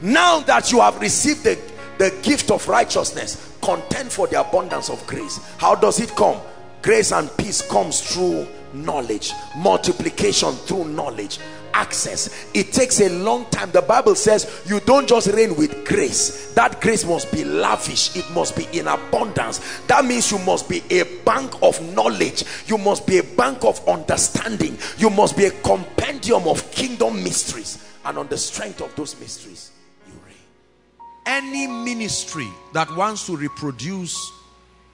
Now that you have received the, the gift of righteousness, contend for the abundance of grace. How does it come? Grace and peace comes through knowledge, multiplication through knowledge, access. It takes a long time. The Bible says you don't just reign with grace. That grace must be lavish. It must be in abundance. That means you must be a bank of knowledge. You must be a bank of understanding. You must be a compendium of kingdom mysteries. And on the strength of those mysteries, you reign. Any ministry that wants to reproduce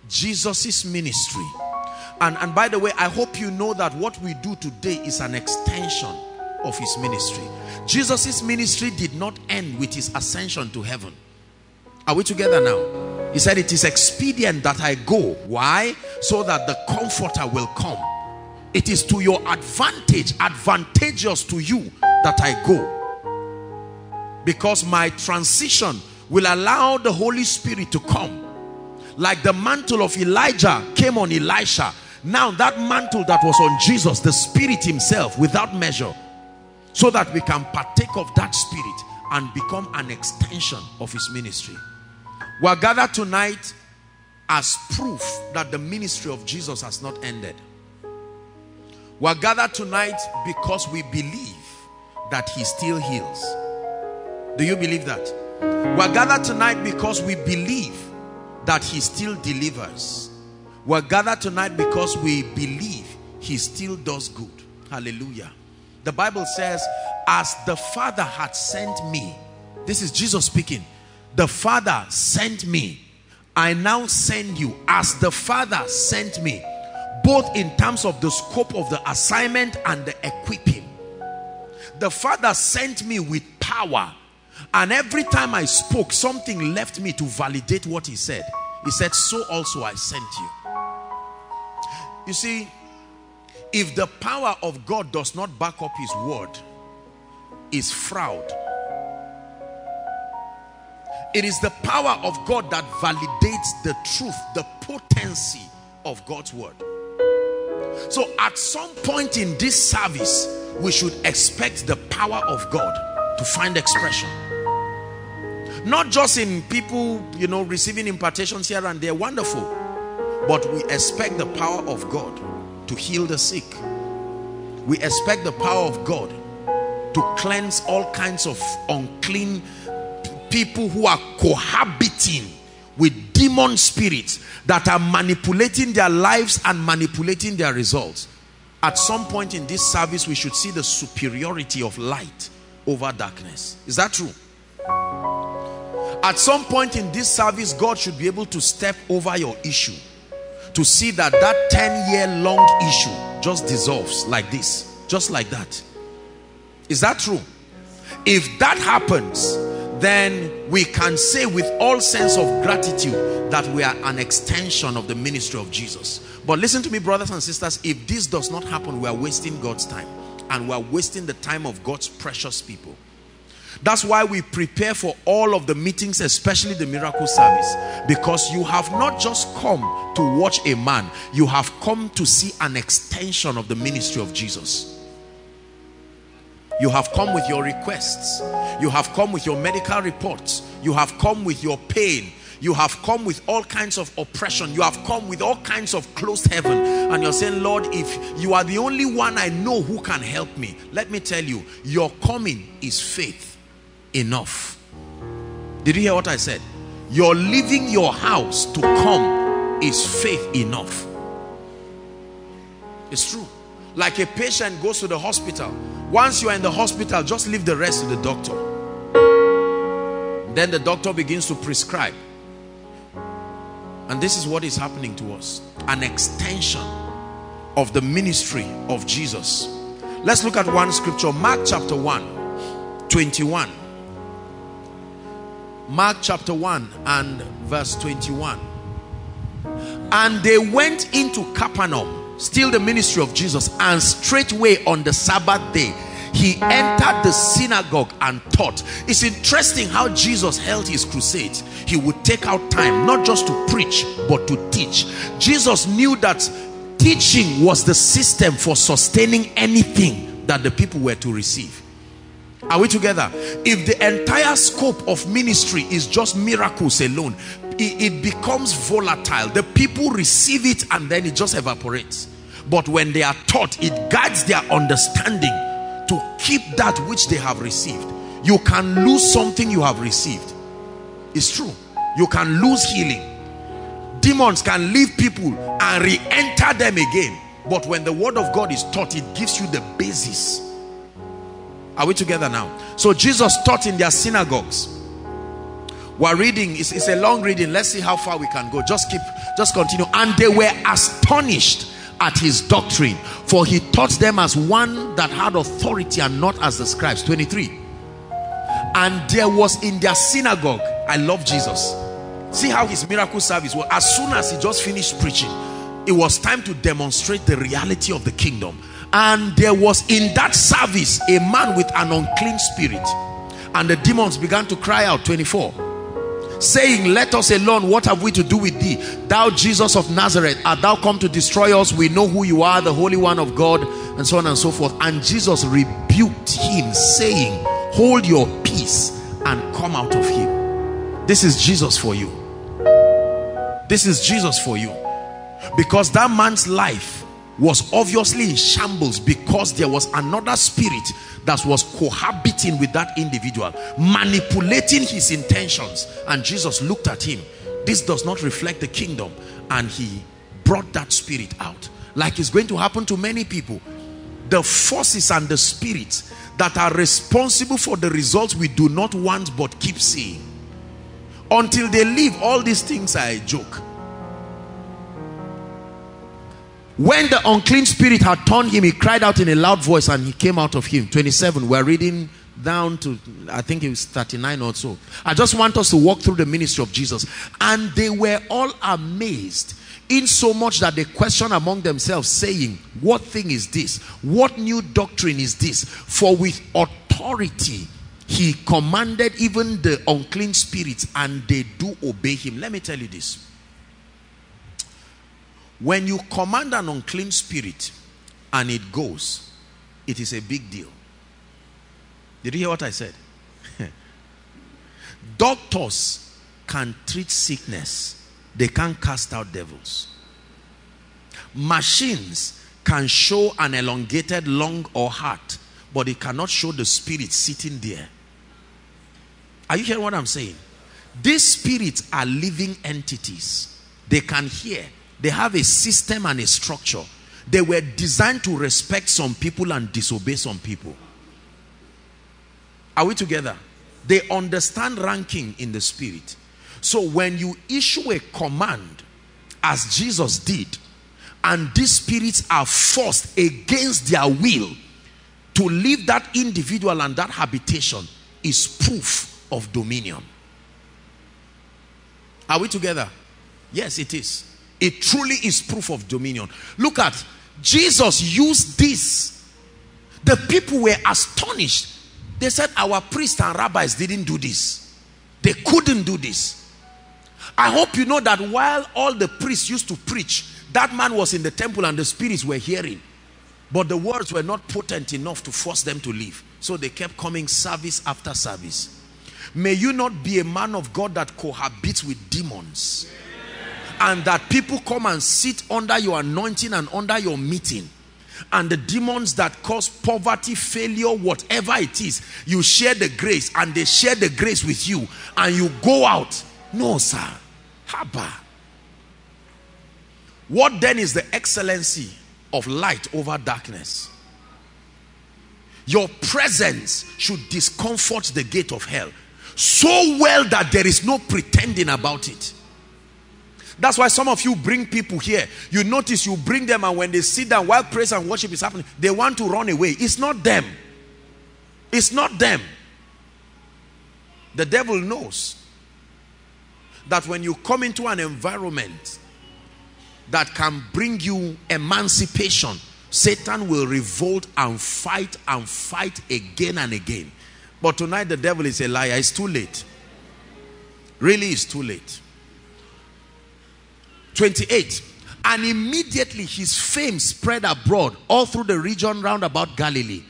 Jesus's ministry, and and by the way, I hope you know that what we do today is an extension of his ministry. Jesus's ministry did not end with his ascension to heaven. Are we together now? He said, it is expedient that I go. Why? So that the comforter will come. It is to your advantage, advantageous to you, that I go, because my transition will allow the Holy Spirit to come. Like the mantle of Elijah came on Elisha, now that mantle that was on Jesus, the Spirit himself without measure, so that we can partake of that Spirit and become an extension of his ministry. We are gathered tonight as proof that the ministry of Jesus has not ended. We are gathered tonight because we believe that he still heals. Do you believe that? We are gathered tonight because we believe that he still delivers. We're gathered tonight because we believe he still does good. Hallelujah. The Bible says, as the Father had sent me, this is Jesus speaking, the Father sent me, I now send you. As the Father sent me, both in terms of the scope of the assignment and the equipping. The Father sent me with power. And every time I spoke, something left me to validate what he said. He said, so also I sent you. You see, if the power of God does not back up his word, it's fraud. It is the power of God that validates the truth, the potency of God's word. So at some point in this service, we should expect the power of God to find expression. Not just in people, you know, receiving impartations here and there, wonderful. But we expect the power of God to heal the sick. We expect the power of God to cleanse all kinds of unclean people who are cohabiting with demon spirits that are manipulating their lives and manipulating their results. At some point in this service, we should see the superiority of light over darkness. Is that true? At some point in this service, God should be able to step over your issue to see that that ten year long issue just dissolves like this, just like that. Is that true? If that happens, then we can say with all sense of gratitude that we are an extension of the ministry of Jesus. But listen to me, brothers and sisters, if this does not happen, we are wasting God's time, and we are wasting the time of God's precious people. That's why we prepare for all of the meetings, especially the miracle service, because you have not just come to watch a man, you have come to see an extension of the ministry of Jesus. You have come with your requests. You have come with your medical reports. You have come with your pain. You have come with all kinds of oppression. You have come with all kinds of closed heaven. And you're saying, Lord, if you are the only one I know who can help me. Let me tell you, your coming is faith enough. Did you hear what I said? Your leaving your house to come is faith enough. It's true. Like a patient goes to the hospital. Once you are in the hospital, just leave the rest to the doctor. Then the doctor begins to prescribe. And this is what is happening to us. An extension of the ministry of Jesus. Let's look at one scripture. Mark chapter one, twenty-one. Mark chapter one and verse twenty-one. And they went into Capernaum. Still the ministry of Jesus. And straightway on the Sabbath day, he entered the synagogue and taught. It's interesting how Jesus held his crusades. He would take out time, not just to preach, but to teach. Jesus knew that teaching was the system for sustaining anything that the people were to receive. Are we together? If the entire scope of ministry is just miracles alone, it, it becomes volatile. The people receive it and then it just evaporates. But when they are taught, it guides their understanding to keep that which they have received. You can lose something you have received. It's true. You can lose healing. Demons can leave people and re-enter them again. But when the word of God is taught, it gives you the basis. Are we together now? So Jesus taught in their synagogues. We're reading, it's, it's a long reading. Let's see how far we can go. Just keep, just continue. And they were astonished at his doctrine, for he taught them as one that had authority and not as the scribes. twenty-three. And there was in their synagogue, I love Jesus. See how his miracle service was. As soon as he just finished preaching, it was time to demonstrate the reality of the kingdom. And there was in that service a man with an unclean spirit, and the demons began to cry out. Twenty-four, saying, let us alone, what have we to do with thee, thou Jesus of Nazareth? Art thou come to destroy us? We know who you are, the Holy One of God. And so on and so forth. And Jesus rebuked him, saying, hold your peace and come out of him. This is Jesus for you. This is Jesus for you. Because that man's life was obviously in shambles, because there was another spirit that was cohabiting with that individual, manipulating his intentions. And Jesus looked at him. This does not reflect the kingdom. And he brought that spirit out, like it's going to happen to many people. The forces and the spirits that are responsible for the results we do not want but keep seeing. Until they leave, all these things are a joke. When the unclean spirit had torn him, he cried out in a loud voice, and he came out of him. twenty-seven, we're reading down to, I think it was thirty-nine or so. I just want us to walk through the ministry of Jesus. And they were all amazed, insomuch that they questioned among themselves, saying, what thing is this? What new doctrine is this? For with authority He commanded even the unclean spirits and they do obey him. Let me tell you this. When you command an unclean spirit and it goes, it is a big deal. Did you hear what I said? Doctors can treat sickness. They can't cast out devils. Machines can show an elongated lung or heart, but it cannot show the spirit sitting there. Are you hearing what I'm saying? These spirits are living entities. They can hear. They have a system and a structure. They were designed to respect some people and disobey some people. Are we together? They understand ranking in the spirit. So when you issue a command, as Jesus did, and these spirits are forced against their will to leave that individual and that habitation, is proof of dominion. Are we together? Yes, it is. It truly is proof of dominion. Look at, Jesus used this. The people were astonished. They said, our priests and rabbis didn't do this. They couldn't do this. I hope you know that while all the priests used to preach, that man was in the temple and the spirits were hearing. But the words were not potent enough to force them to leave. So they kept coming service after service. May you not be a man of God that cohabits with demons. And that people come and sit under your anointing and under your meeting. And the demons that cause poverty, failure, whatever it is, you share the grace and they share the grace with you. And you go out. No, sir. Haba. What then is the excellency of light over darkness? Your presence should discomfort the gate of hell so well that there is no pretending about it. That's why some of you bring people here. You notice you bring them, and when they sit down while praise and worship is happening, they want to run away. It's not them. It's not them. The devil knows that when you come into an environment that can bring you emancipation, Satan will revolt and fight and fight again and again. But tonight the devil is a liar. It's too late. Really, it's too late. twenty-eight. And immediately his fame spread abroad all through the region round about Galilee.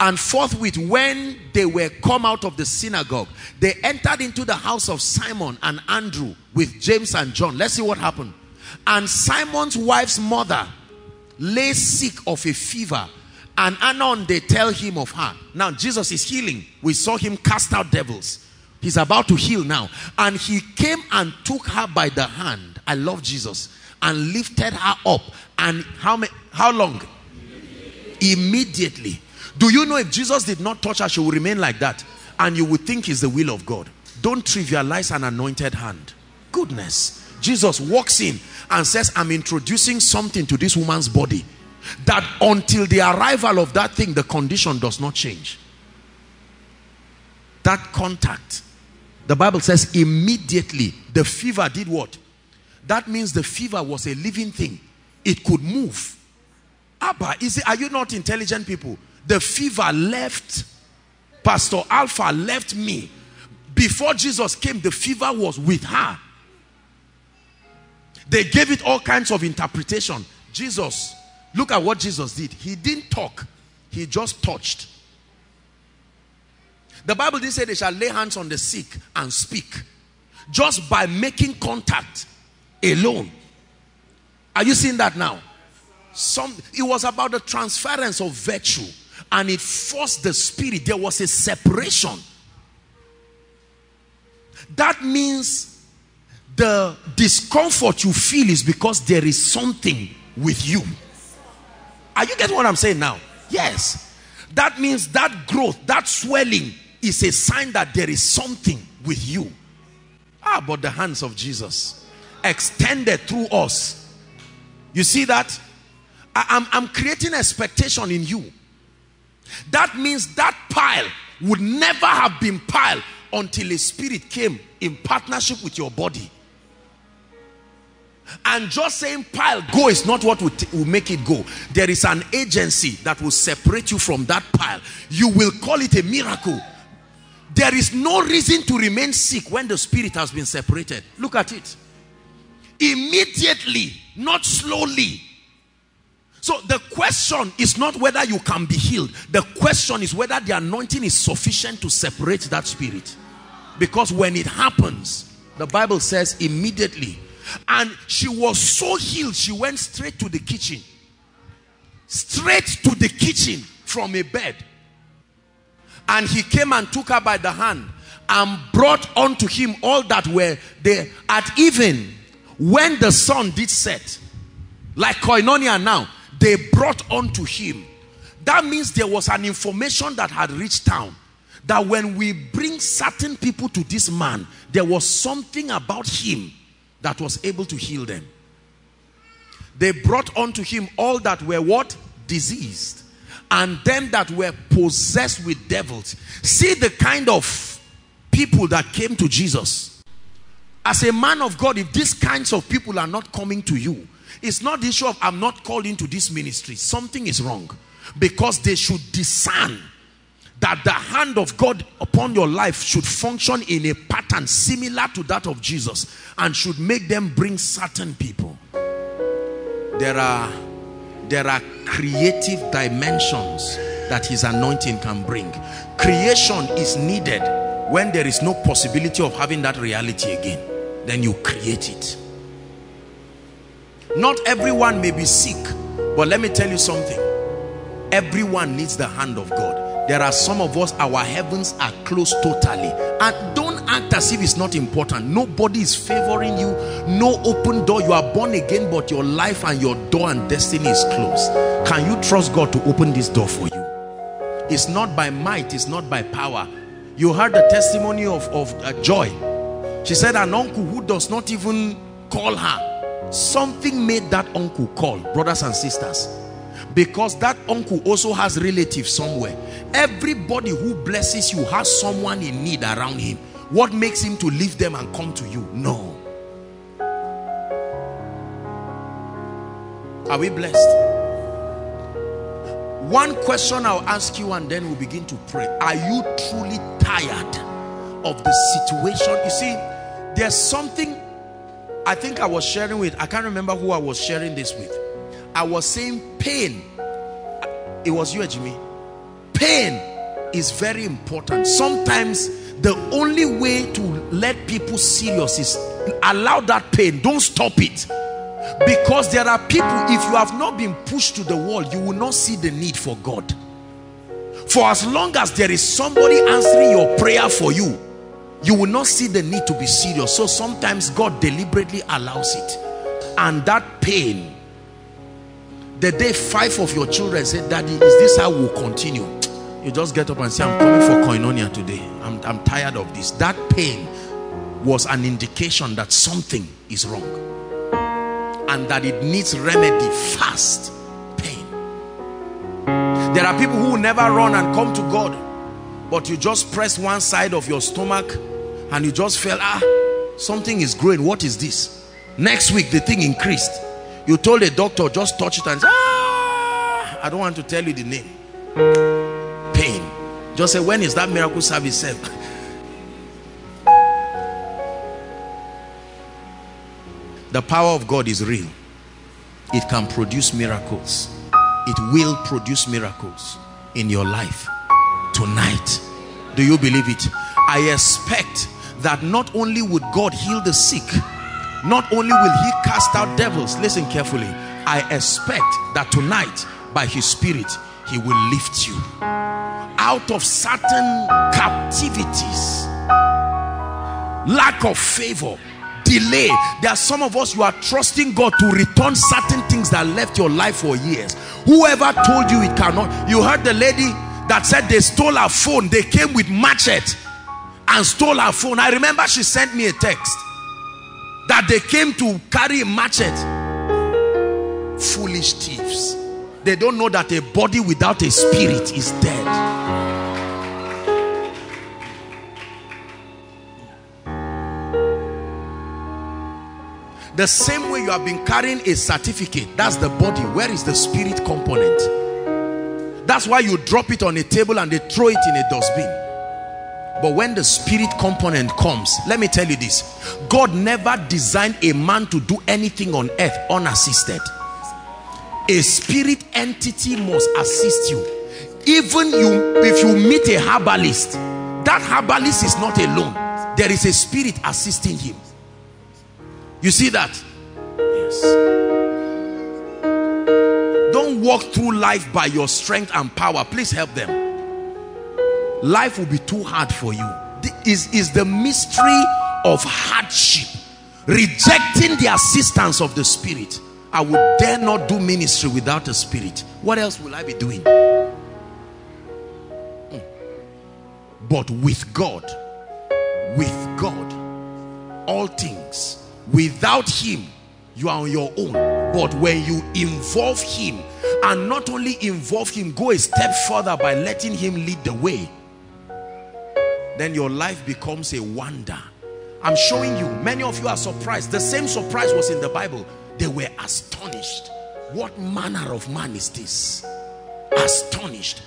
And forthwith, when they were come out of the synagogue, they entered into the house of Simon and Andrew with James and John. Let's see what happened. And Simon's wife's mother lay sick of a fever, and anon they tell him of her. Now Jesus is healing. We saw him cast out devils. He's about to heal now. And he came and took her by the hand. I love Jesus. And lifted her up. And how many, how long? Immediately. Immediately. Do you know if Jesus did not touch her, she would remain like that? And you would think it's the will of God. Don't trivialize an anointed hand. Goodness. Jesus walks in and says, I'm introducing something to this woman's body that until the arrival of that thing, the condition does not change. That contact, the Bible says, immediately the fever did what? That means the fever was a living thing. It could move. Abba, is it, are you not intelligent people? The fever left. Pastor Alpha left me. Before Jesus came, the fever was with her. They gave it all kinds of interpretation. Jesus, look at what Jesus did. He didn't talk. He just touched. The Bible didn't say they shall lay hands on the sick and speak. Just by making contact alone. Are you seeing that now? Some, it was about the transference of virtue. And it forced the spirit. There was a separation. That means the discomfort you feel is because there is something with you. Are you getting what I'm saying now? Yes. That means that growth, that swelling is a sign that there is something with you. Ah, but the hands of Jesus extended through us. You see that? I, I'm, I'm creating expectation in you. That means that pile would never have been piled until a spirit came in partnership with your body. And just saying pile go is not what will, will make it go. There is an agency that will separate you from that pile. You will call it a miracle, There is no reason to remain sick when the spirit has been separated. Look at it. Immediately, not slowly. So the question is not whether you can be healed. The question is whether the anointing is sufficient to separate that spirit. Because when it happens, the Bible says immediately. And she was so healed, she went straight to the kitchen. Straight to the kitchen from a bed. And he came and took her by the hand and brought unto him all that were there at even when the sun did set. Like Koinonia now, they brought unto him. That means there was an information that had reached town. That when we bring certain people to this man, there was something about him that was able to heal them. They brought unto him all that were what? Diseased. And them that were possessed with devils. See the kind of people that came to Jesus. As a man of God, if these kinds of people are not coming to you, it's not the issue of I'm not called into this ministry. Something is wrong. Because they should discern that the hand of God upon your life should function in a pattern similar to that of Jesus and should make them bring certain people. There are There are creative dimensions that his anointing can bring. Creation is needed when there is no possibility of having that reality again. Then you create it. Not everyone may be sick, but let me tell you something. Everyone needs the hand of God. There are some of us, our heavens are closed totally. And don't act as if it's not important. Nobody is favoring you. No open door. You are born again, but your life and your door and destiny is closed. Can you trust God to open this door for you? It's not by might. It's not by power. You heard the testimony of, of uh, Joy. She said an uncle who does not even call her. Something made that uncle call, brothers and sisters. Because that uncle also has relatives somewhere. Everybody who blesses you has someone in need around him. What makes him to leave them and come to you? No. Are we blessed? One question I'll ask you and then we'll begin to pray. Are you truly tired of the situation? You see, there's something I think I was sharing with, I can't remember who I was sharing this with. I was saying pain. It was you, Jimmy. Pain is very important. Sometimes the only way to let people serious is allow that pain. Don't stop it. Because there are people, if you have not been pushed to the wall, you will not see the need for God. For as long as there is somebody answering your prayer for you, you will not see the need to be serious. So sometimes God deliberately allows it. And that pain, the day five of your children said, Daddy, is this how we'll continue? You just get up and say, I'm coming for Koinonia today. I'm, I'm tired of this. That pain was an indication that something is wrong. And that it needs remedy fast. Pain. There are people who never run and come to God. But you just press one side of your stomach and you just feel, ah, something is growing. What is this? Next week, the thing increased. You told a doctor, just touch it and say, ah, I don't want to tell you the name. Pain. Just say, when is that miracle service set? The power of God is real. It can produce miracles. It will produce miracles in your life tonight. Do you believe it? I expect that not only would God heal the sick, not only will he cast out devils, listen carefully, I expect that tonight, by his spirit, he will lift you out of certain captivities, lack of favor, delay. There are some of us, you are trusting God to return certain things that left your life for years. Whoever told you it cannot, you heard the lady that said they stole her phone, they came with machete and stole her phone. I remember she sent me a text. That they came to carry a machete. Foolish thieves. They don't know that a body without a spirit is dead. The same way you have been carrying a certificate, that's the body. Where is the spirit component? That's why you drop it on a table and they throw it in a dustbin. But when the spirit component comes, let me tell you this, God never designed a man to do anything on earth unassisted. A spirit entity must assist you. Even you, if you meet a herbalist, that herbalist is not alone. There is a spirit assisting him. You see that? Yes. Don't walk through life by your strength and power. Please help them. Life will be too hard for you. Is is the mystery of hardship, rejecting the assistance of the spirit. I would dare not do ministry without a spirit. What else will I be doing? Mm. But with God, with God, all things. Without him, you are on your own. But when you involve him, and not only involve him, go a step further by letting him lead the way, then your life becomes a wonder. I'm showing you, many of you are surprised. The same surprise was in the Bible. They were astonished. What manner of man is this? Astonished.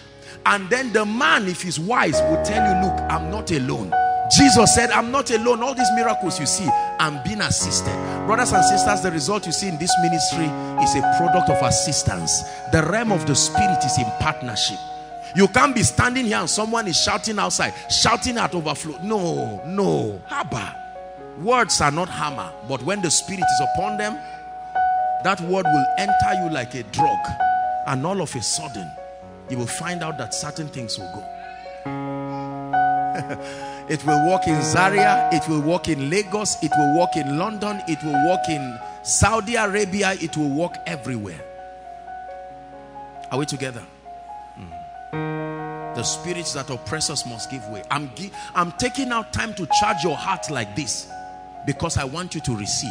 And then the man, if he's wise, will tell you, look, I'm not alone. Jesus said, I'm not alone. All these miracles you see, I'm being assisted. Brothers and sisters, the result you see in this ministry is a product of assistance. The realm of the spirit is in partnership. You can't be standing here and someone is shouting outside, shouting at overflow. No, no. Haba. Words are not hammer, but when the spirit is upon them, that word will enter you like a drug, and all of a sudden, you will find out that certain things will go. It will work in Zaria, it will work in Lagos, it will work in London, it will work in Saudi Arabia, it will work everywhere. Are we together? The spirits that oppress us must give way. I'm, gi I'm taking out time to charge your heart like this because I want you to receive.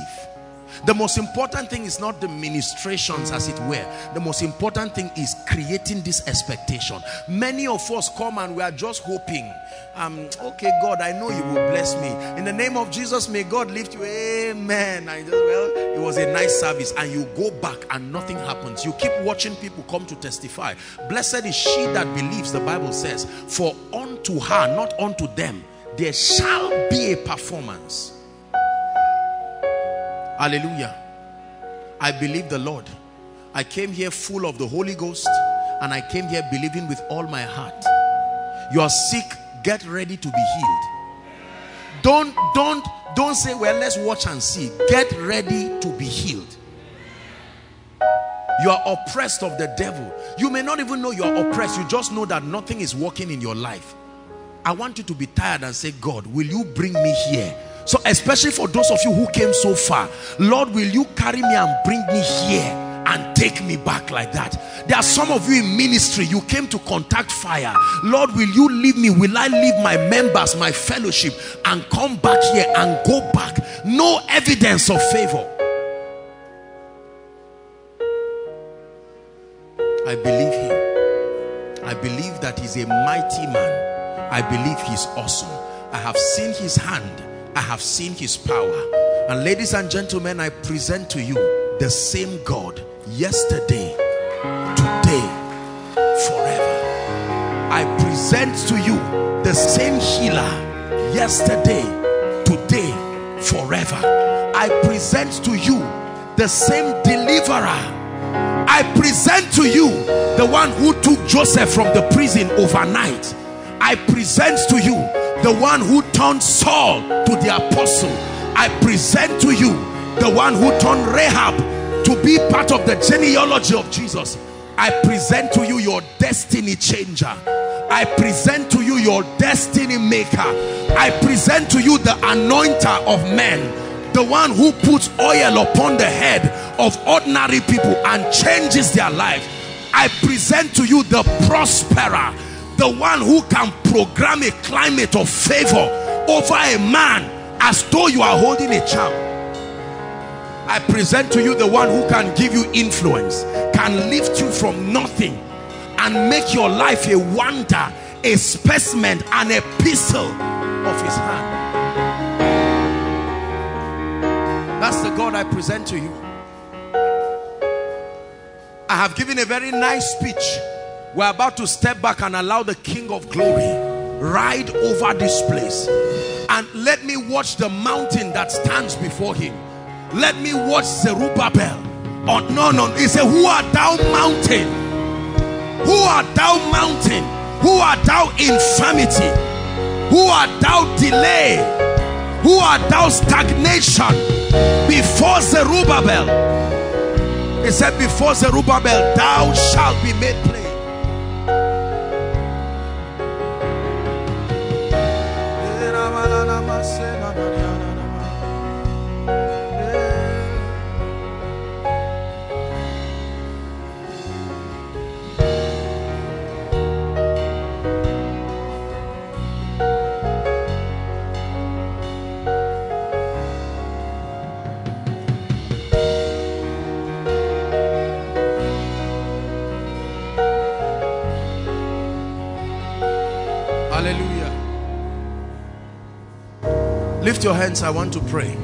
The most important thing is not the ministrations, as it were. The most important thing is creating this expectation. Many of us come and we are just hoping. Um, okay, God, I know you will bless me. In the name of Jesus, may God lift you. Amen. I just, well, it was a nice service. And you go back and nothing happens. You keep watching people come to testify. Blessed is she that believes, the Bible says. For unto her, not unto them, there shall be a performance. Hallelujah. I believe the Lord. I came here full of the Holy Ghost, and I came here believing with all my heart. You are sick, get ready to be healed. Don't, don't, don't say, well, let's watch and see. Get ready to be healed. You are oppressed of the devil. You may not even know you are oppressed. You just know that nothing is working in your life. I want you to be tired and say, God, will you bring me here? So especially for those of you who came so far, Lord, will you carry me and bring me here and take me back like that? There are some of you in ministry, you came to contact fire. Lord, will you leave me? Will I leave my members, my fellowship, and come back here and go back? No evidence of favor. I believe him. I believe that he's a mighty man. I believe he's awesome. I have seen his hand. I have seen his power. And ladies and gentlemen, I present to you the same God yesterday, today, forever. I present to you the same healer yesterday, today, forever. I present to you the same deliverer. I present to you the one who took Joseph from the prison overnight. I present to you the one who turned Saul to the apostle. I present to you the one who turned Rahab to be part of the genealogy of Jesus. I present to you your destiny changer. I present to you your destiny maker. I present to you the anointer of men, the one who puts oil upon the head of ordinary people and changes their life. I present to you the prosperer, the one who can program a climate of favor over a man as though you are holding a charm. I present to you the one who can give you influence, can lift you from nothing and make your life a wonder, a specimen, an epistle of his hand. That's the God I present to you. I have given a very nice speech. We're about to step back and allow the King of Glory ride over this place, and let me watch the mountain that stands before him. Let me watch Zerubbabel. Oh, no, no, he said, who art thou, mountain? Who art thou, mountain? Who art thou, infirmity? Who art thou, delay? Who art thou, stagnation? Before Zerubbabel, he said, before Zerubbabel, thou shalt be made plain. Your hands, I want to pray.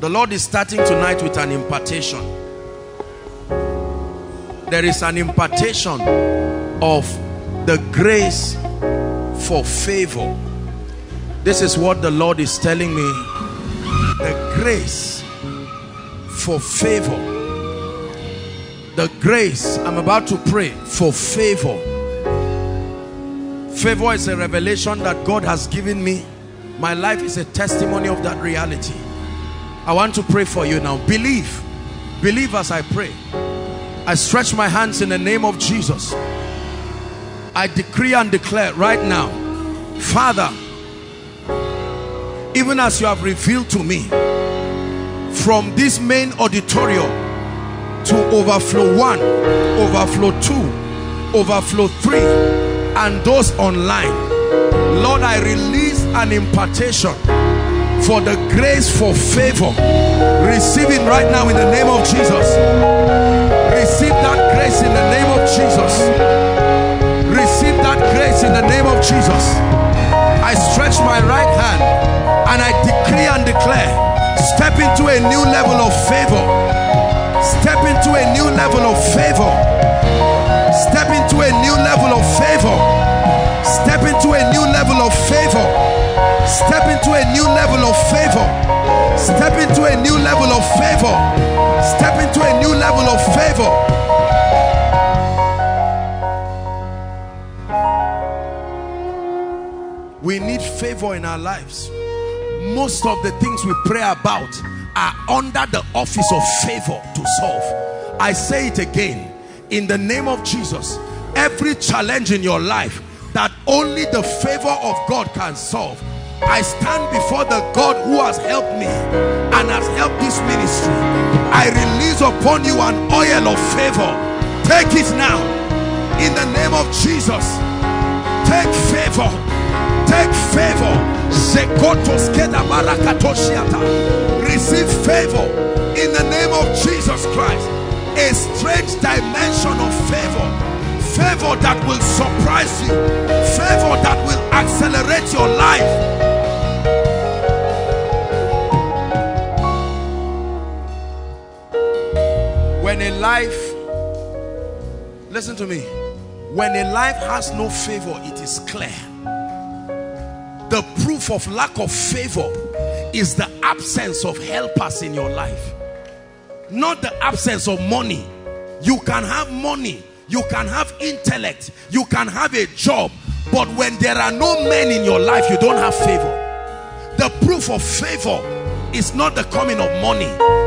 The Lord is starting tonight with an impartation. There is an impartation of the grace for favor. This is what the Lord is telling me. The grace for favor. The grace, I'm about to pray for favor. Favor is a revelation that God has given me. My life is a testimony of that reality. I want to pray for you now. Believe. Believe as I pray. I stretch my hands in the name of Jesus. I decree and declare right now, Father, even as you have revealed to me, from this main auditorium to overflow one, overflow two, overflow three, and those online, Lord, I release an impartation for the grace for favor. Receive it right now in the name of Jesus. Receive that grace in the name of Jesus. Receive that grace in the name of Jesus. I stretch my right hand and I decree and declare, step into a new level of favor. Step into a new level of favor. Step into a new level of favor. Step into a new level of favor. Step into a new level of favor. Step into a new level of favor. Step into a new level of favor. We need favor in our lives. Most of the things we pray about are under the office of favor to solve. I say it again. In the name of Jesus, every challenge in your life that only the favor of God can solve, I stand before the God who has helped me and has helped this ministry. I release upon you an oil of favor. Take it now. In the name of Jesus, take favor. Take favor. Receive favor. In the name of Jesus Christ. A strange dimension of favor, favor that will surprise you, favor that will accelerate your life. When a life, listen to me, when a life has no favor, it is clear. The proof of lack of favor is the absence of helpers in your life. Not the absence of money. You can have money, you can have intellect, you can have a job, but when there are no men in your life, you don't have favor. The proof of favor is not the coming of money.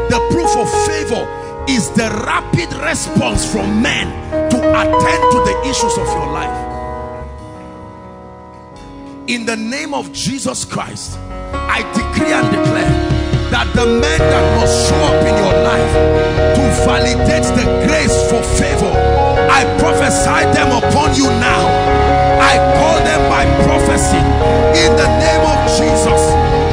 The proof of favor is the rapid response from men to attend to the issues of your life. In the name of Jesus Christ, I decree and declare that the men that must show up in your life to validate the grace for favor, I prophesy them upon you now. I call them by prophecy in the name of Jesus,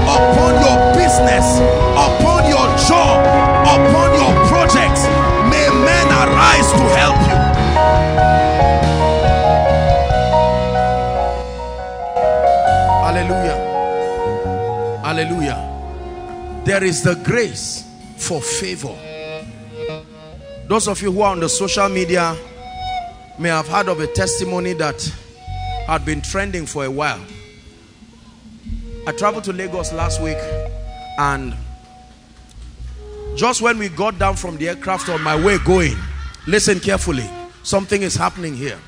upon your business, upon your job, upon your projects. May men arise to help you. Hallelujah. Hallelujah. There is the grace for favor. Those of you who are on the social media may have heard of a testimony that had been trending for a while. I traveled to Lagos last week, and just when we got down from the aircraft on my way going, listen carefully, something is happening here.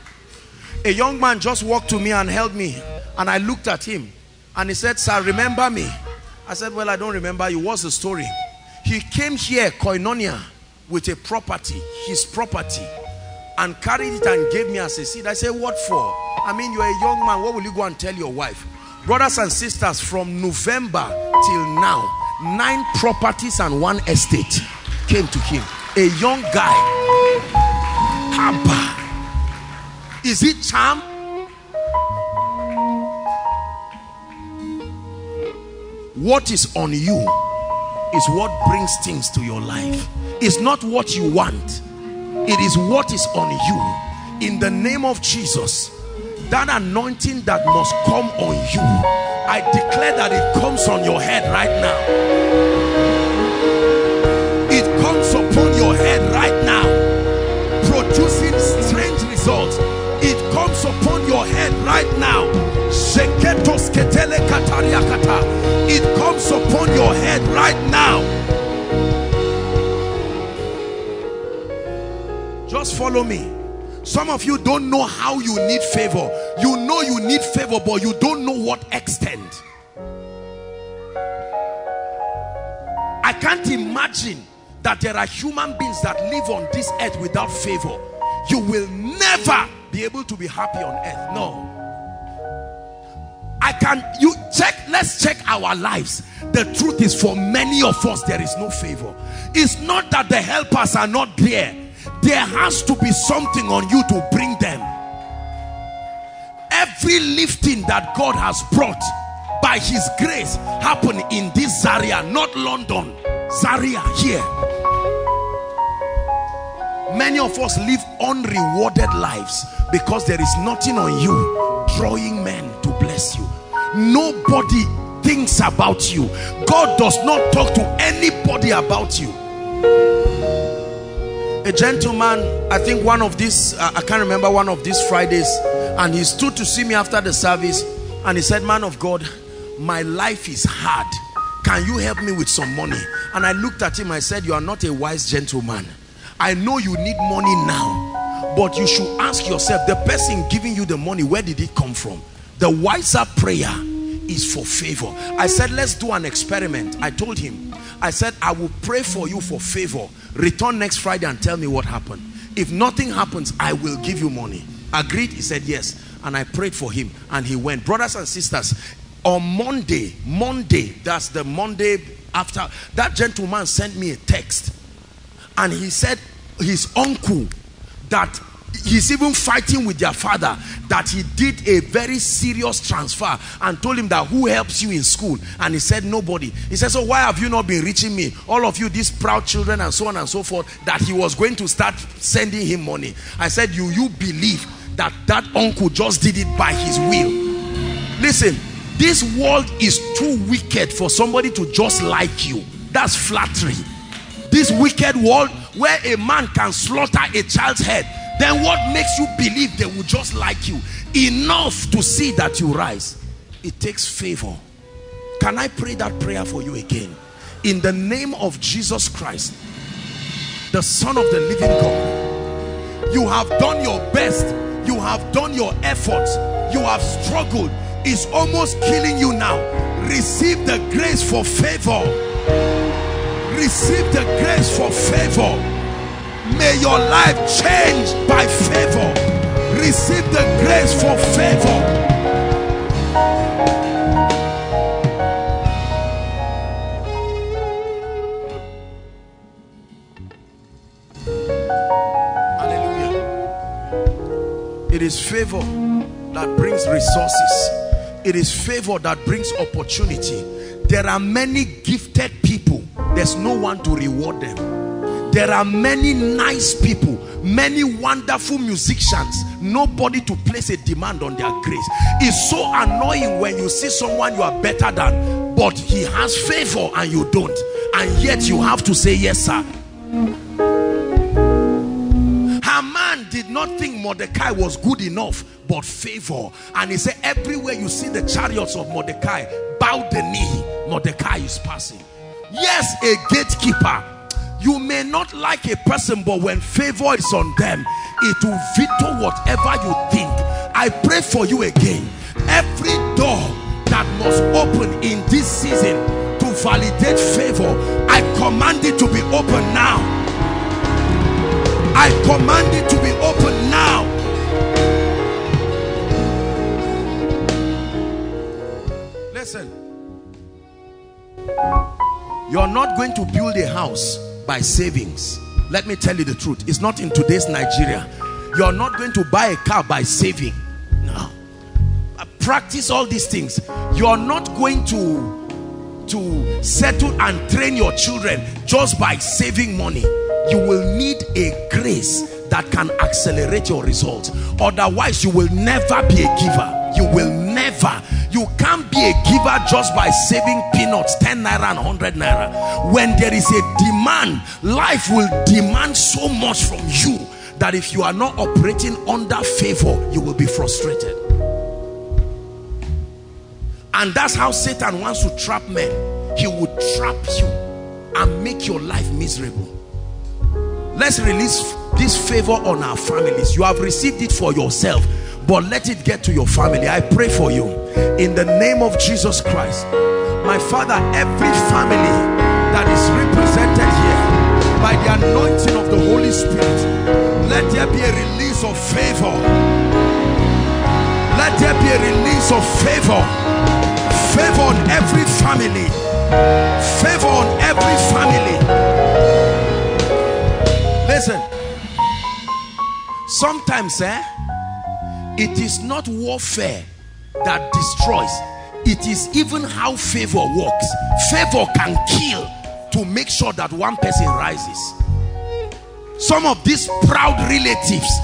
A young man just walked to me and held me, and I looked at him and he said, "Sir, remember me?" I said, "Well, I don't remember you. What's the story?" He came here, Koinonia, with a property, his property, and carried it and gave me as a seed. I said, "What for? I mean, you're a young man. What will you go and tell your wife?" Brothers and sisters, from November till now, nine properties and one estate came to him. A young guy. Abba. Is it charm? What is on you is what brings things to your life. It's not what you want. It is what is on you. In the name of Jesus, that anointing that must come on you, I declare that it comes on your head right now. It comes upon your head right now, producing strange results. It comes upon your head right now. It comes upon your head right now. Just follow me. Some of you don't know how you need favor. You know you need favor, but you don't know what extent. I can't imagine that there are human beings that live on this earth without favor. You will never be able to be happy on earth. No. I can, you check, let's check our lives. The truth is, for many of us, there is no favor. It's not that the helpers are not there. There has to be something on you to bring them. Every lifting that God has brought by his grace happened in this Zaria, not London. Zaria here. Many of us live unrewarded lives because there is nothing on you drawing men to bless you. Nobody thinks about you. God does not talk to anybody about you. A gentleman, I think one of these, uh, I can't remember, one of these Fridays, and he stood to see me after the service, and he said, "Man of God, my life is hard. Can you help me with some money?" And I looked at him, I said, "You are not a wise gentleman. I know you need money now, but you should ask yourself, the person giving you the money, where did it come from?" The wiser prayer is for favor. I said, "Let's do an experiment." I told him, I said, "I will pray for you for favor. Return next Friday and tell me what happened. If nothing happens, I will give you money." Agreed? He said yes. And I prayed for him and he went. Brothers and sisters, on Monday, Monday, that's the Monday after, that gentleman sent me a text. And he said his uncle, that he's even fighting with their father, that he did a very serious transfer, and told him that, "Who helps you in school?" And he said, "Nobody." He said, "So why have you not been reaching me? All of you, these proud children," and so on and so forth, that he was going to start sending him money. I said, you you believe that that uncle just did it by his will? Listen, this world is too wicked for somebody to just like you. That's flattery. This wicked world where a man can slaughter a child's head, then what makes you believe they will just like you enough to see that you rise? It takes favor. Can I pray that prayer for you again? In the name of Jesus Christ, the Son of the living God, you have done your best. You have done your efforts. You have struggled. It's almost killing you now. Receive the grace for favor. Receive the grace for favor. May your life change by favor. Receive the grace for favor. Hallelujah. It is favor that brings resources. It is favor that brings opportunity. There are many gifted people. There's no one to reward them. There are many nice people, many wonderful musicians, nobody to place a demand on their grace. It's so annoying when you see someone you are better than, but he has favor and you don't, and yet you have to say, "Yes, sir." Her man did did not think Mordecai was good enough, but favor. And he said, everywhere you see the chariots of Mordecai, bow the knee. Mordecai is passing. Yes, a gatekeeper. You may not like a person, but when favor is on them, it will veto whatever you think. I pray for you again. Every door that must open in this season to validate favor, I command it to be open now. I command it to be open now. Listen, you're not going to build a house by savings. Let me tell you the truth. It's not in today's Nigeria. You're not going to buy a car by saving. No. Practice all these things. You're not going to to settle and train your children just by saving money. You will need a grace that can accelerate your results. Otherwise, you will never be a giver. You will never. You can't be a giver just by saving peanuts, ten naira and one hundred naira. When there is a demand, life will demand so much from you that if you are not operating under favor, you will be frustrated. And that's how Satan wants to trap men. He will trap you and make your life miserable. Let's release this favor on our families. You have received it for yourself, but let it get to your family. I pray for you in the name of Jesus Christ. My Father, every family that is represented here, by the anointing of the Holy Spirit, let there be a release of favor. Let there be a release of favor. Favor on every family. Favor on every family. Listen, sometimes eh, it is not warfare that destroys. It is even how favor works. Favor can kill to make sure that one person rises. Some of these proud relatives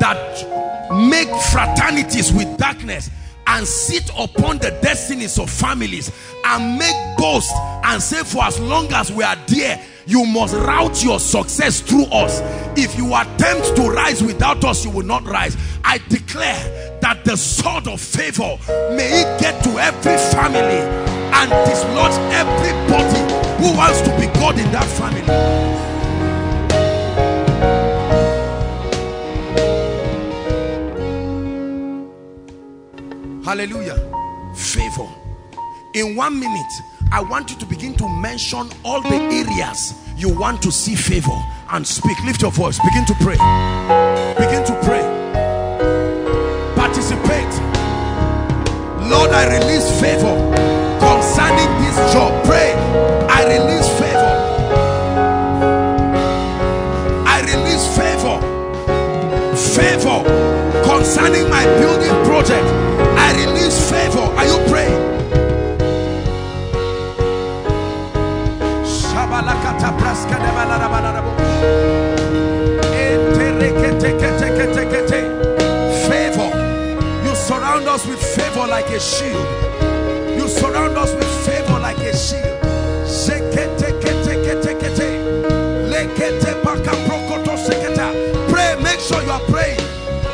that make fraternities with darkness and sit upon the destinies of families and make boast and say, for as long as we are there, you must route your success through us. If you attempt to rise without us, you will not rise. I declare that the sword of favor, may it get to every family and dislodge everybody who wants to be God in that family. Hallelujah. Favor. In one minute, I want you to begin to mention all the areas you want to see favor and speak. Lift your voice. Begin to pray. Begin to pray. Participate. Lord, I release favor concerning this job. Pray. I release favor. I release favor. Favor concerning my building project. I release favor. Are you praying? Favor. You surround us with favor like a shield. You surround us with favor like a shield. Pray, make sure you are praying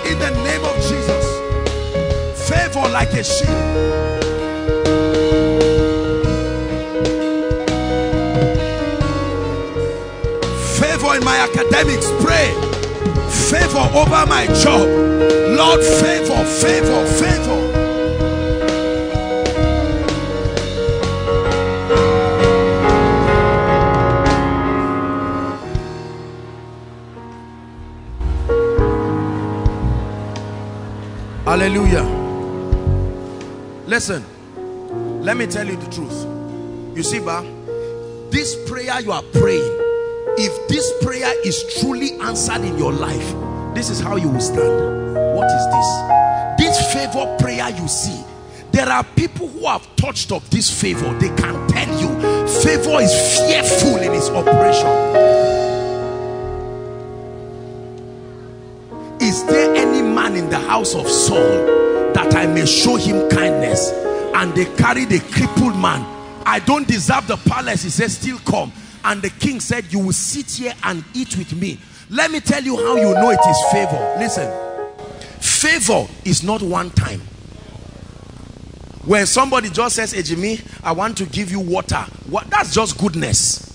in the name of Jesus. Favor like a shield. In my academics, pray. Favor over my job. Lord, favor, favor, favor. Hallelujah. Listen, let me tell you the truth. You see, Ba, this prayer you are praying, if this prayer is truly answered in your life, this is how you will stand. What is this? This favor prayer you see, there are people who have touched up this favor. They can tell you, favor is fearful in its operation. Is there any man in the house of Saul that I may show him kindness? And they carried a crippled man. I don't deserve the palace, he says, still come. And the king said, you will sit here and eat with me. Let me tell you how you know it is favor. Listen, favor is not one time. When somebody just says, "Hey Jimmy, I want to give you water," what, that's just goodness.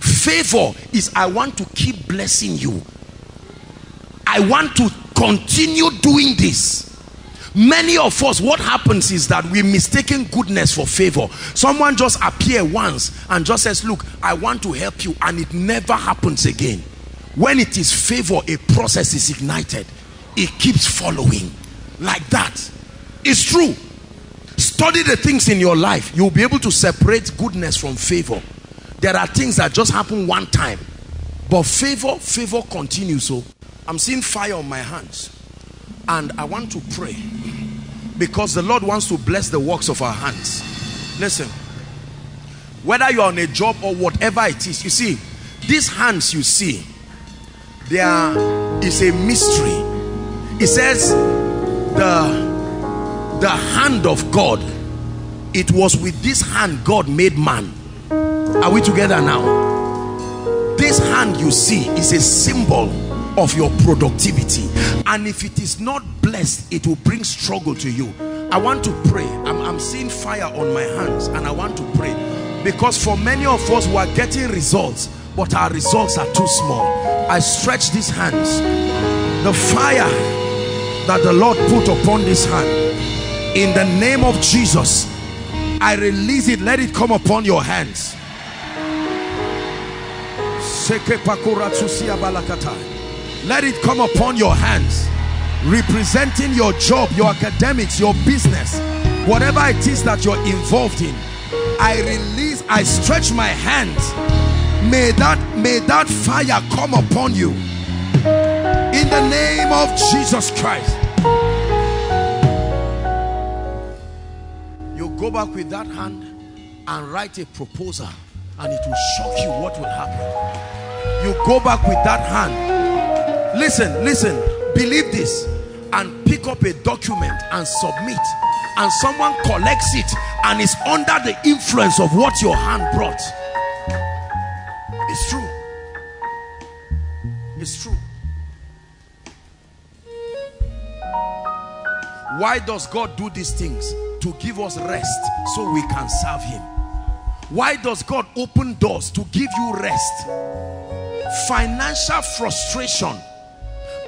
Favor is, I want to keep blessing you. I want to continue doing this. Many of us, what happens is that we mistaken goodness for favor. Someone just appear once and just says, "Look, I want to help you," and it never happens again. When it is favor, a process is ignited. It keeps following like that. It's true. Study the things in your life. You'll be able to separate goodness from favor. There are things that just happen one time, but favor, favor continues. So I'm seeing fire on my hands, and I want to pray because the Lord wants to bless the works of our hands. Listen, whether you're on a job or whatever it is, you see, these hands you see, there is a mystery. It says the the hand of God, it was with this hand God made man. Are we together now? This hand you see is a symbol of your productivity, and if it is not blessed, it will bring struggle to you. I want to pray. I'm, I'm seeing fire on my hands, and I want to pray because for many of us, we are getting results, but our results are too small. I stretch these hands. The fire that the Lord put upon this hand, in the name of Jesus, I release it. Let it come upon your hands. Let it come upon your hands, representing your job, your academics, your business, whatever it is that you're involved in. I release, I stretch my hands. May that, may that fire come upon you. In the name of Jesus Christ. You go back with that hand and write a proposal, and it will shock you what will happen. You go back with that hand. Listen, listen, believe this, and pick up a document and submit, and someone collects it and is under the influence of what your hand brought. It's true. It's true. Why does God do these things? To give us rest so we can serve him. Why does God open doors? To give you rest. Financial frustration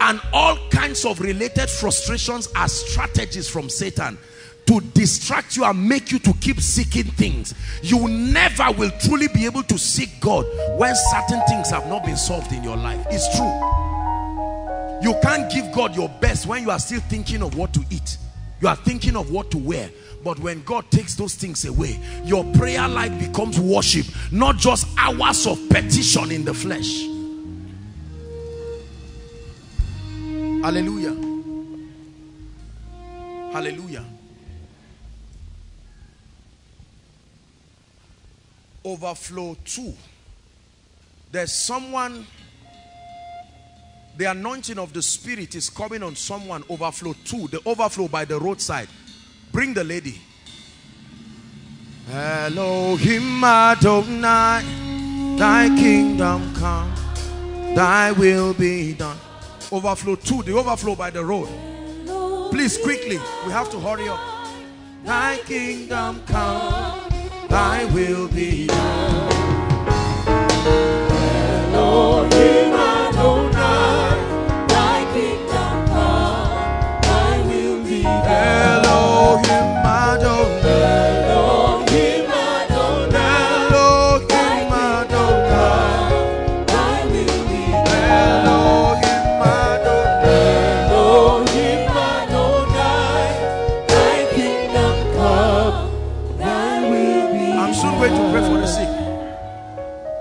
and all kinds of related frustrations are strategies from Satan to distract you and make you to keep seeking things. You never will truly be able to seek God when certain things have not been solved in your life. It's true. You can't give God your best when you are still thinking of what to eat. You are thinking of what to wear. But when God takes those things away, your prayer life becomes worship, not just hours of petition in the flesh. Hallelujah. Hallelujah. Overflow two. There's someone, the anointing of the Spirit is coming on someone. Overflow two, the overflow by the roadside. Bring the lady. Elohim Adonai, thy kingdom come, thy will be done. Overflow two, the overflow by the road. Please, quickly, we have to hurry up. Thy kingdom come, thy will be done. Elohim Adonai, thy kingdom come, thy will be done. Elohim Adonai.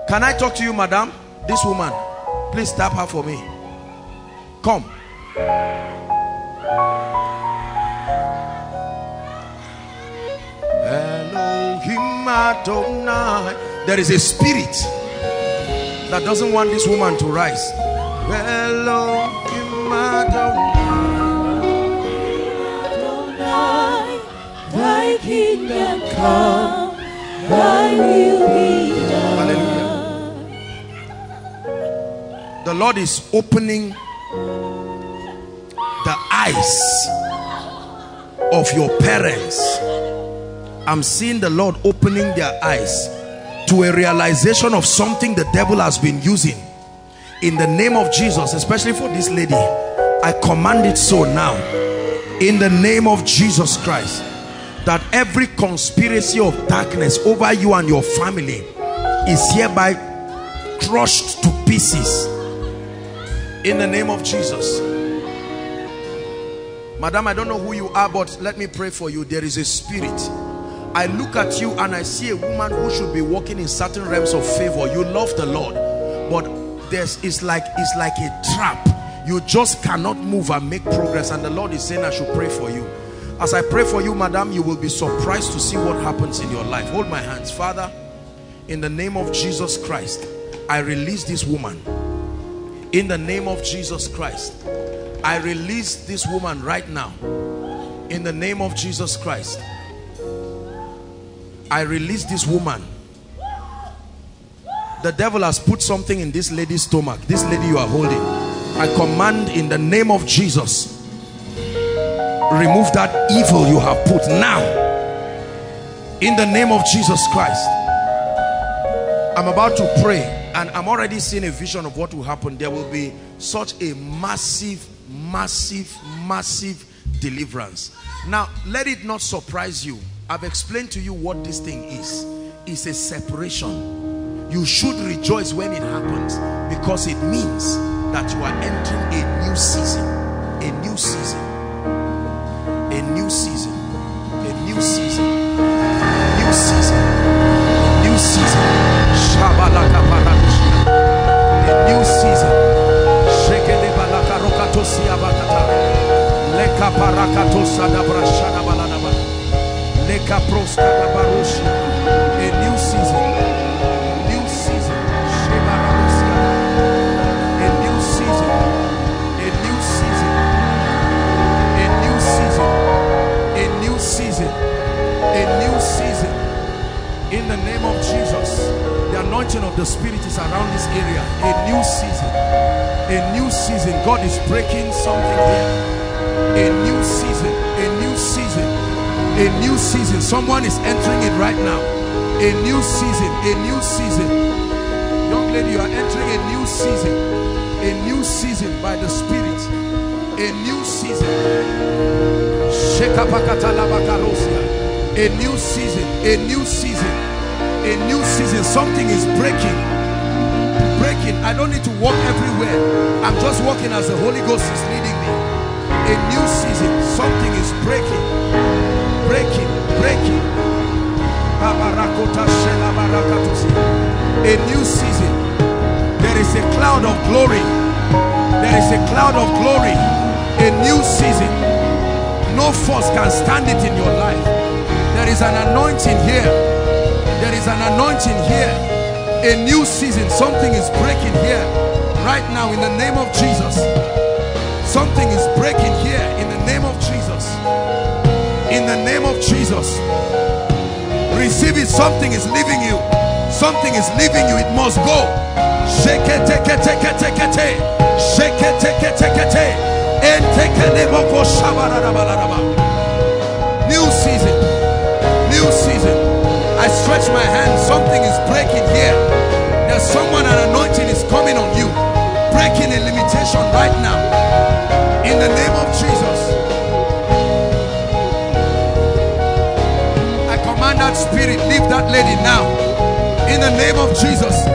Can I talk to you, madam? This woman, please tap her for me. Come. Elohim Adonai. There is a spirit that doesn't want this woman to rise. Elohim Adonai, thy kingdom come, thy will be done. Hallelujah. The Lord is opening the eyes of your parents. I'm seeing the Lord opening their eyes to a realization of something the devil has been using. In the name of Jesus, especially for this lady, I command it so now. In the name of Jesus Christ, that every conspiracy of darkness over you and your family is hereby crushed to pieces. In the name of Jesus. Madam, I don't know who you are, but let me pray for you. There is a spirit. I look at you and I see a woman who should be walking in certain realms of favor. You love the Lord, but there's, it's like, it's like a trap. You just cannot move and make progress. And the Lord is saying, I should pray for you. As I pray for you, madam, you will be surprised to see what happens in your life. Hold my hands. Father, in the name of Jesus Christ, I release this woman. In the name of Jesus Christ, I release this woman right now. In the name of Jesus Christ, I release this woman. The devil has put something in this lady's stomach. This lady you are holding, I command in the name of Jesus, remove that evil you have put now. In the name of Jesus Christ. I'm about to pray and I'm already seeing a vision of what will happen. There will be such a massive, massive, massive deliverance. Now, let it not surprise you. I've explained to you what this thing is. It's a separation. You should rejoice when it happens, because it means that you are entering a new season, a new season, a new season, a new season, a new season, a new season, a new season, a new season. Season, a new season, in the name of Jesus. The anointing of the Spirit is around this area. A new season, a new season. God is breaking something here. A new season, a new season, a new season. Someone is entering it right now. A new season, a new season. Young lady, you are entering a new season, a new season by the Spirit, a new season. A new season, a new season, a new season. Something is breaking, breaking. I don't need to walk everywhere. I'm just walking as the Holy Ghost is leading me. A new season. Something is breaking, breaking, breaking. A new season. There is a cloud of glory. There is a cloud of glory. A new season. No force can stand it in your life. There is an anointing here. There is an anointing here. A new season. Something is breaking here. Right now, in the name of Jesus. Something is breaking here. In the name of Jesus. In the name of Jesus. Receive it. Something is leaving you. Something is leaving you. It must go. Shake it, take it, take it, take it. Shake it, take it, take it, take it. New season, new season. I stretch my hand, something is breaking here. There's someone, an anointing is coming on you, breaking a limitation right now. In the name of Jesus, I command that spirit, leave that lady now. In the name of Jesus.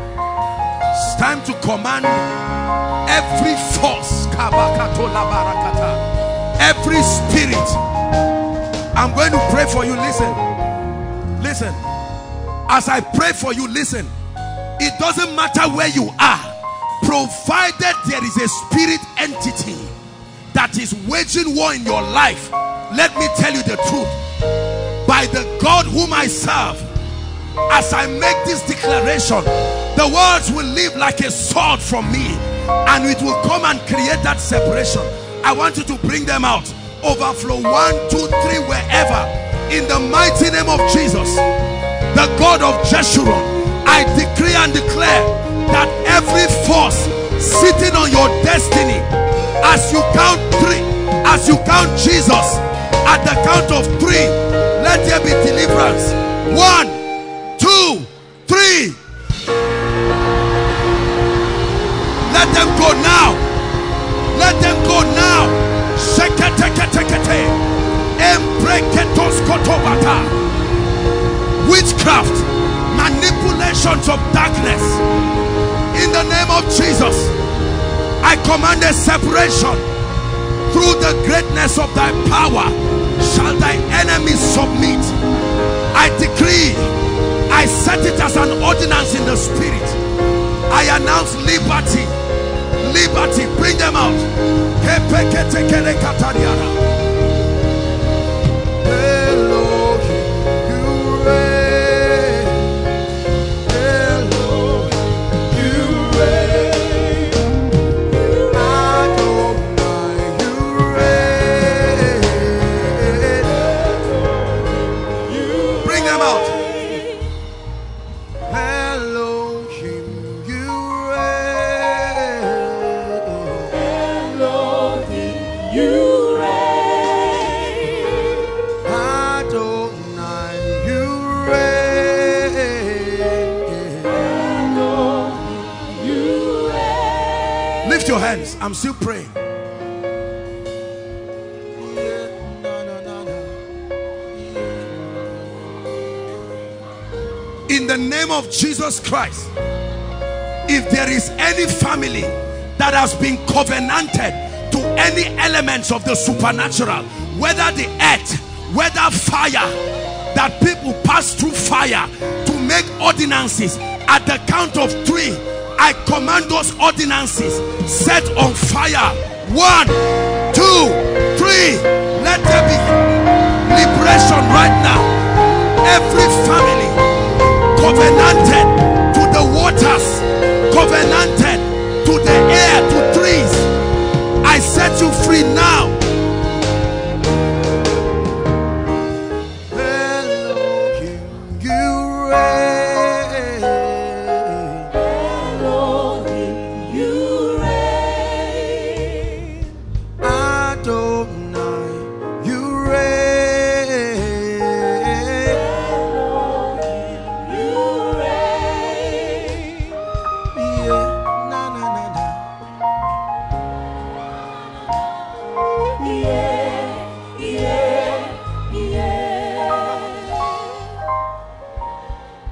It's time to command every force, every spirit. I'm going to pray for you. Listen, listen. As I pray for you, listen. It doesn't matter where you are, provided there is a spirit entity that is waging war in your life. Let me tell you the truth. By the God whom I serve, as I make this declaration, the words will live like a sword from me, and it will come and create that separation. I want you to bring them out. Overflow, one, two, three, wherever. In the mighty name of Jesus, the God of Jeshurun, I decree and declare that every force sitting on your destiny, as you count three, as you count Jesus, at the count of three, let there be deliverance. One, two, three. Let them go now. Let them go now. Witchcraft, manipulations of darkness. In the name of Jesus, I command a separation. Through the greatness of thy power shall thy enemies submit. I decree, I set it as an ordinance in the spirit. I announce liberty. Liberty, bring them out. Bring them out. I'm still praying. In the name of Jesus Christ, if there is any family that has been covenanted to any elements of the supernatural, whether the earth, whether fire, that people pass through fire to make ordinances, at the count of three, I command those ordinances set on fire. One, two, three. Let there be liberation right now. Every family covenanted to the waters, covenanted to the air, to trees, I set you free now.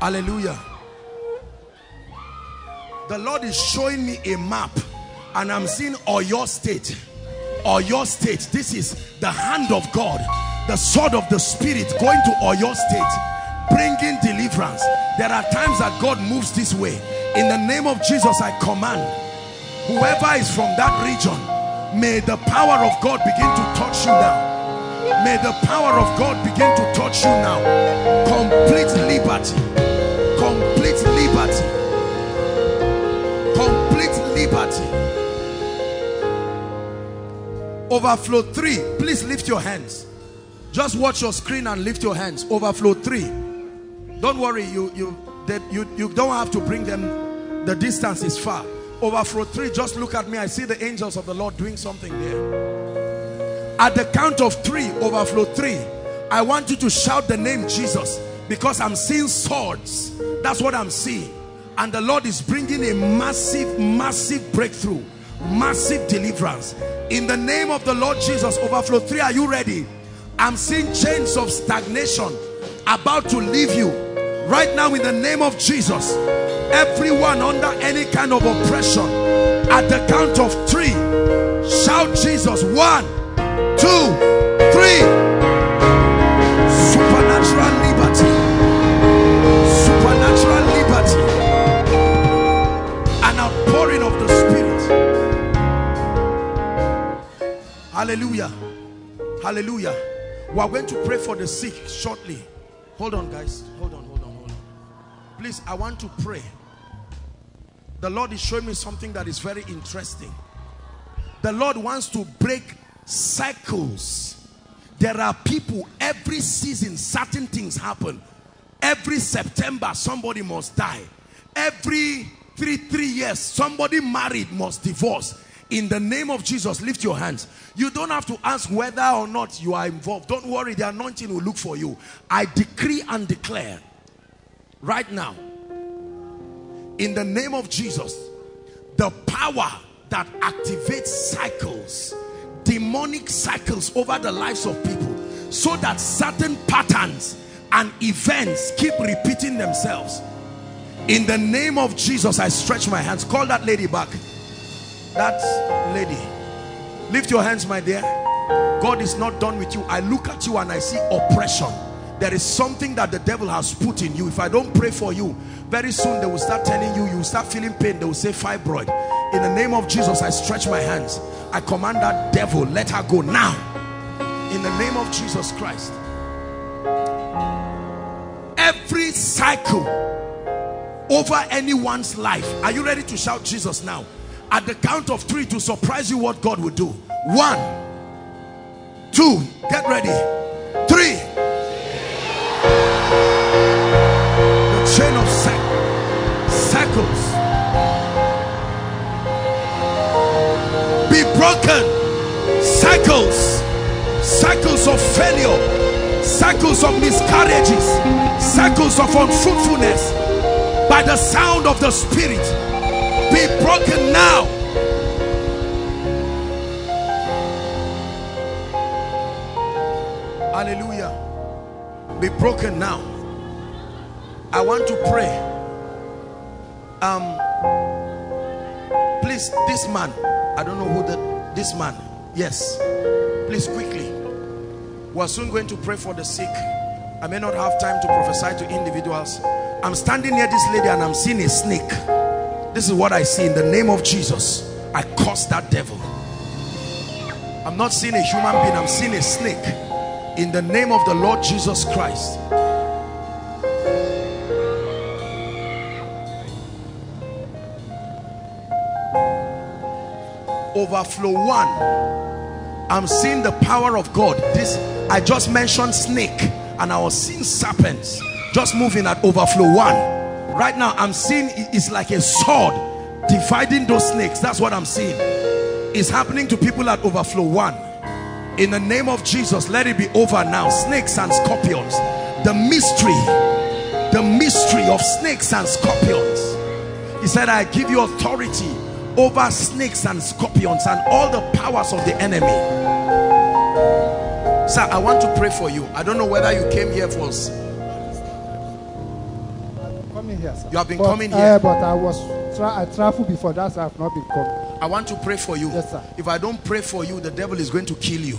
Hallelujah. The Lord is showing me a map, and I'm seeing Oyo State. Oyo State. This is the hand of God, the sword of the Spirit going to Oyo State, bringing deliverance. There are times that God moves this way. In the name of Jesus, I command whoever is from that region, may the power of God begin to touch you now. May the power of God begin to touch you now. Complete liberty. Complete liberty. Complete liberty. Overflow three. Please lift your hands. Just watch your screen and lift your hands. Overflow three. Don't worry, you you that you you don't have to bring them. The distance is far. Overflow three. Just look at me. I see the angels of the Lord doing something there. At the count of three, overflow three. I want you to shout the name Jesus. Because I'm seeing swords. That's what I'm seeing. And the Lord is bringing a massive, massive breakthrough. Massive deliverance. In the name of the Lord Jesus, overflow three, are you ready? I'm seeing chains of stagnation about to leave you. Right now, in the name of Jesus, Everyone under any kind of oppression, at the count of three, shout Jesus. One, two, three. Supernatural liberty. Supernatural liberty. An outpouring of the Spirit. Hallelujah. Hallelujah. We are going to pray for the sick shortly. Hold on, guys. Hold on, hold on, hold on. Please, I want to pray. The Lord is showing me something that is very interesting. The Lord wants to break cycles. There are people, every season, certain things happen. Every September, somebody must die. Every three, three years, somebody married must divorce. In the name of Jesus, lift your hands. You don't have to ask whether or not you are involved. Don't worry, the anointing will look for you. I decree and declare right now, in the name of Jesus, the power that activates cycles, demonic cycles over the lives of people, so that certain patterns and events keep repeating themselves. In the name of Jesus, I stretch my hands. Call that lady back. That lady, lift your hands, my dear. God is not done with you. I look at you and I see oppression. There is something that the devil has put in you. If I don't pray for you, very soon they will start telling you, you will start feeling pain. They will say fibroid. In the name of Jesus, I stretch my hands. I command that devil, let her go now. In the name of Jesus Christ. Every cycle over anyone's life. Are you ready to shout Jesus now? At the count of three, to surprise you what God will do. One, two, get ready. Three. The chain of cycles be broken. Cycles, cycles of failure, cycles of miscarriages, cycles of unfruitfulness, by the sound of the Spirit. Be broken now. Hallelujah. Be broken now. I want to pray. Um please, this man, I don't know who the this man, yes, please quickly, we're soon going to pray for the sick. I may not have time to prophesy to individuals. I'm standing near this lady and I'm seeing a snake. This is what I see. In the name of Jesus, I curse that devil. I'm not seeing a human being, I'm seeing a snake. In the name of the Lord Jesus Christ. Overflow one. I'm seeing the power of God. This, I just mentioned snake and I was seeing serpents. Just moving at overflow one. Right now, I'm seeing it's like a sword dividing those snakes. That's what I'm seeing. It's happening to people at overflow one. In the name of Jesus, let it be over now. Snakes and scorpions. The mystery, the mystery of snakes and scorpions. He said, I give you authority over snakes and scorpions and all the powers of the enemy. Sir, I want to pray for you. I don't know whether you came here for us. Here, you have been but, coming here, uh, but I was tra I traveled before that, so I have not been coming. I want to pray for you. Yes, sir. If I don't pray for you, the devil is going to kill you.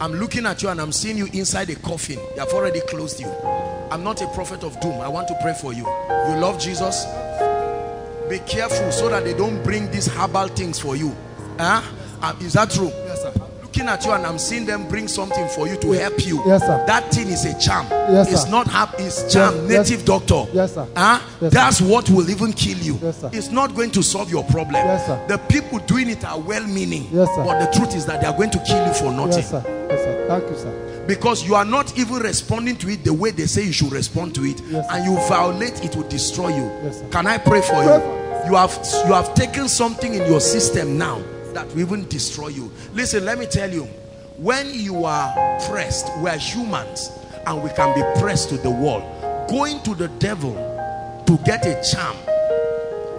I'm looking at you and I'm seeing you inside a coffin. They have already closed you. I'm not a prophet of doom. I want to pray for you. You love Jesus. Be careful so that they don't bring these herbal things for you. Huh? Uh, is that true? Yes, sir. Looking at you and I'm seeing them bring something for you to help you. Yes, sir. That thing is a charm. Yes, sir. It's not hap it's charm. Yes, native yes, doctor. Yes, sir. Huh? Yes, that's sir. What will even kill you. Yes, sir. It's not going to solve your problem. Yes, sir. The people doing it are well-meaning. Yes, sir. But the truth is that they are going to kill you for nothing. Yes, sir. Yes, sir. Thank you, sir. Because you are not even responding to it the way they say you should respond to it. Yes, and you violate it, will destroy you. Yes, sir. Can I pray for you? Yes. You have you have taken something in your system now that will even destroy you. Listen, let me tell you, when you are pressed, we are humans and we can be pressed to the wall. Going to the devil to get a charm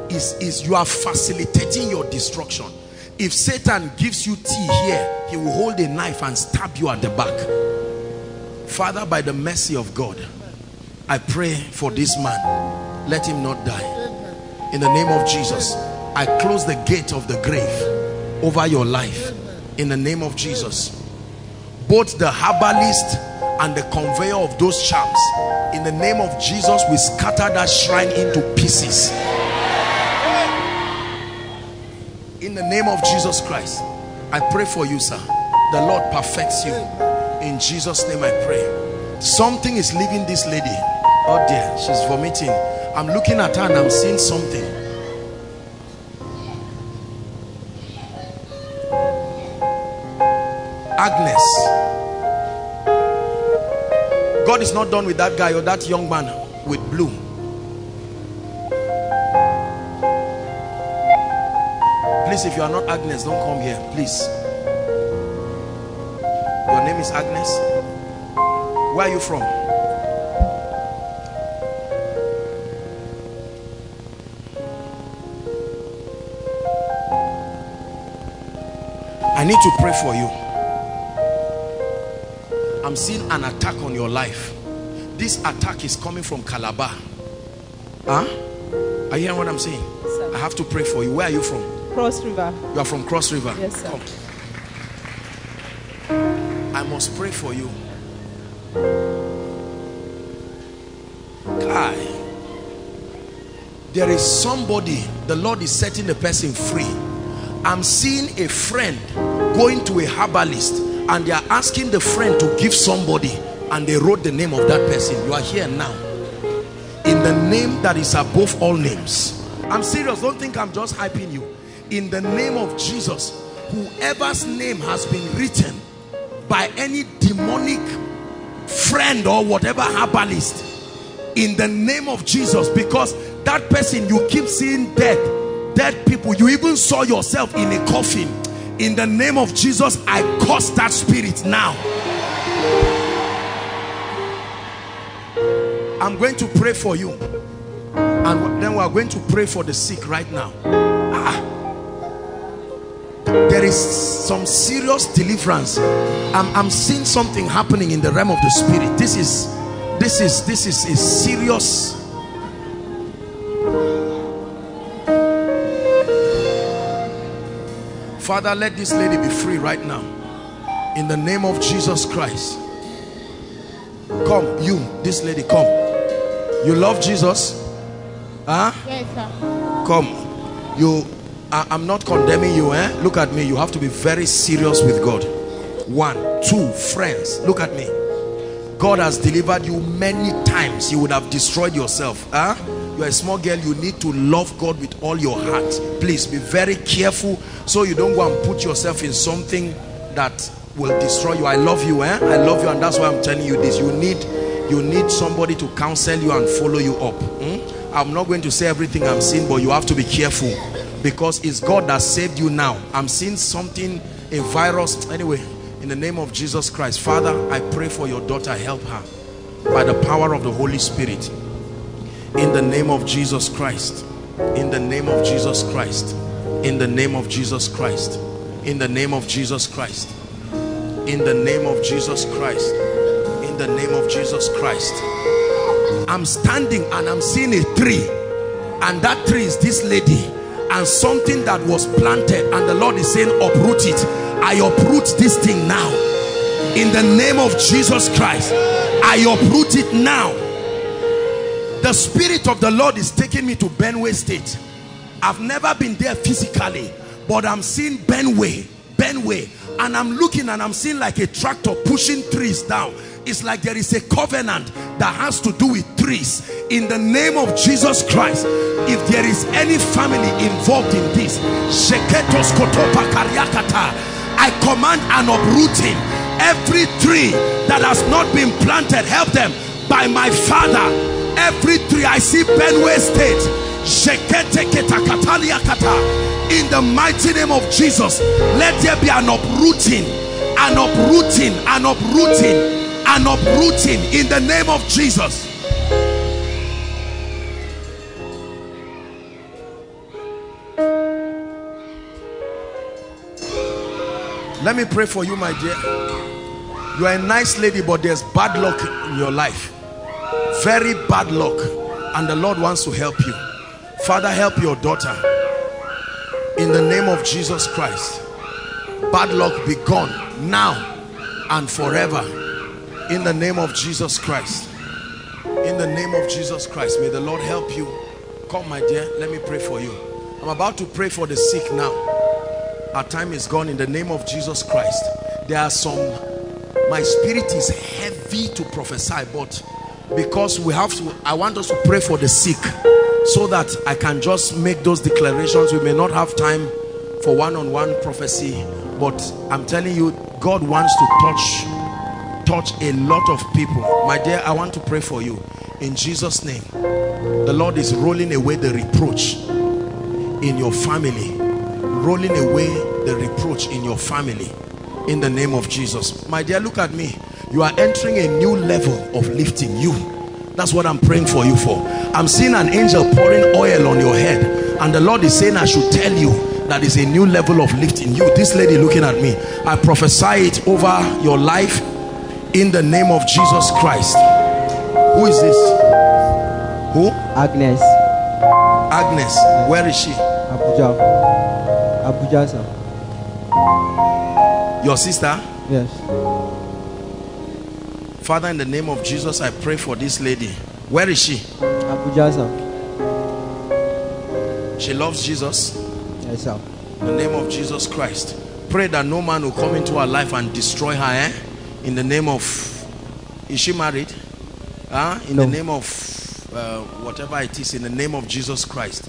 is, is you are facilitating your destruction. If Satan gives you tea here, he will hold a knife and stab you at the back. Father, by the mercy of God, I pray for this man. Let him not die. In the name of Jesus, I close the gate of the grave over your life. In the name of Jesus, both the herbalist and the conveyor of those charms, in the name of Jesus, we scatter that shrine into pieces. In the name of Jesus Christ, I pray for you, sir. The Lord perfects you. In Jesus' name I pray. Something is leaving this lady. Oh dear, she's vomiting. I'm looking at her and I'm seeing something. Agnes. God is not done with that guy or that young man with blue. Please, if you are not Agnes, don't come here, please. Your name is Agnes? Where are you from? I need to pray for you. I'm seeing an attack on your life. This attack is coming from Calabar. Huh? Are you hearing what I'm saying? Sir, I have to pray for you. Where are you from? Cross River. You are from Cross River? Yes, sir. Come. I must pray for you. Kai. There is somebody, the Lord is setting the person free. I'm seeing a friend going to a herbalist and they are asking the friend to give somebody and they wrote the name of that person. You are here now. In the name that is above all names. I'm serious. Don't think I'm just hyping you. In the name of Jesus, whoever's name has been written by any demonic friend or whatever herbalist, in the name of Jesus, because that person, you keep seeing dead, dead people. You even saw yourself in a coffin. In the name of Jesus, I curse that spirit now. I'm going to pray for you, and then we are going to pray for the sick right now. Ah. There is some serious deliverance. I'm, I'm seeing something happening in the realm of the spirit. This is, this is, this is, is serious. Father, let this lady be free right now. In the name of Jesus Christ. Come, you, this lady, come. You love Jesus? Huh? Yes, sir. Come. You... I'm not condemning you, eh? Look at me. You have to be very serious with God. One, two, friends, look at me. God has delivered you many times. You would have destroyed yourself, huh? You're a small girl. You need to love God with all your heart. Please be very careful so you don't go and put yourself in something that will destroy you. I love you, eh? I love you, and that's why I'm telling you this. You need, you need somebody to counsel you and follow you up. Hmm? I'm not going to say everything I'm seeing, but you have to be careful. Because it's God that saved you now. I'm seeing something, a virus. Anyway, in the name of Jesus Christ, Father, I pray for your daughter. Help her by the power of the Holy Spirit. In the name of Jesus Christ. In the name of Jesus Christ. In the name of Jesus Christ. In the name of Jesus Christ. In the name of Jesus Christ. In the name of Jesus Christ. I'm standing and I'm seeing a tree. And that tree is this lady. And something that was planted, and the Lord is saying, uproot it. I uproot this thing now. In the name of Jesus Christ, I uproot it now. The Spirit of the Lord is taking me to Benue State. I've never been there physically, but I'm seeing Benue, Benue, and I'm looking and I'm seeing like a tractor pushing trees down. It's like there is a covenant that has to do with trees. In the name of Jesus Christ, if there is any family involved in this, I command an uprooting. Every tree that has not been planted, help them by my Father. Every tree, I see Benue State. In the mighty name of Jesus, let there be an uprooting, an uprooting, an uprooting. And uprooting in the name of Jesus. Let me pray for you, my dear. You are a nice lady, but there's bad luck in your life. Very bad luck. And the Lord wants to help you. Father, help your daughter in the name of Jesus Christ. Bad luck be gone now and forever in the name of Jesus Christ. In the name of Jesus Christ, may the Lord help you. Come, my dear, let me pray for you. I'm about to pray for the sick now. Our time is gone in the name of Jesus Christ. There are some, my spirit is heavy to prophesy, but because we have to, I want us to pray for the sick so that I can just make those declarations. We may not have time for one-on-one prophecy, but I'm telling you, God wants to touch, touch a lot of people. My dear, I want to pray for you. In Jesus' name, the Lord is rolling away the reproach in your family. Rolling away the reproach in your family. In the name of Jesus. My dear, look at me. You are entering a new level of lifting you. That's what I'm praying for you for. I'm seeing an angel pouring oil on your head. And the Lord is saying, I should tell you that is a new level of lifting you. This lady looking at me, I prophesy it over your life in the name of Jesus Christ. Who is this? Who? Agnes. Agnes, where is she? Abuja. Abuja, sir. Your sister? Yes. Father, in the name of Jesus, I pray for this lady. Where is she? Abuja, sir. She loves Jesus? Yes, sir. In the name of Jesus Christ. Pray that no man will come into her life and destroy her. Eh? In the name of... Is she married? Huh? In no. the name of uh, whatever it is, in the name of Jesus Christ,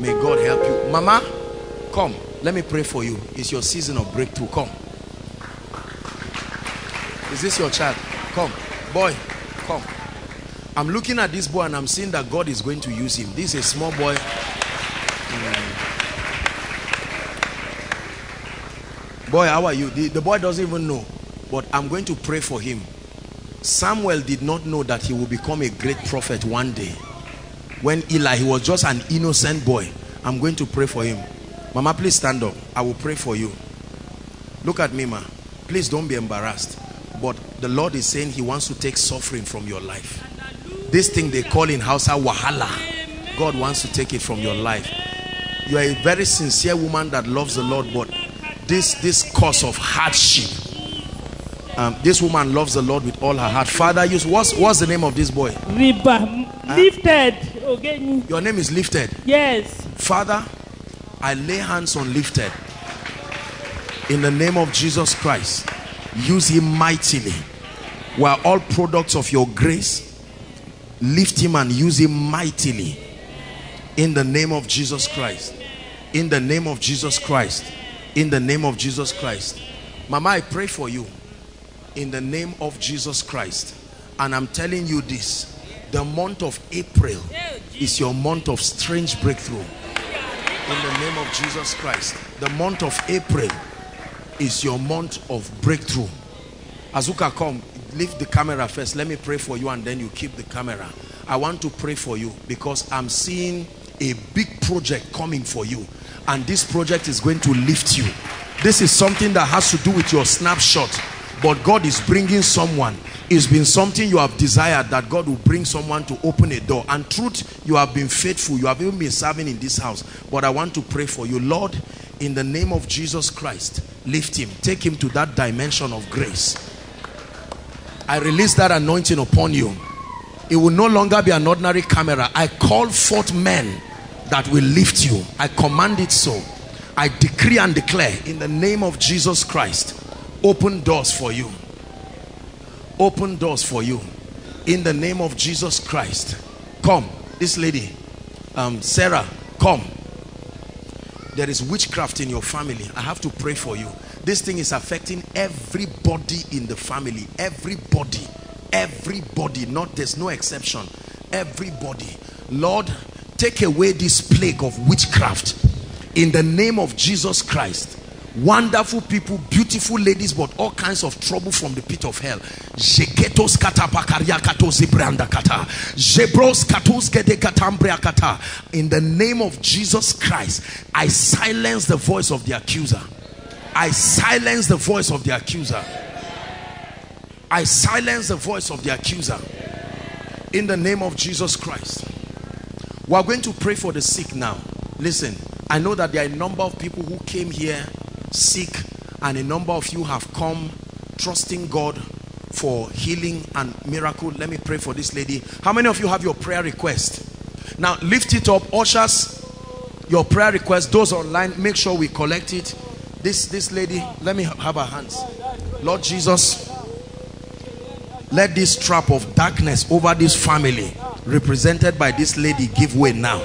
may God help you. Mama, come, let me pray for you. It's your season of breakthrough. Come. Is this your child? Come. Boy, come. I'm looking at this boy and I'm seeing that God is going to use him. This is a small boy. Mm. Boy, how are you? The, the boy doesn't even know, but I'm going to pray for him. Samuel did not know that he will become a great prophet one day. When Eli, he was just an innocent boy. I'm going to pray for him. Mama, please stand up. I will pray for you. Look at me, ma. Please don't be embarrassed. But the Lord is saying he wants to take suffering from your life. This thing they call in Hausa, wahala. God wants to take it from your life. You are a very sincere woman that loves the Lord, but this, this cause of hardship, Um, this woman loves the Lord with all her heart. Father, use what's what's the name of this boy? Riba, huh? Lifted. Okay. Your name is Lifted. Yes. Father, I lay hands on Lifted. In the name of Jesus Christ, use him mightily. We are all products of your grace. Lift him and use him mightily. In the name of Jesus Christ. In the name of Jesus Christ. In the name of Jesus Christ. Mama, I pray for you. In the name of Jesus Christ. And I'm telling you this, the month of April is your month of strange breakthrough. In the name of Jesus Christ, the month of April is your month of breakthrough. Azuka, come, lift the camera first. Let me pray for you and then you keep the camera. I want to pray for you because I'm seeing a big project coming for you. And this project is going to lift you. This is something that has to do with your snapshot. But God is bringing someone. It's been something you have desired, that God will bring someone to open a door. And truth, you have been faithful. You have even been serving in this house. But I want to pray for you. Lord, in the name of Jesus Christ, lift him. Take him to that dimension of grace. I release that anointing upon you. It will no longer be an ordinary camera. I call forth men that will lift you. I command it so. I decree and declare in the name of Jesus Christ. Open doors for you. Open doors for you. In the name of Jesus Christ. Come. This lady, um, Sarah, come. There is witchcraft in your family. I have to pray for you. This thing is affecting everybody in the family. Everybody. Everybody. Not, there's no exception. Everybody. Lord, take away this plague of witchcraft. In the name of Jesus Christ. Wonderful people, beautiful ladies, but all kinds of trouble from the pit of hell. In the name of Jesus Christ, I silence the voice of the accuser. I silence the voice of the accuser. I silence the voice of the accuser. In the name of Jesus Christ. We are going to pray for the sick now. Listen, I know that there are a number of people who came here sick, and a number of you have come trusting God for healing and miracle. Let me pray for this lady. How many of you have your prayer request? Now lift it up. Ushers, your prayer request. Those online, make sure we collect it. This, this lady, let me have her hands. Lord Jesus, let this trap of darkness over this family represented by this lady give way now.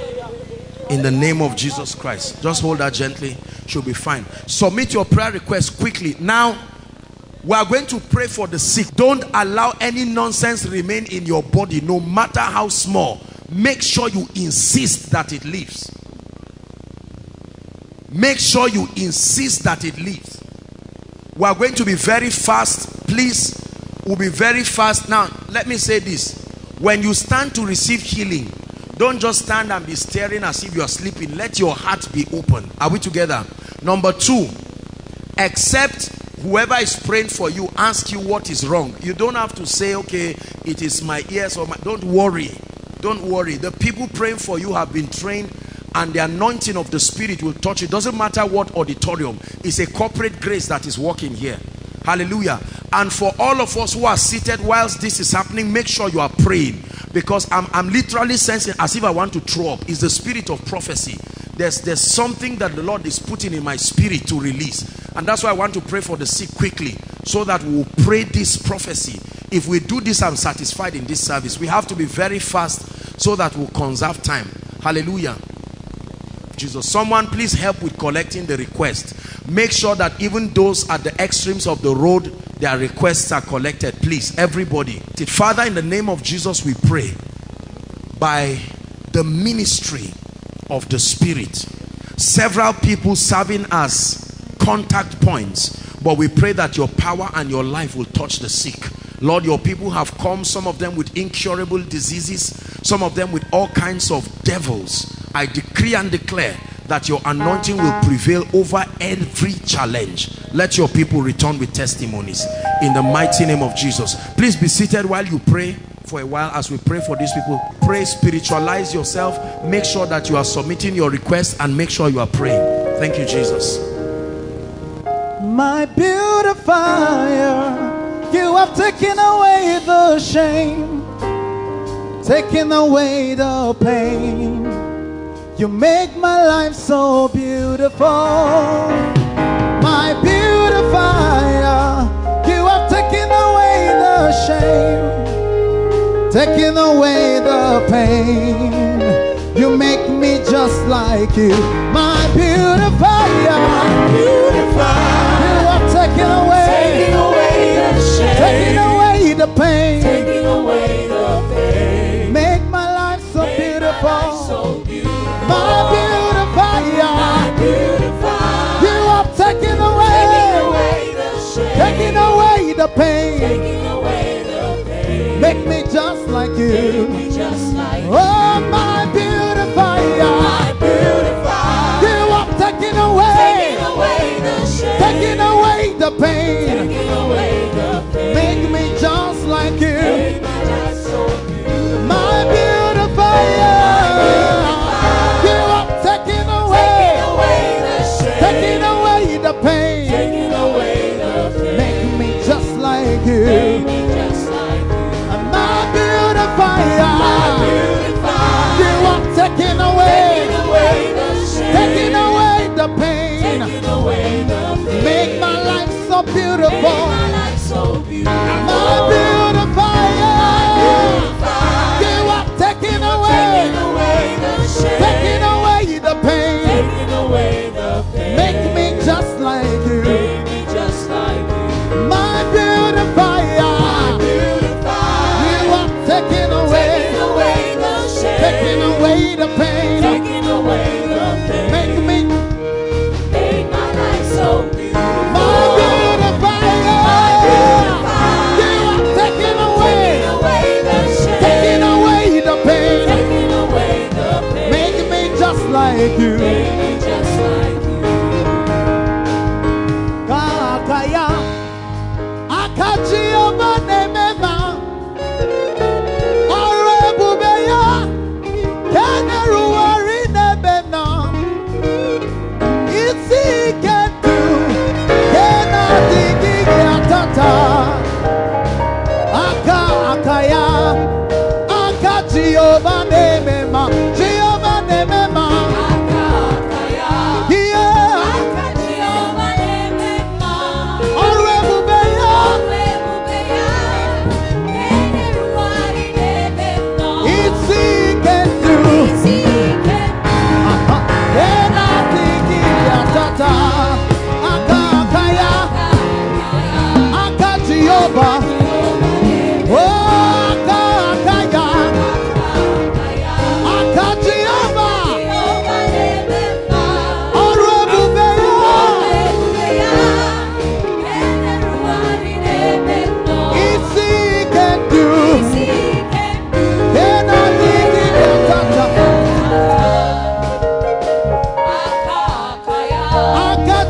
In the name of Jesus Christ. Just hold her gently. She'll be fine. Submit your prayer request quickly. Now, we are going to pray for the sick. Don't allow any nonsense remain in your body, no matter how small. Make sure you insist that it leaves. Make sure you insist that it leaves. We are going to be very fast. Please, we'll be very fast. Now, let me say this. When you stand to receive healing, don't just stand and be staring as if you are sleeping. Let your heart be open. Are we together? Number two, accept whoever is praying for you, ask you what is wrong. You don't have to say, okay, it is my ears or my... Don't worry. Don't worry. The people praying for you have been trained, and the anointing of the Spirit will touch you. It doesn't matter what auditorium. It's a corporate grace that is working here. Hallelujah. And for all of us who are seated whilst this is happening, make sure you are praying. Because I'm, I'm literally sensing as if I want to throw up. It's the spirit of prophecy. There's, there's something that the Lord is putting in my spirit to release. And that's why I want to pray for the sick quickly, so that we'll pray this prophecy. If we do this, I'm satisfied in this service. We have to be very fast so that we'll conserve time. Hallelujah. Jesus. Someone please help with collecting the request. Make sure that even those at the extremes of the road, their requests are collected. Please, everybody. Father, in the name of Jesus, we pray by the ministry of the Spirit. Several people serving as contact points, but we pray that your power and your life will touch the sick. Lord, your people have come, some of them with incurable diseases, some of them with all kinds of devils. I decree and declare that your anointing will prevail over every challenge. Let your people return with testimonies in the mighty name of Jesus. Please be seated while you pray for a while as we pray for these people. Pray, spiritualize yourself. Make sure that you are submitting your request, and make sure you are praying. Thank you, Jesus. My beautifier, you have taken away the shame, taken away the pain. You make my life so beautiful. My beautifier, you have taken away the shame, taken away the pain. You make me just like you. My beautifier, my beautifier, you have taken away, taking away the shame, taking away the pain, taking away the pain. Make my life so make beautiful. My life so My beautifier, my beautifier, you have taken away, taking away the shame, taking away the pain, taking away the pain. Make me just like you, make me just like you. Oh, my beautifier, my beautifier, you have taken away, taking away the shame, taking away the pain, taking away the pain. Make me just like you, make me just so beautiful. My beautifier, taking away the pain, taking away the pain. Make me just like you, make me just like you. My beautifier, my beautifier, you are taking away, taking away the shame, taking away the pain, taking away the pain. Make my life so beautiful, make my life so beautiful. My beautifier, my beautifier, you are taking away, taking away the shame, taking away the pain, taking away. Make me just like you, make me just like you. My beautifier, my beautifier, you are taking away, taking away the shame, taking away the pain, taking away the pain. Make me, make my life so beautiful. My beautifier, my beautifier, you are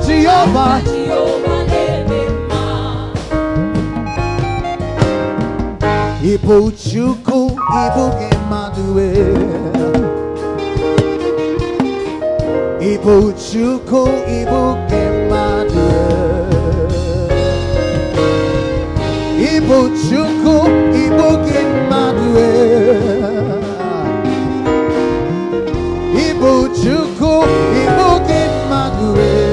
Jehovah. Ibu Chuku, Ibu Emmanuel. Ibu Chuku, Ibu Emmanuel. Ibu Chuku, Ibu Emmanuel. Ibu Chuku, Ibu Emmanuel.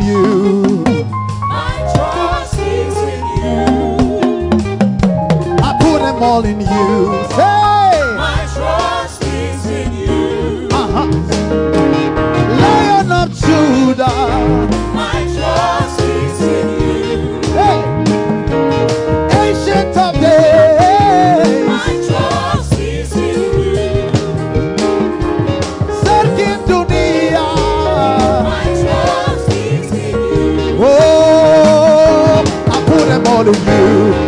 You.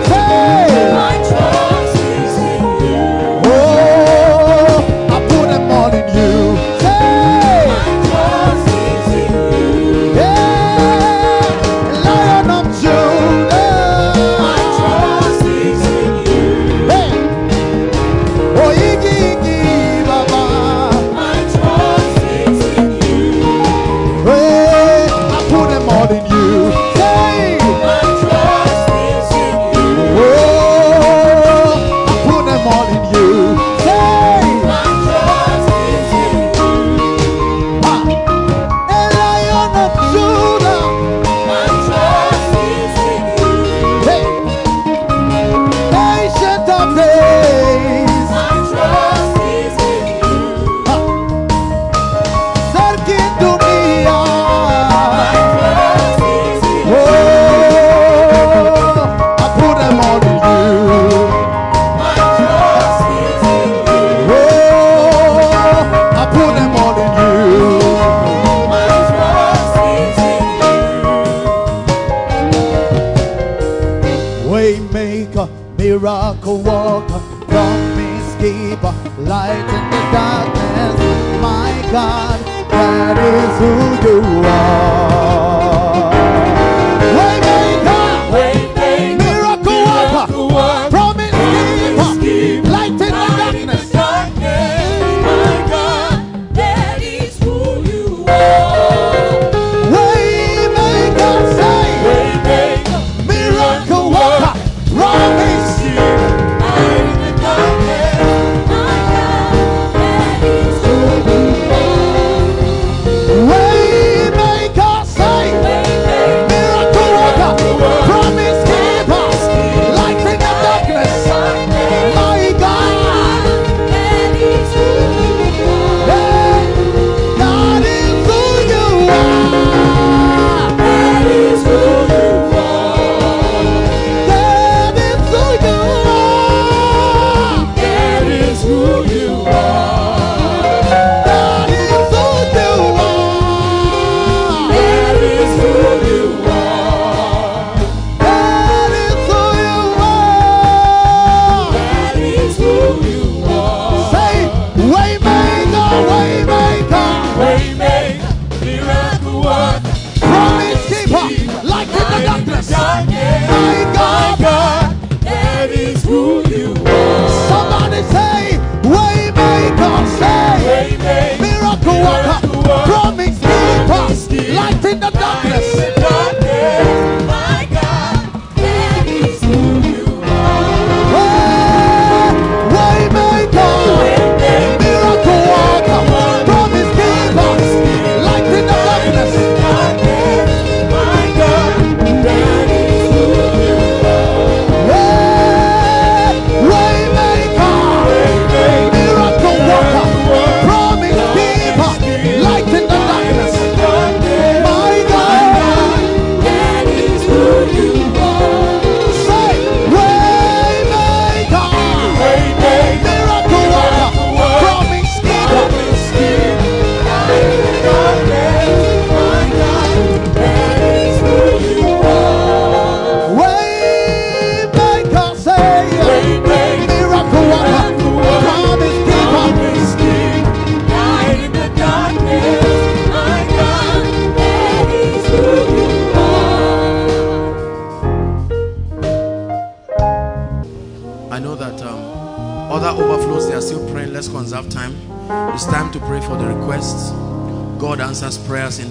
Hey. My trust is in you. keeper, light in the darkness. My God, that is who you are. Waymaker, Waymaker, miracle worker, promise keeper, light in the darkness. My God, that is who you are. Waymaker, say, Waymaker, miracle worker, promise keeper.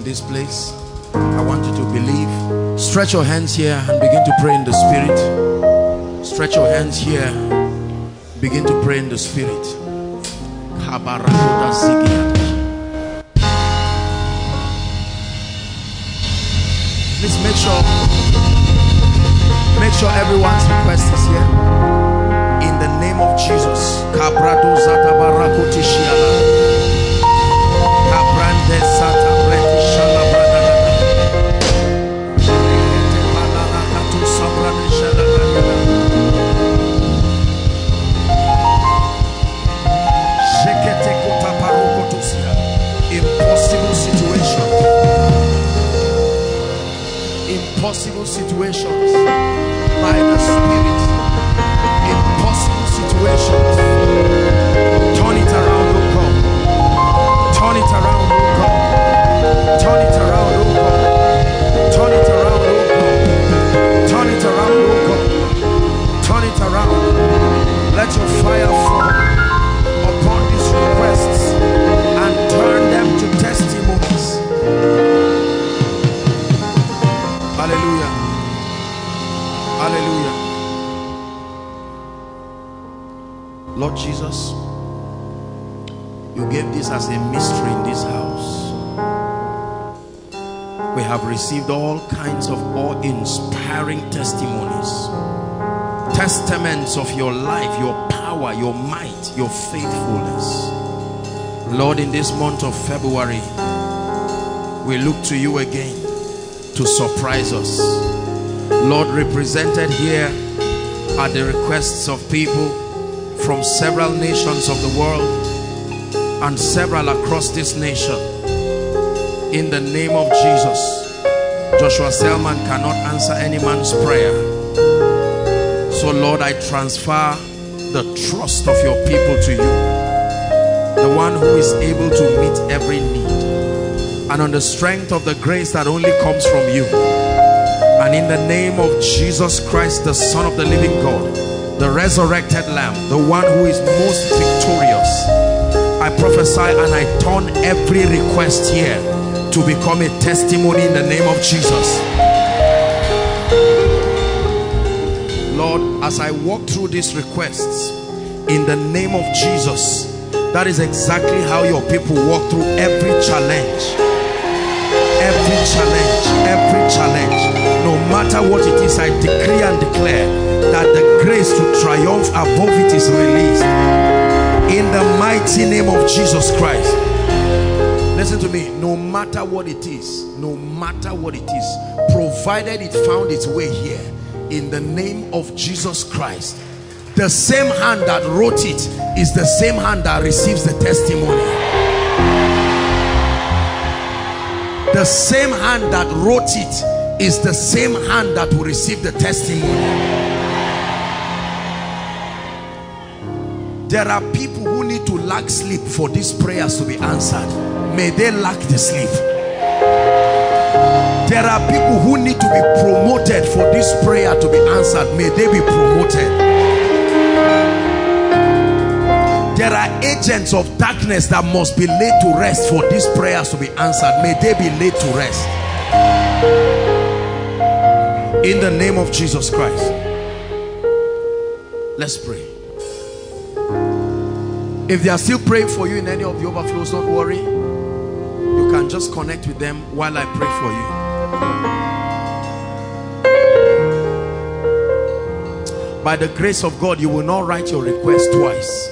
This place, I want you to believe. Stretch your hands here and begin to pray in the spirit. Stretch your hands here, begin to pray in the spirit. Please make sure make sure everyone's request is here in the name of Jesus. Impossible situation. Impossible situations by the Spirit. Impossible situations. Turn it around, oh God. Turn it around, oh God. Turn it around, oh God. Turn it around, oh God. Turn it around, oh God. Turn it around. Let your fire fall upon these requests and turn them to testimonies. Hallelujah. Hallelujah. Lord Jesus, you gave this as a mystery in this house. We have received all kinds of awe-inspiring testimonies, testaments of your life, your power, your might, your faithfulness. Lord, in this month of February, we look to you again to surprise us. Lord, represented here are the requests of people from several nations of the world and several across this nation. In the name of Jesus, Joshua Selman cannot answer any man's prayer. So Lord, I transfer the trust of your people to you, the one who is able to meet every need, and on the strength of the grace that only comes from you. And in the name of Jesus Christ, the Son of the living God, the resurrected Lamb, the one who is most victorious, I prophesy and I turn every request here to become a testimony in the name of Jesus. Lord, as I walk through these requests, in the name of Jesus, that is exactly how your people walk through every challenge. Every challenge, every challenge. No matter what it is, I decree and declare that the grace to triumph above it is released. In the mighty name of Jesus Christ. Listen to me, no matter what it is, no matter what it is, provided it found its way here, in the name of Jesus Christ, the same hand that wrote it is the same hand that receives the testimony. The same hand that wrote it is the same hand that will receive the testimony. There are people who need to lack sleep for these prayers to be answered. May they lack the sleep. There are people who need to be promoted for this prayer to be answered. May they be promoted. There are agents of darkness that must be laid to rest for these prayers to be answered. May they be laid to rest. In the name of Jesus Christ. Let's pray. If they are still praying for you in any of the overflows, don't worry. You can just connect with them while I pray for you. By the grace of God, you will not write your request twice.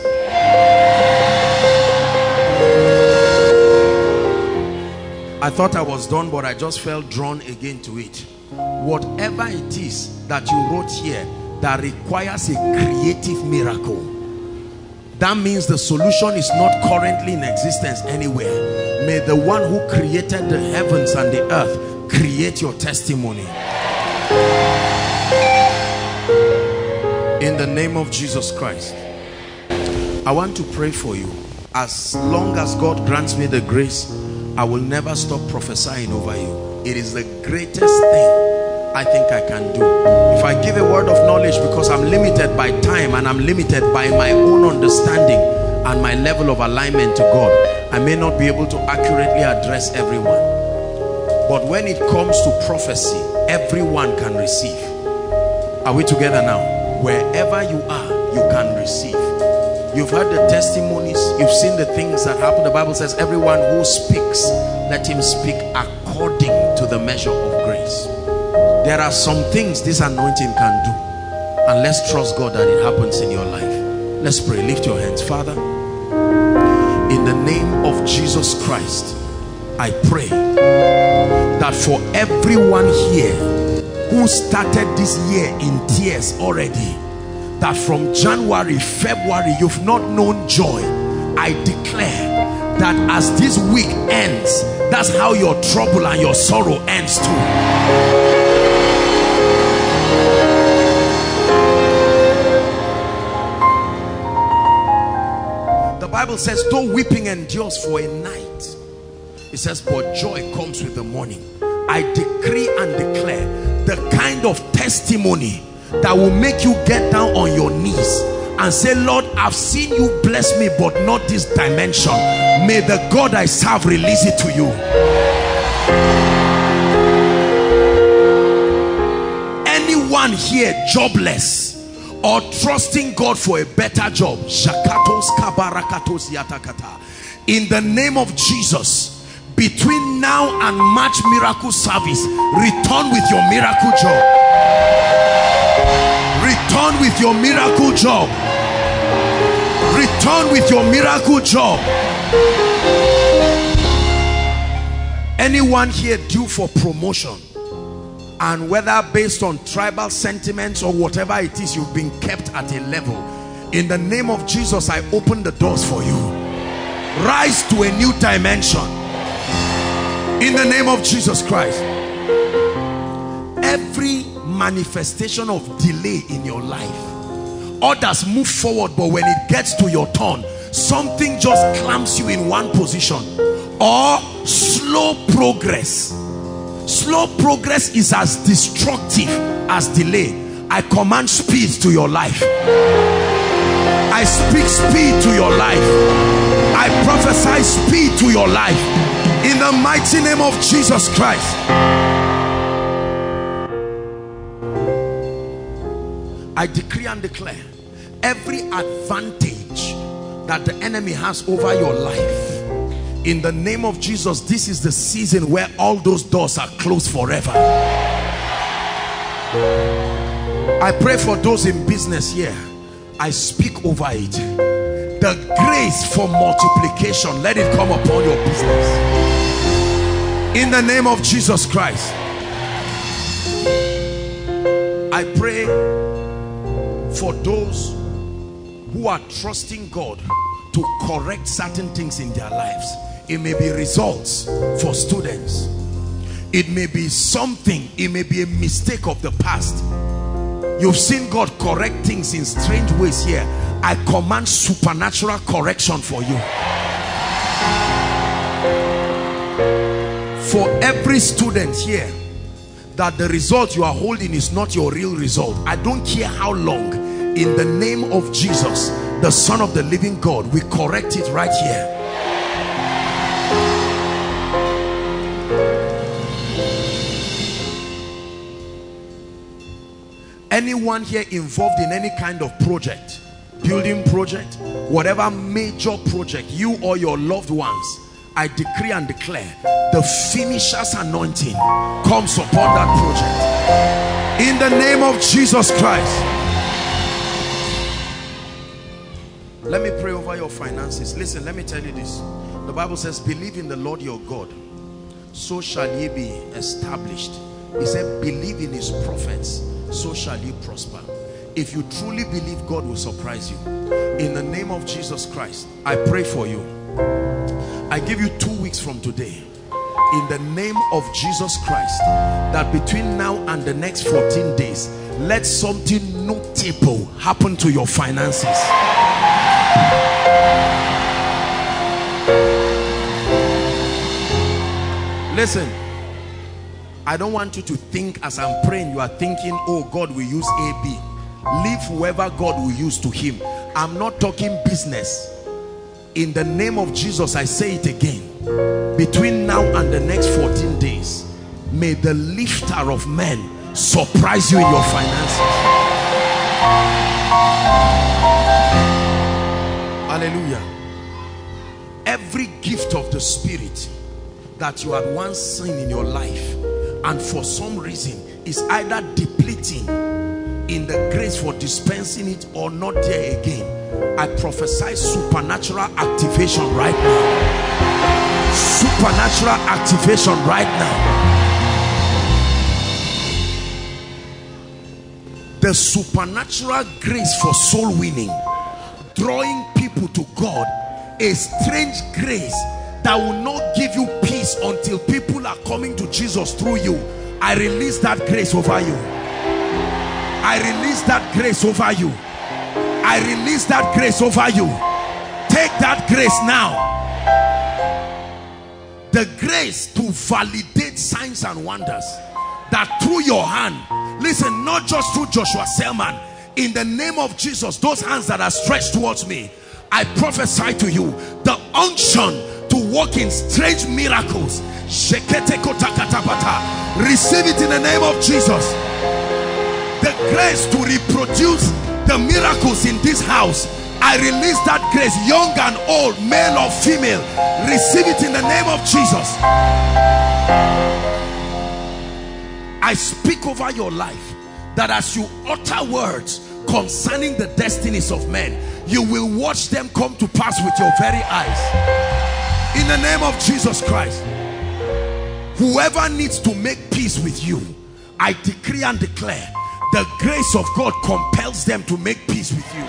I thought I was done, but I just felt drawn again to it. Whatever it is that you wrote here that requires a creative miracle, that means the solution is not currently in existence anywhere. May the one who created the heavens and the earth create your testimony in the name of Jesus Christ. I want to pray for you. As long as God grants me the grace, I will never stop prophesying over you. It is the greatest thing I think I can do. If I give a word of knowledge, because I'm limited by time and I'm limited by my own understanding and my level of alignment to God, I may not be able to accurately address everyone. But when it comes to prophecy, everyone can receive. Are we together now? Wherever you are, you can receive. You've heard the testimonies. You've seen the things that happen. The Bible says, everyone who speaks, let him speak according to the measure of grace. There are some things this anointing can do. And let's trust God that it happens in your life. Let's pray. Lift your hands. Father, in the name of Jesus Christ, I pray that for everyone here who started this year in tears already, that from January, February, you've not known joy, I declare that as this week ends, that's how your trouble and your sorrow ends too. The Bible says, though weeping endures for a night, it says, but joy comes with the morning. I decree and declare the kind of testimony that will make you get down on your knees and say, Lord, I've seen you bless me, but not this dimension. May the God I serve release it to you. Anyone here jobless or trusting God for a better job, shakatos kabarakatos yatakata, in the name of Jesus, between now and March miracle service, return with your miracle job. Return with your miracle job. Return with your miracle job. Anyone here due for promotion, and whether based on tribal sentiments or whatever it is, you've been kept at a level, in the name of Jesus, I open the doors for you. Rise to a new dimension. In the name of Jesus Christ, every manifestation of delay in your life, Others move forward, but when it gets to your turn, something just clamps you in one position. Or slow progress. Slow progress is as destructive as delay. I command speed to your life. I speak speed to your life. I prophesy speed to your life. In the mighty name of Jesus Christ. I decree and declare every advantage that the enemy has over your life, in the name of Jesus, this is the season where all those doors are closed forever. I pray for those in business here. I speak over it. The grace for multiplication, let it come upon your business. In the name of Jesus Christ. I pray for those who are trusting God to correct certain things in their lives. It may be results for students. It may be something. It may be a mistake of the past. You've seen God correct things in strange ways here. I command supernatural correction for you. For every student here, that the result you are holding is not your real result, I don't care how long, in the name of Jesus, the Son of the living God, we correct it right here. Anyone here involved in any kind of project, building project, whatever major project, you or your loved ones, I decree and declare the finisher's anointing comes upon that project. In the name of Jesus Christ. Let me pray over your finances. Listen, let me tell you this. The Bible says, believe in the Lord your God, so shall ye be established. He said, believe in his prophets, so shall you prosper. If you truly believe, God will surprise you. In the name of Jesus Christ, I pray for you. I give you two weeks from today, in the name of Jesus Christ, that between now and the next fourteen days, let something notable happen to your finances. Listen, I don't want you to think as I'm praying, you are thinking, oh, God will use A B. Leave whoever God will use to him. I'm not talking business. In the name of Jesus, I say it again. Between now and the next fourteen days, may the lifter of men surprise you in your finances. Hallelujah. Every gift of the Spirit that you had once seen in your life, and for some reason is either depleting in the grace for dispensing it or not there again, I prophesy supernatural activation right now. Supernatural activation right now. The supernatural grace for soul winning, drawing people to God, a strange grace that will not give you peace until people are coming to Jesus through you. I release that grace over you. I release that grace over you. I release that grace over you. Take that grace now. The grace to validate signs and wonders that through your hand, listen, not just through Joshua Selman, in the name of Jesus, those hands that are stretched towards me, I prophesy to you the unction to walk in strange miracles. Receive it in the name of Jesus. The grace to reproduce the miracles in this house, I release that grace, young and old, male or female. Receive it in the name of Jesus. I speak over your life that as you utter words concerning the destinies of men, you will watch them come to pass with your very eyes. In the name of Jesus Christ, whoever needs to make peace with you, I decree and declare the grace of God compels them to make peace with you.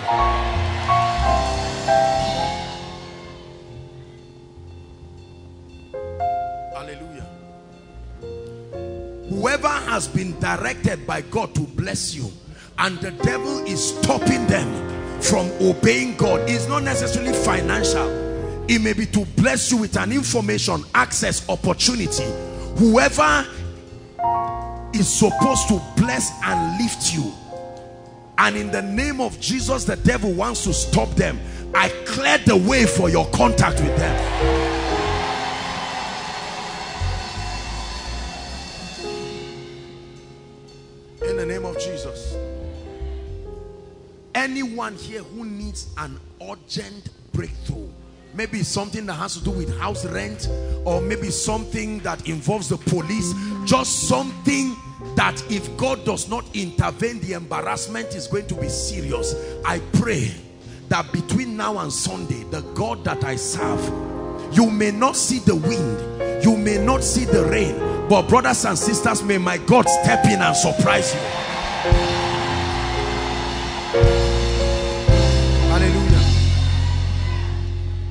Hallelujah. Whoever has been directed by God to bless you, and the devil is stopping them from obeying God. It's not necessarily financial. It may be to bless you with an information, access, opportunity. Whoever is supposed to bless and lift you, and in the name of Jesus, the devil wants to stop them. I cleared the way for your contact with them. In the name of Jesus. Anyone here who needs an urgent breakthrough, maybe something that has to do with house rent, or maybe something that involves the police, just something that if God does not intervene, the embarrassment is going to be serious. I pray that between now and Sunday, the God that I serve, you may not see the wind, you may not see the rain, but brothers and sisters, may my God step in and surprise you. Hallelujah.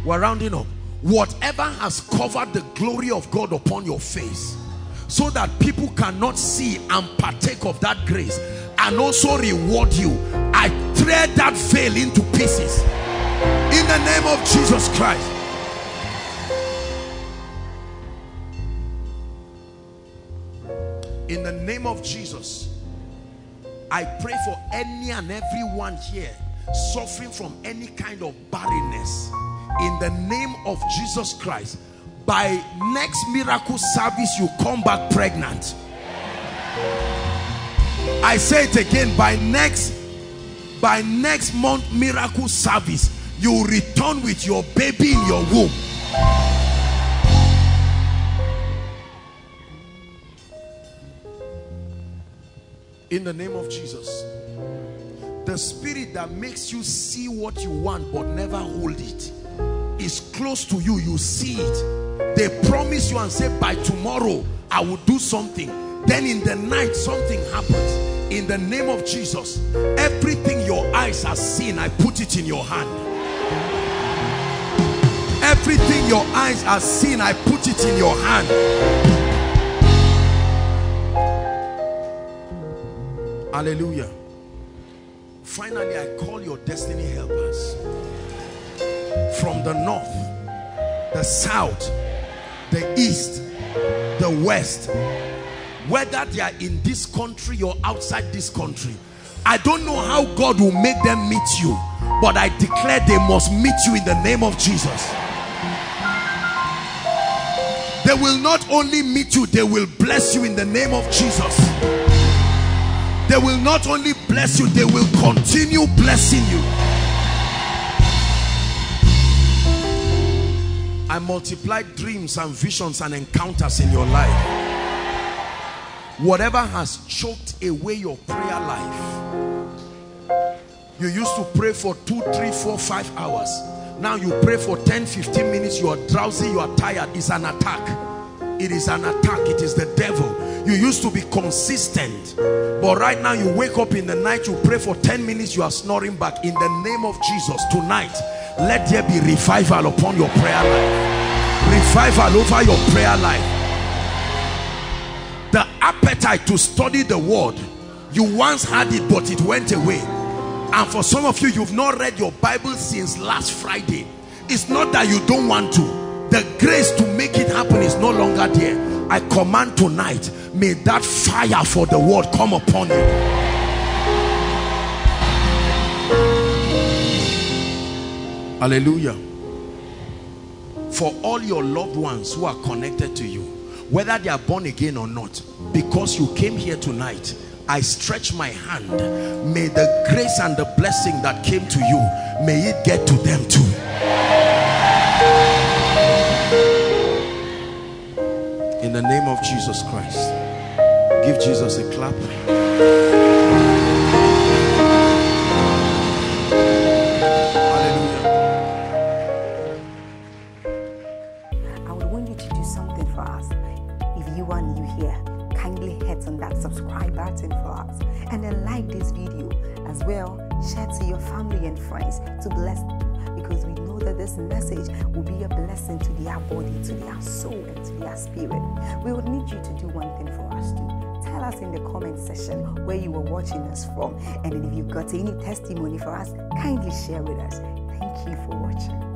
We're rounding up. Whatever has covered the glory of God upon your face, so that people cannot see and partake of that grace and also reward you, I tear that veil into pieces in the name of Jesus Christ. In the name of Jesus, I pray for any and everyone here suffering from any kind of barrenness. In the name of Jesus Christ, by next miracle service, you come back pregnant. I say it again, by next, by next month miracle service, you return with your baby in your womb. In the name of Jesus. The spirit that makes you see what you want but never hold it is close to you. You see it. They promise you and say, by tomorrow I will do something. Then in the night something happens. In the name of Jesus, everything your eyes have seen, I put it in your hand. Everything your eyes have seen, I put it in your hand. Hallelujah. Finally, I call your destiny helpers from the north, the south, the east, the west, whether they are in this country or outside this country. I don't know how God will make them meet you, but I declare they must meet you in the name of Jesus. They will not only meet you, they will bless you in the name of Jesus. They will not only bless you, they will continue blessing you. I multiply dreams and visions and encounters in your life. Whatever has choked away your prayer life. You used to pray for two, three, four, five hours. Now you pray for ten, fifteen minutes. You are drowsy, you are tired. It's an attack. It is an attack. It is the devil. You used to be consistent, but right now you wake up in the night, you pray for ten minutes, you are snoring back. In the name of Jesus, tonight, let there be revival upon your prayer life. Revival over your prayer life. The appetite to study the word, you once had it, but it went away. And for some of you, you've not read your Bible since last Friday. It's not that you don't want to. The grace to make it happen is no longer there. I command tonight, may that fire for the word come upon you. Hallelujah. For all your loved ones who are connected to you, whether they are born again or not, because you came here tonight, I stretch my hand. May the grace and the blessing that came to you, may it get to them too. In the name of Jesus Christ, give Jesus a clap. Hallelujah. I would want you to do something for us. If you are new here, kindly hit on that subscribe button for us, and then like this video as well. Share to your family and friends to bless them, because we know that this message will be a blessing to their body, to their soul, and to their spirit. We would need you to do one thing for us too. tell us in the comment section where you were watching us from. And if you've got any testimony for us, kindly share with us. Thank you for watching.